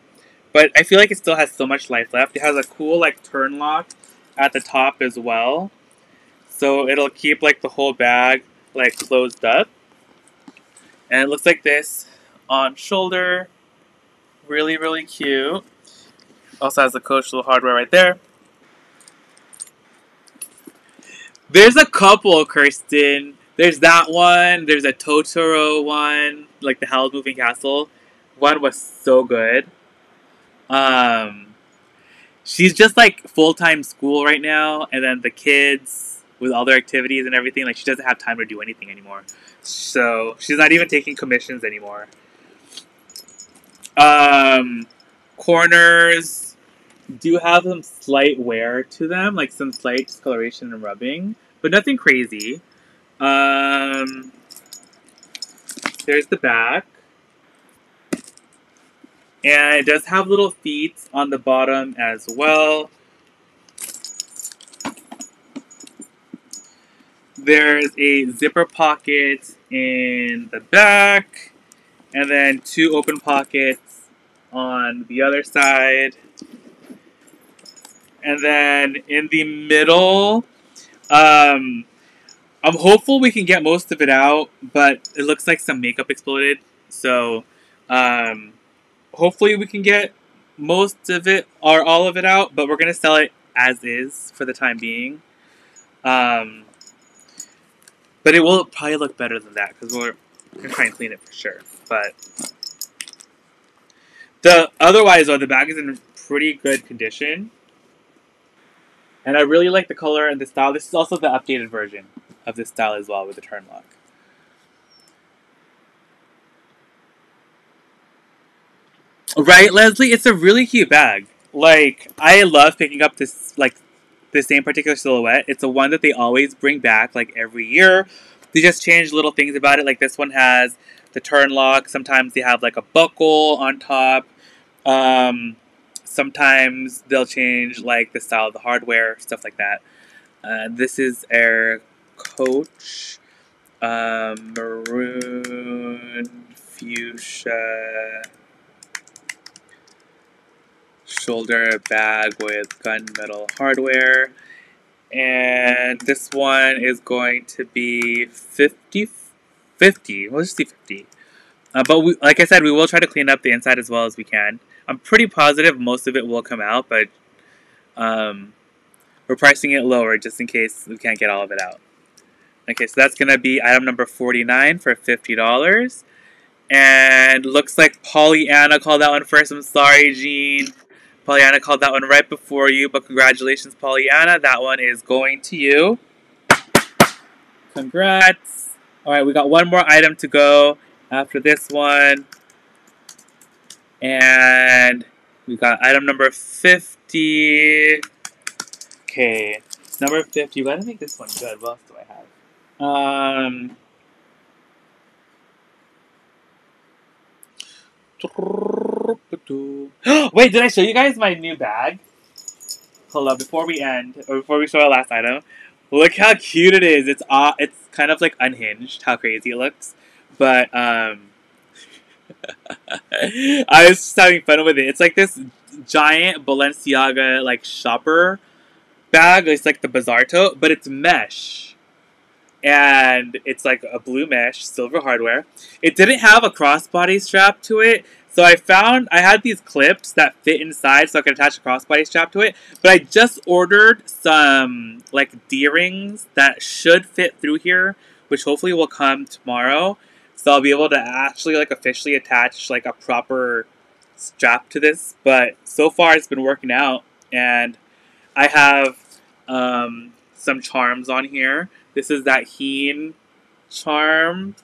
But I feel like it still has so much life left. It has a cool like turn lock at the top as well. So it'll keep like the whole bag like closed up. And it looks like this on shoulder. Really, really cute. Also has the Coach little hardware right there. There's a couple, Kirsten. There's that one. There's a Totoro one, like the Howl's Moving Castle. One was so good. Um, she's just like full-time school right now. And then the kids... with all their activities and everything, like, she doesn't have time to do anything anymore. So, she's not even taking commissions anymore. Um, corners do have some slight wear to them, like some slight discoloration and rubbing, but nothing crazy. Um, there's the back. And it does have little feet on the bottom as well. There's a zipper pocket in the back, and then two open pockets on the other side. And then in the middle, um, I'm hopeful we can get most of it out, but it looks like some makeup exploded. So um, hopefully we can get most of it or all of it out, but we're going to sell it as is for the time being. Um... But it will probably look better than that because we're going to try and clean it for sure. But the otherwise, though, the bag is in pretty good condition. And I really like the color and the style. This is also the updated version of this style as well with the turn lock. Right, Leslie? It's a really cute bag. Like, I love picking up this, like, the same particular silhouette. It's the one that they always bring back like every year. They just change little things about it. Like this one has the turn lock. Sometimes they have like a buckle on top. Um, sometimes they'll change like the style of the hardware, stuff like that. Uh, this is our Coach um, maroon fuchsia shoulder bag with gunmetal hardware, and this one is going to be fifty, fifty, we'll just do fifty. Uh, but we, like I said, we will try to clean up the inside as well as we can. I'm pretty positive most of it will come out, but um, we're pricing it lower just in case we can't get all of it out. Okay, so that's going to be item number forty-nine for fifty dollars. And looks like Pollyanna called that one first. I'm sorry, Jean. Pollyanna called that one right before you, but congratulations, Pollyanna. That one is going to you. Congrats. All right, we got one more item to go after this one. And we got item number fifty. Okay, number fifty. Gotta make this one good. What else do I have? Um... Wait, did I show you guys my new bag? Hold on, before we end, or before we show our last item, look how cute it is. It's uh, it's kind of like unhinged, how crazy it looks. But um, I was just having fun with it. It's like this giant Balenciaga like shopper bag. It's like the bazaar tote, but it's mesh. And it's like a blue mesh, silver hardware. It didn't have a crossbody strap to it. So I found, I had these clips that fit inside so I could attach a crossbody strap to it. But I just ordered some like D-rings that should fit through here, which hopefully will come tomorrow. So I'll be able to actually like officially attach like a proper strap to this. But so far it's been working out. And I have um, some charms on here. This is that Heen charm.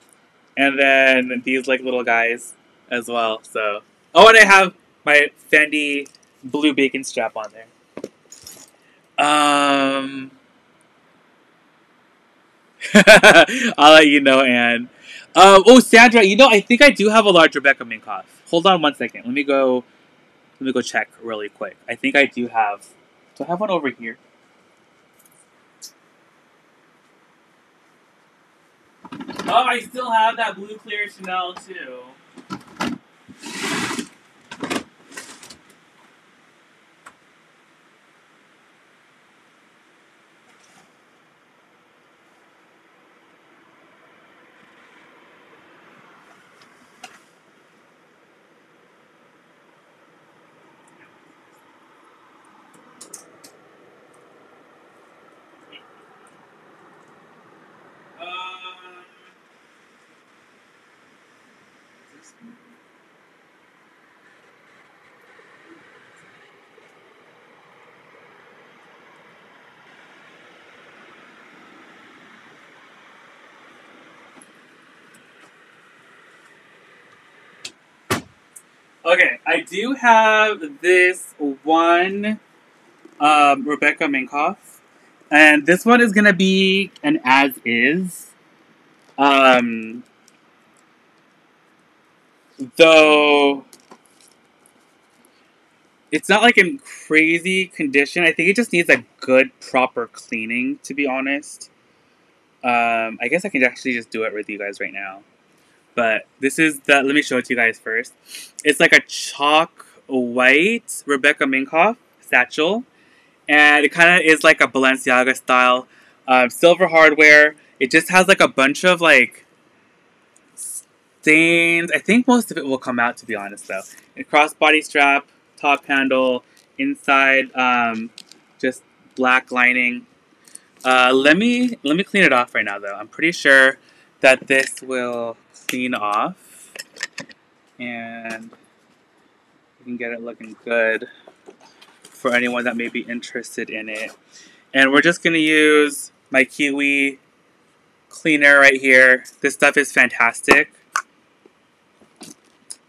And then these like little guys as well, so. Oh, and I have my Fendi blue bacon strap on there. Um, I'll let you know, Anne. Um, oh, Sandra, you know, I think I do have a large Rebecca Minkoff. Hold on one second. Let me go, let me go check really quick. I think I do have, do I have one over here? Oh, I still have that blue clear Chanel, too. Okay, I do have this one um, Rebecca Minkoff, and this one is going to be an as-is, um, though it's not like in crazy condition. I think it just needs a good, proper cleaning, to be honest. Um, I guess I can actually just do it with you guys right now. But this is the, let me show it to you guys first. It's like a chalk white Rebecca Minkoff satchel. And it kind of is like a Balenciaga style. Um, silver hardware. It just has like a bunch of like stains. I think most of it will come out, to be honest, though. A crossbody strap, top handle, inside um, just black lining. Uh, let me, let me clean it off right now, though. I'm pretty sure that this will clean off and you can get it looking good for anyone that may be interested in it. And we're just gonna use my Kiwi cleaner right here. This stuff is fantastic.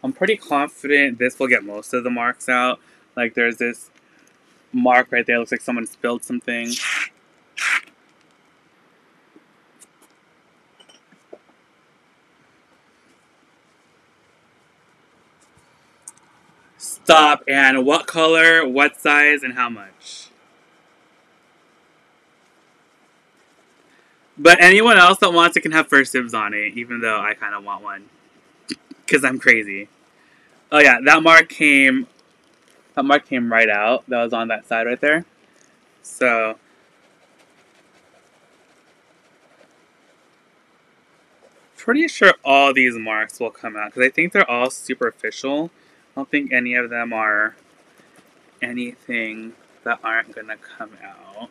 I'm pretty confident this will get most of the marks out. Like there's this mark right there. It looks like someone spilled something. Stop, and what color, what size, and how much? But anyone else that wants it can have first dibs on it, even though I kind of want one. Because I'm crazy. Oh yeah, that mark came, that mark came right out. That was on that side right there. So, pretty sure all these marks will come out, because I think they're all superficial. I don't think any of them are anything that aren't going to come out.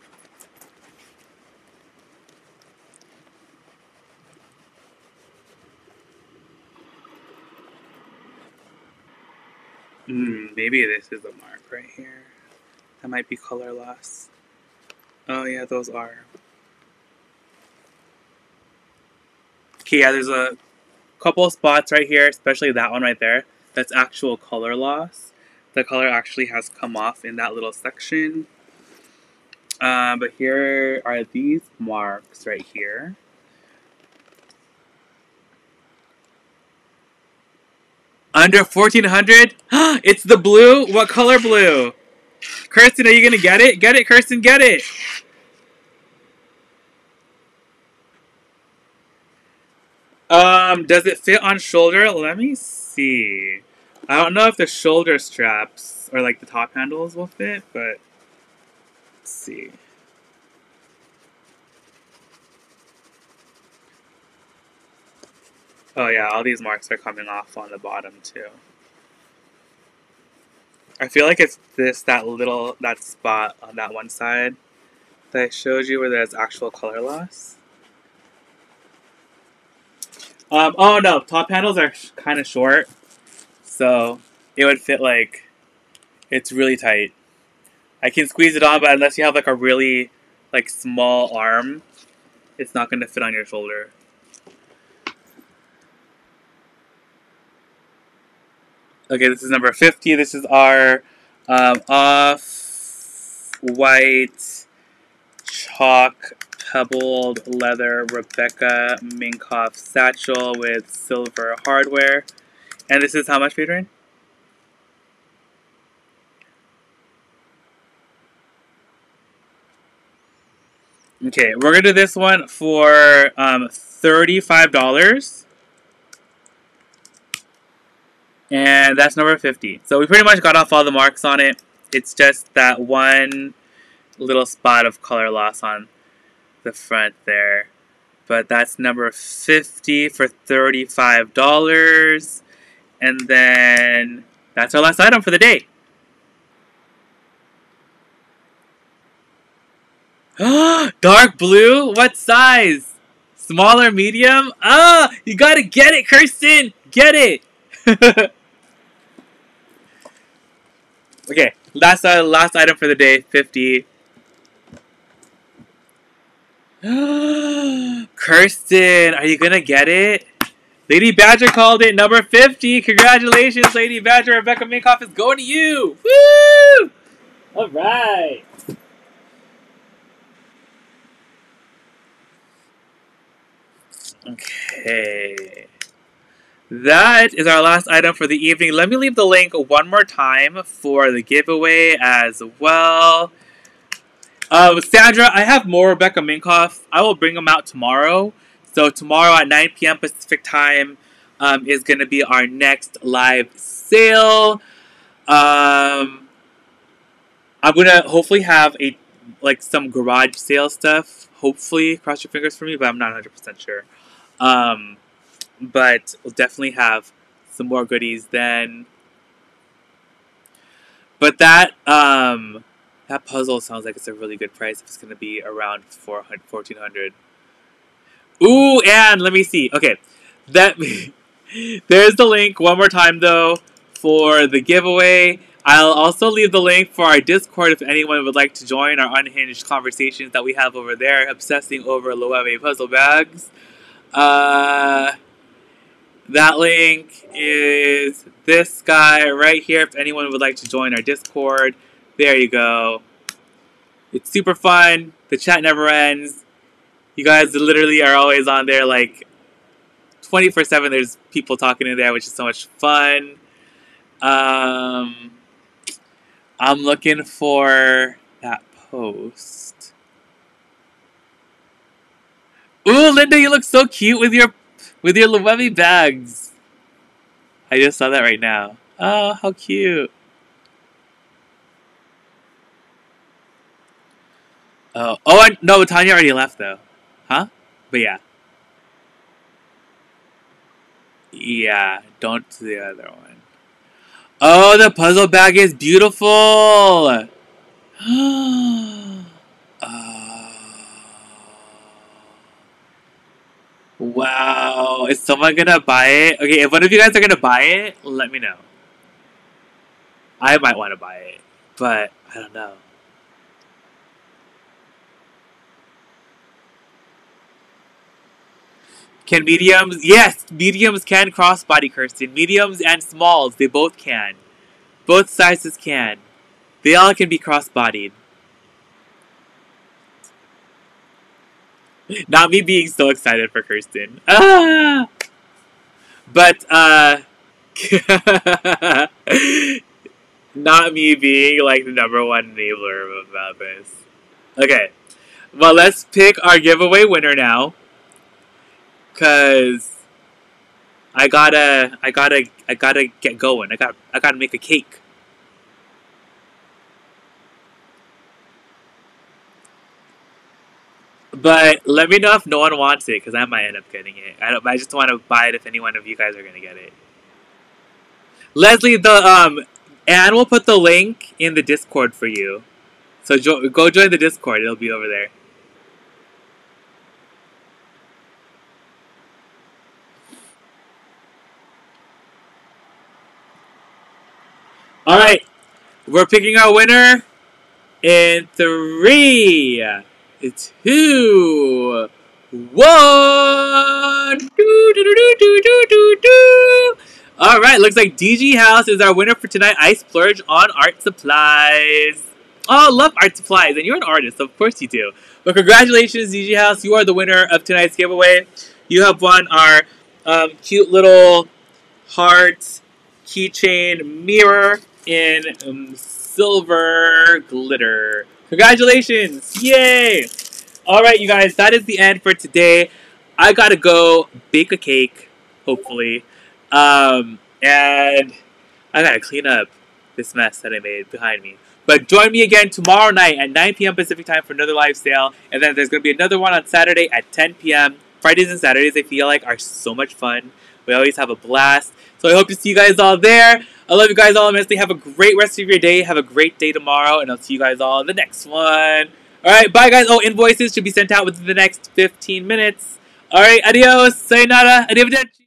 Mm, maybe this is a mark right here. That might be color loss. Oh yeah, those are. Okay, yeah, there's a couple spots right here, especially that one right there. That's actual color loss. The color actually has come off in that little section. Uh, but here are these marks right here. Under fourteen hundred? It's the blue? What color blue? Kirsten, are you gonna get it? Get it, Kirsten, get it! Um, does it fit on shoulder? Let me see. I don't know if the shoulder straps or like the top handles will fit, but let's see. Oh yeah, all these marks are coming off on the bottom too. I feel like it's this, that little, that spot on that one side that I showed you where there's actual color loss. Um, oh no, top handles are sh kind of short, so it would fit like, it's really tight. I can squeeze it on, but unless you have like a really like small arm, it's not going to fit on your shoulder. Okay, this is number fifty. This is our um, off-white chalk pebbled leather Rebecca Minkoff satchel with silver hardware. And this is how much, Adrian? Okay, we're going to do this one for um, thirty-five dollars. And that's number fifty. So we pretty much got off all the marks on it. It's just that one little spot of color loss on the front there. But that's number fifty for thirty-five dollars. And then that's our last item for the day. Dark blue? What size? Small or medium? Ah, oh, you gotta get it, Kirsten! Get it! Okay, last uh, last item for the day, fifty. Kirsten, are you gonna get it? Lady Badger called it, number fifty. Congratulations, Lady Badger. Rebecca Minkoff is going to you. Woo! All right. Okay. That is our last item for the evening. Let me leave the link one more time for the giveaway as well. Uh, Sandra, I have more Rebecca Minkoff. I will bring them out tomorrow. So tomorrow at nine P M Pacific time um, is going to be our next live sale. Um, I'm going to hopefully have a like some garage sale stuff. Hopefully, cross your fingers for me, but I'm not one hundred percent sure. Um... But we'll definitely have some more goodies then. But that um, that puzzle sounds like it's a really good price. It's going to be around fourteen hundred dollars. Ooh, and let me see. Okay, that there's the link one more time, though, for the giveaway. I'll also leave the link for our Discord if anyone would like to join our unhinged conversations that we have over there, obsessing over Loewe puzzle bags. Uh... That link is this guy right here if anyone would like to join our Discord. There you go. It's super fun. The chat never ends. You guys literally are always on there like twenty-four seven. There's people talking in there, which is so much fun. Um, I'm looking for that post. Ooh, Linda, you look so cute with your With your Loewe bags. I just saw that right now. Oh, how cute. Oh, oh I, no, Tanya already left though. Huh? But yeah. Yeah, don't do the other one. Oh, the puzzle bag is beautiful. Oh. Wow, is someone gonna buy it? Okay, if one of you guys are gonna buy it, let me know. I might want to buy it, but I don't know. Can mediums? Yes, mediums can crossbody, Kirsten. Mediums and smalls, they both can. Both sizes can. They all can be crossbodied. Not me being so excited for Kirsten. Ah! But, uh... not me being, like, the number one enabler about this. Okay. Well, let's pick our giveaway winner now. Because I gotta, I gotta, I gotta get going. I got, I gotta make a cake. But let me know if no one wants it, because I might end up getting it. I don't. I just want to buy it if any one of you guys are gonna get it. Leslie, the um, Anne will put the link in the Discord for you. So jo go join the Discord. It'll be over there. All right, we're picking our winner in three, two, one. Do, do, do, do, do, do, do. All right, looks like D G House is our winner for tonight. I splurge on art supplies. Oh, love art supplies, and you're an artist, so of course you do. But congratulations, D G House, you are the winner of tonight's giveaway. You have won our um, cute little heart keychain mirror in um, silver glitter. Congratulations! Yay! Alright, you guys, that is the end for today. I gotta go bake a cake, hopefully. Um, and I gotta clean up this mess that I made behind me. But join me again tomorrow night at nine p m Pacific time for another live sale. And then there's gonna be another one on Saturday at ten p m Fridays and Saturdays, I feel like, are so much fun. We always have a blast. So I hope to see you guys all there. I love you guys all immensely. Have a great rest of your day. Have a great day tomorrow. And I'll see you guys all in the next one. All right. Bye, guys. Oh, invoices should be sent out within the next fifteen minutes. All right. Adios. Sayonara. Arrivederci.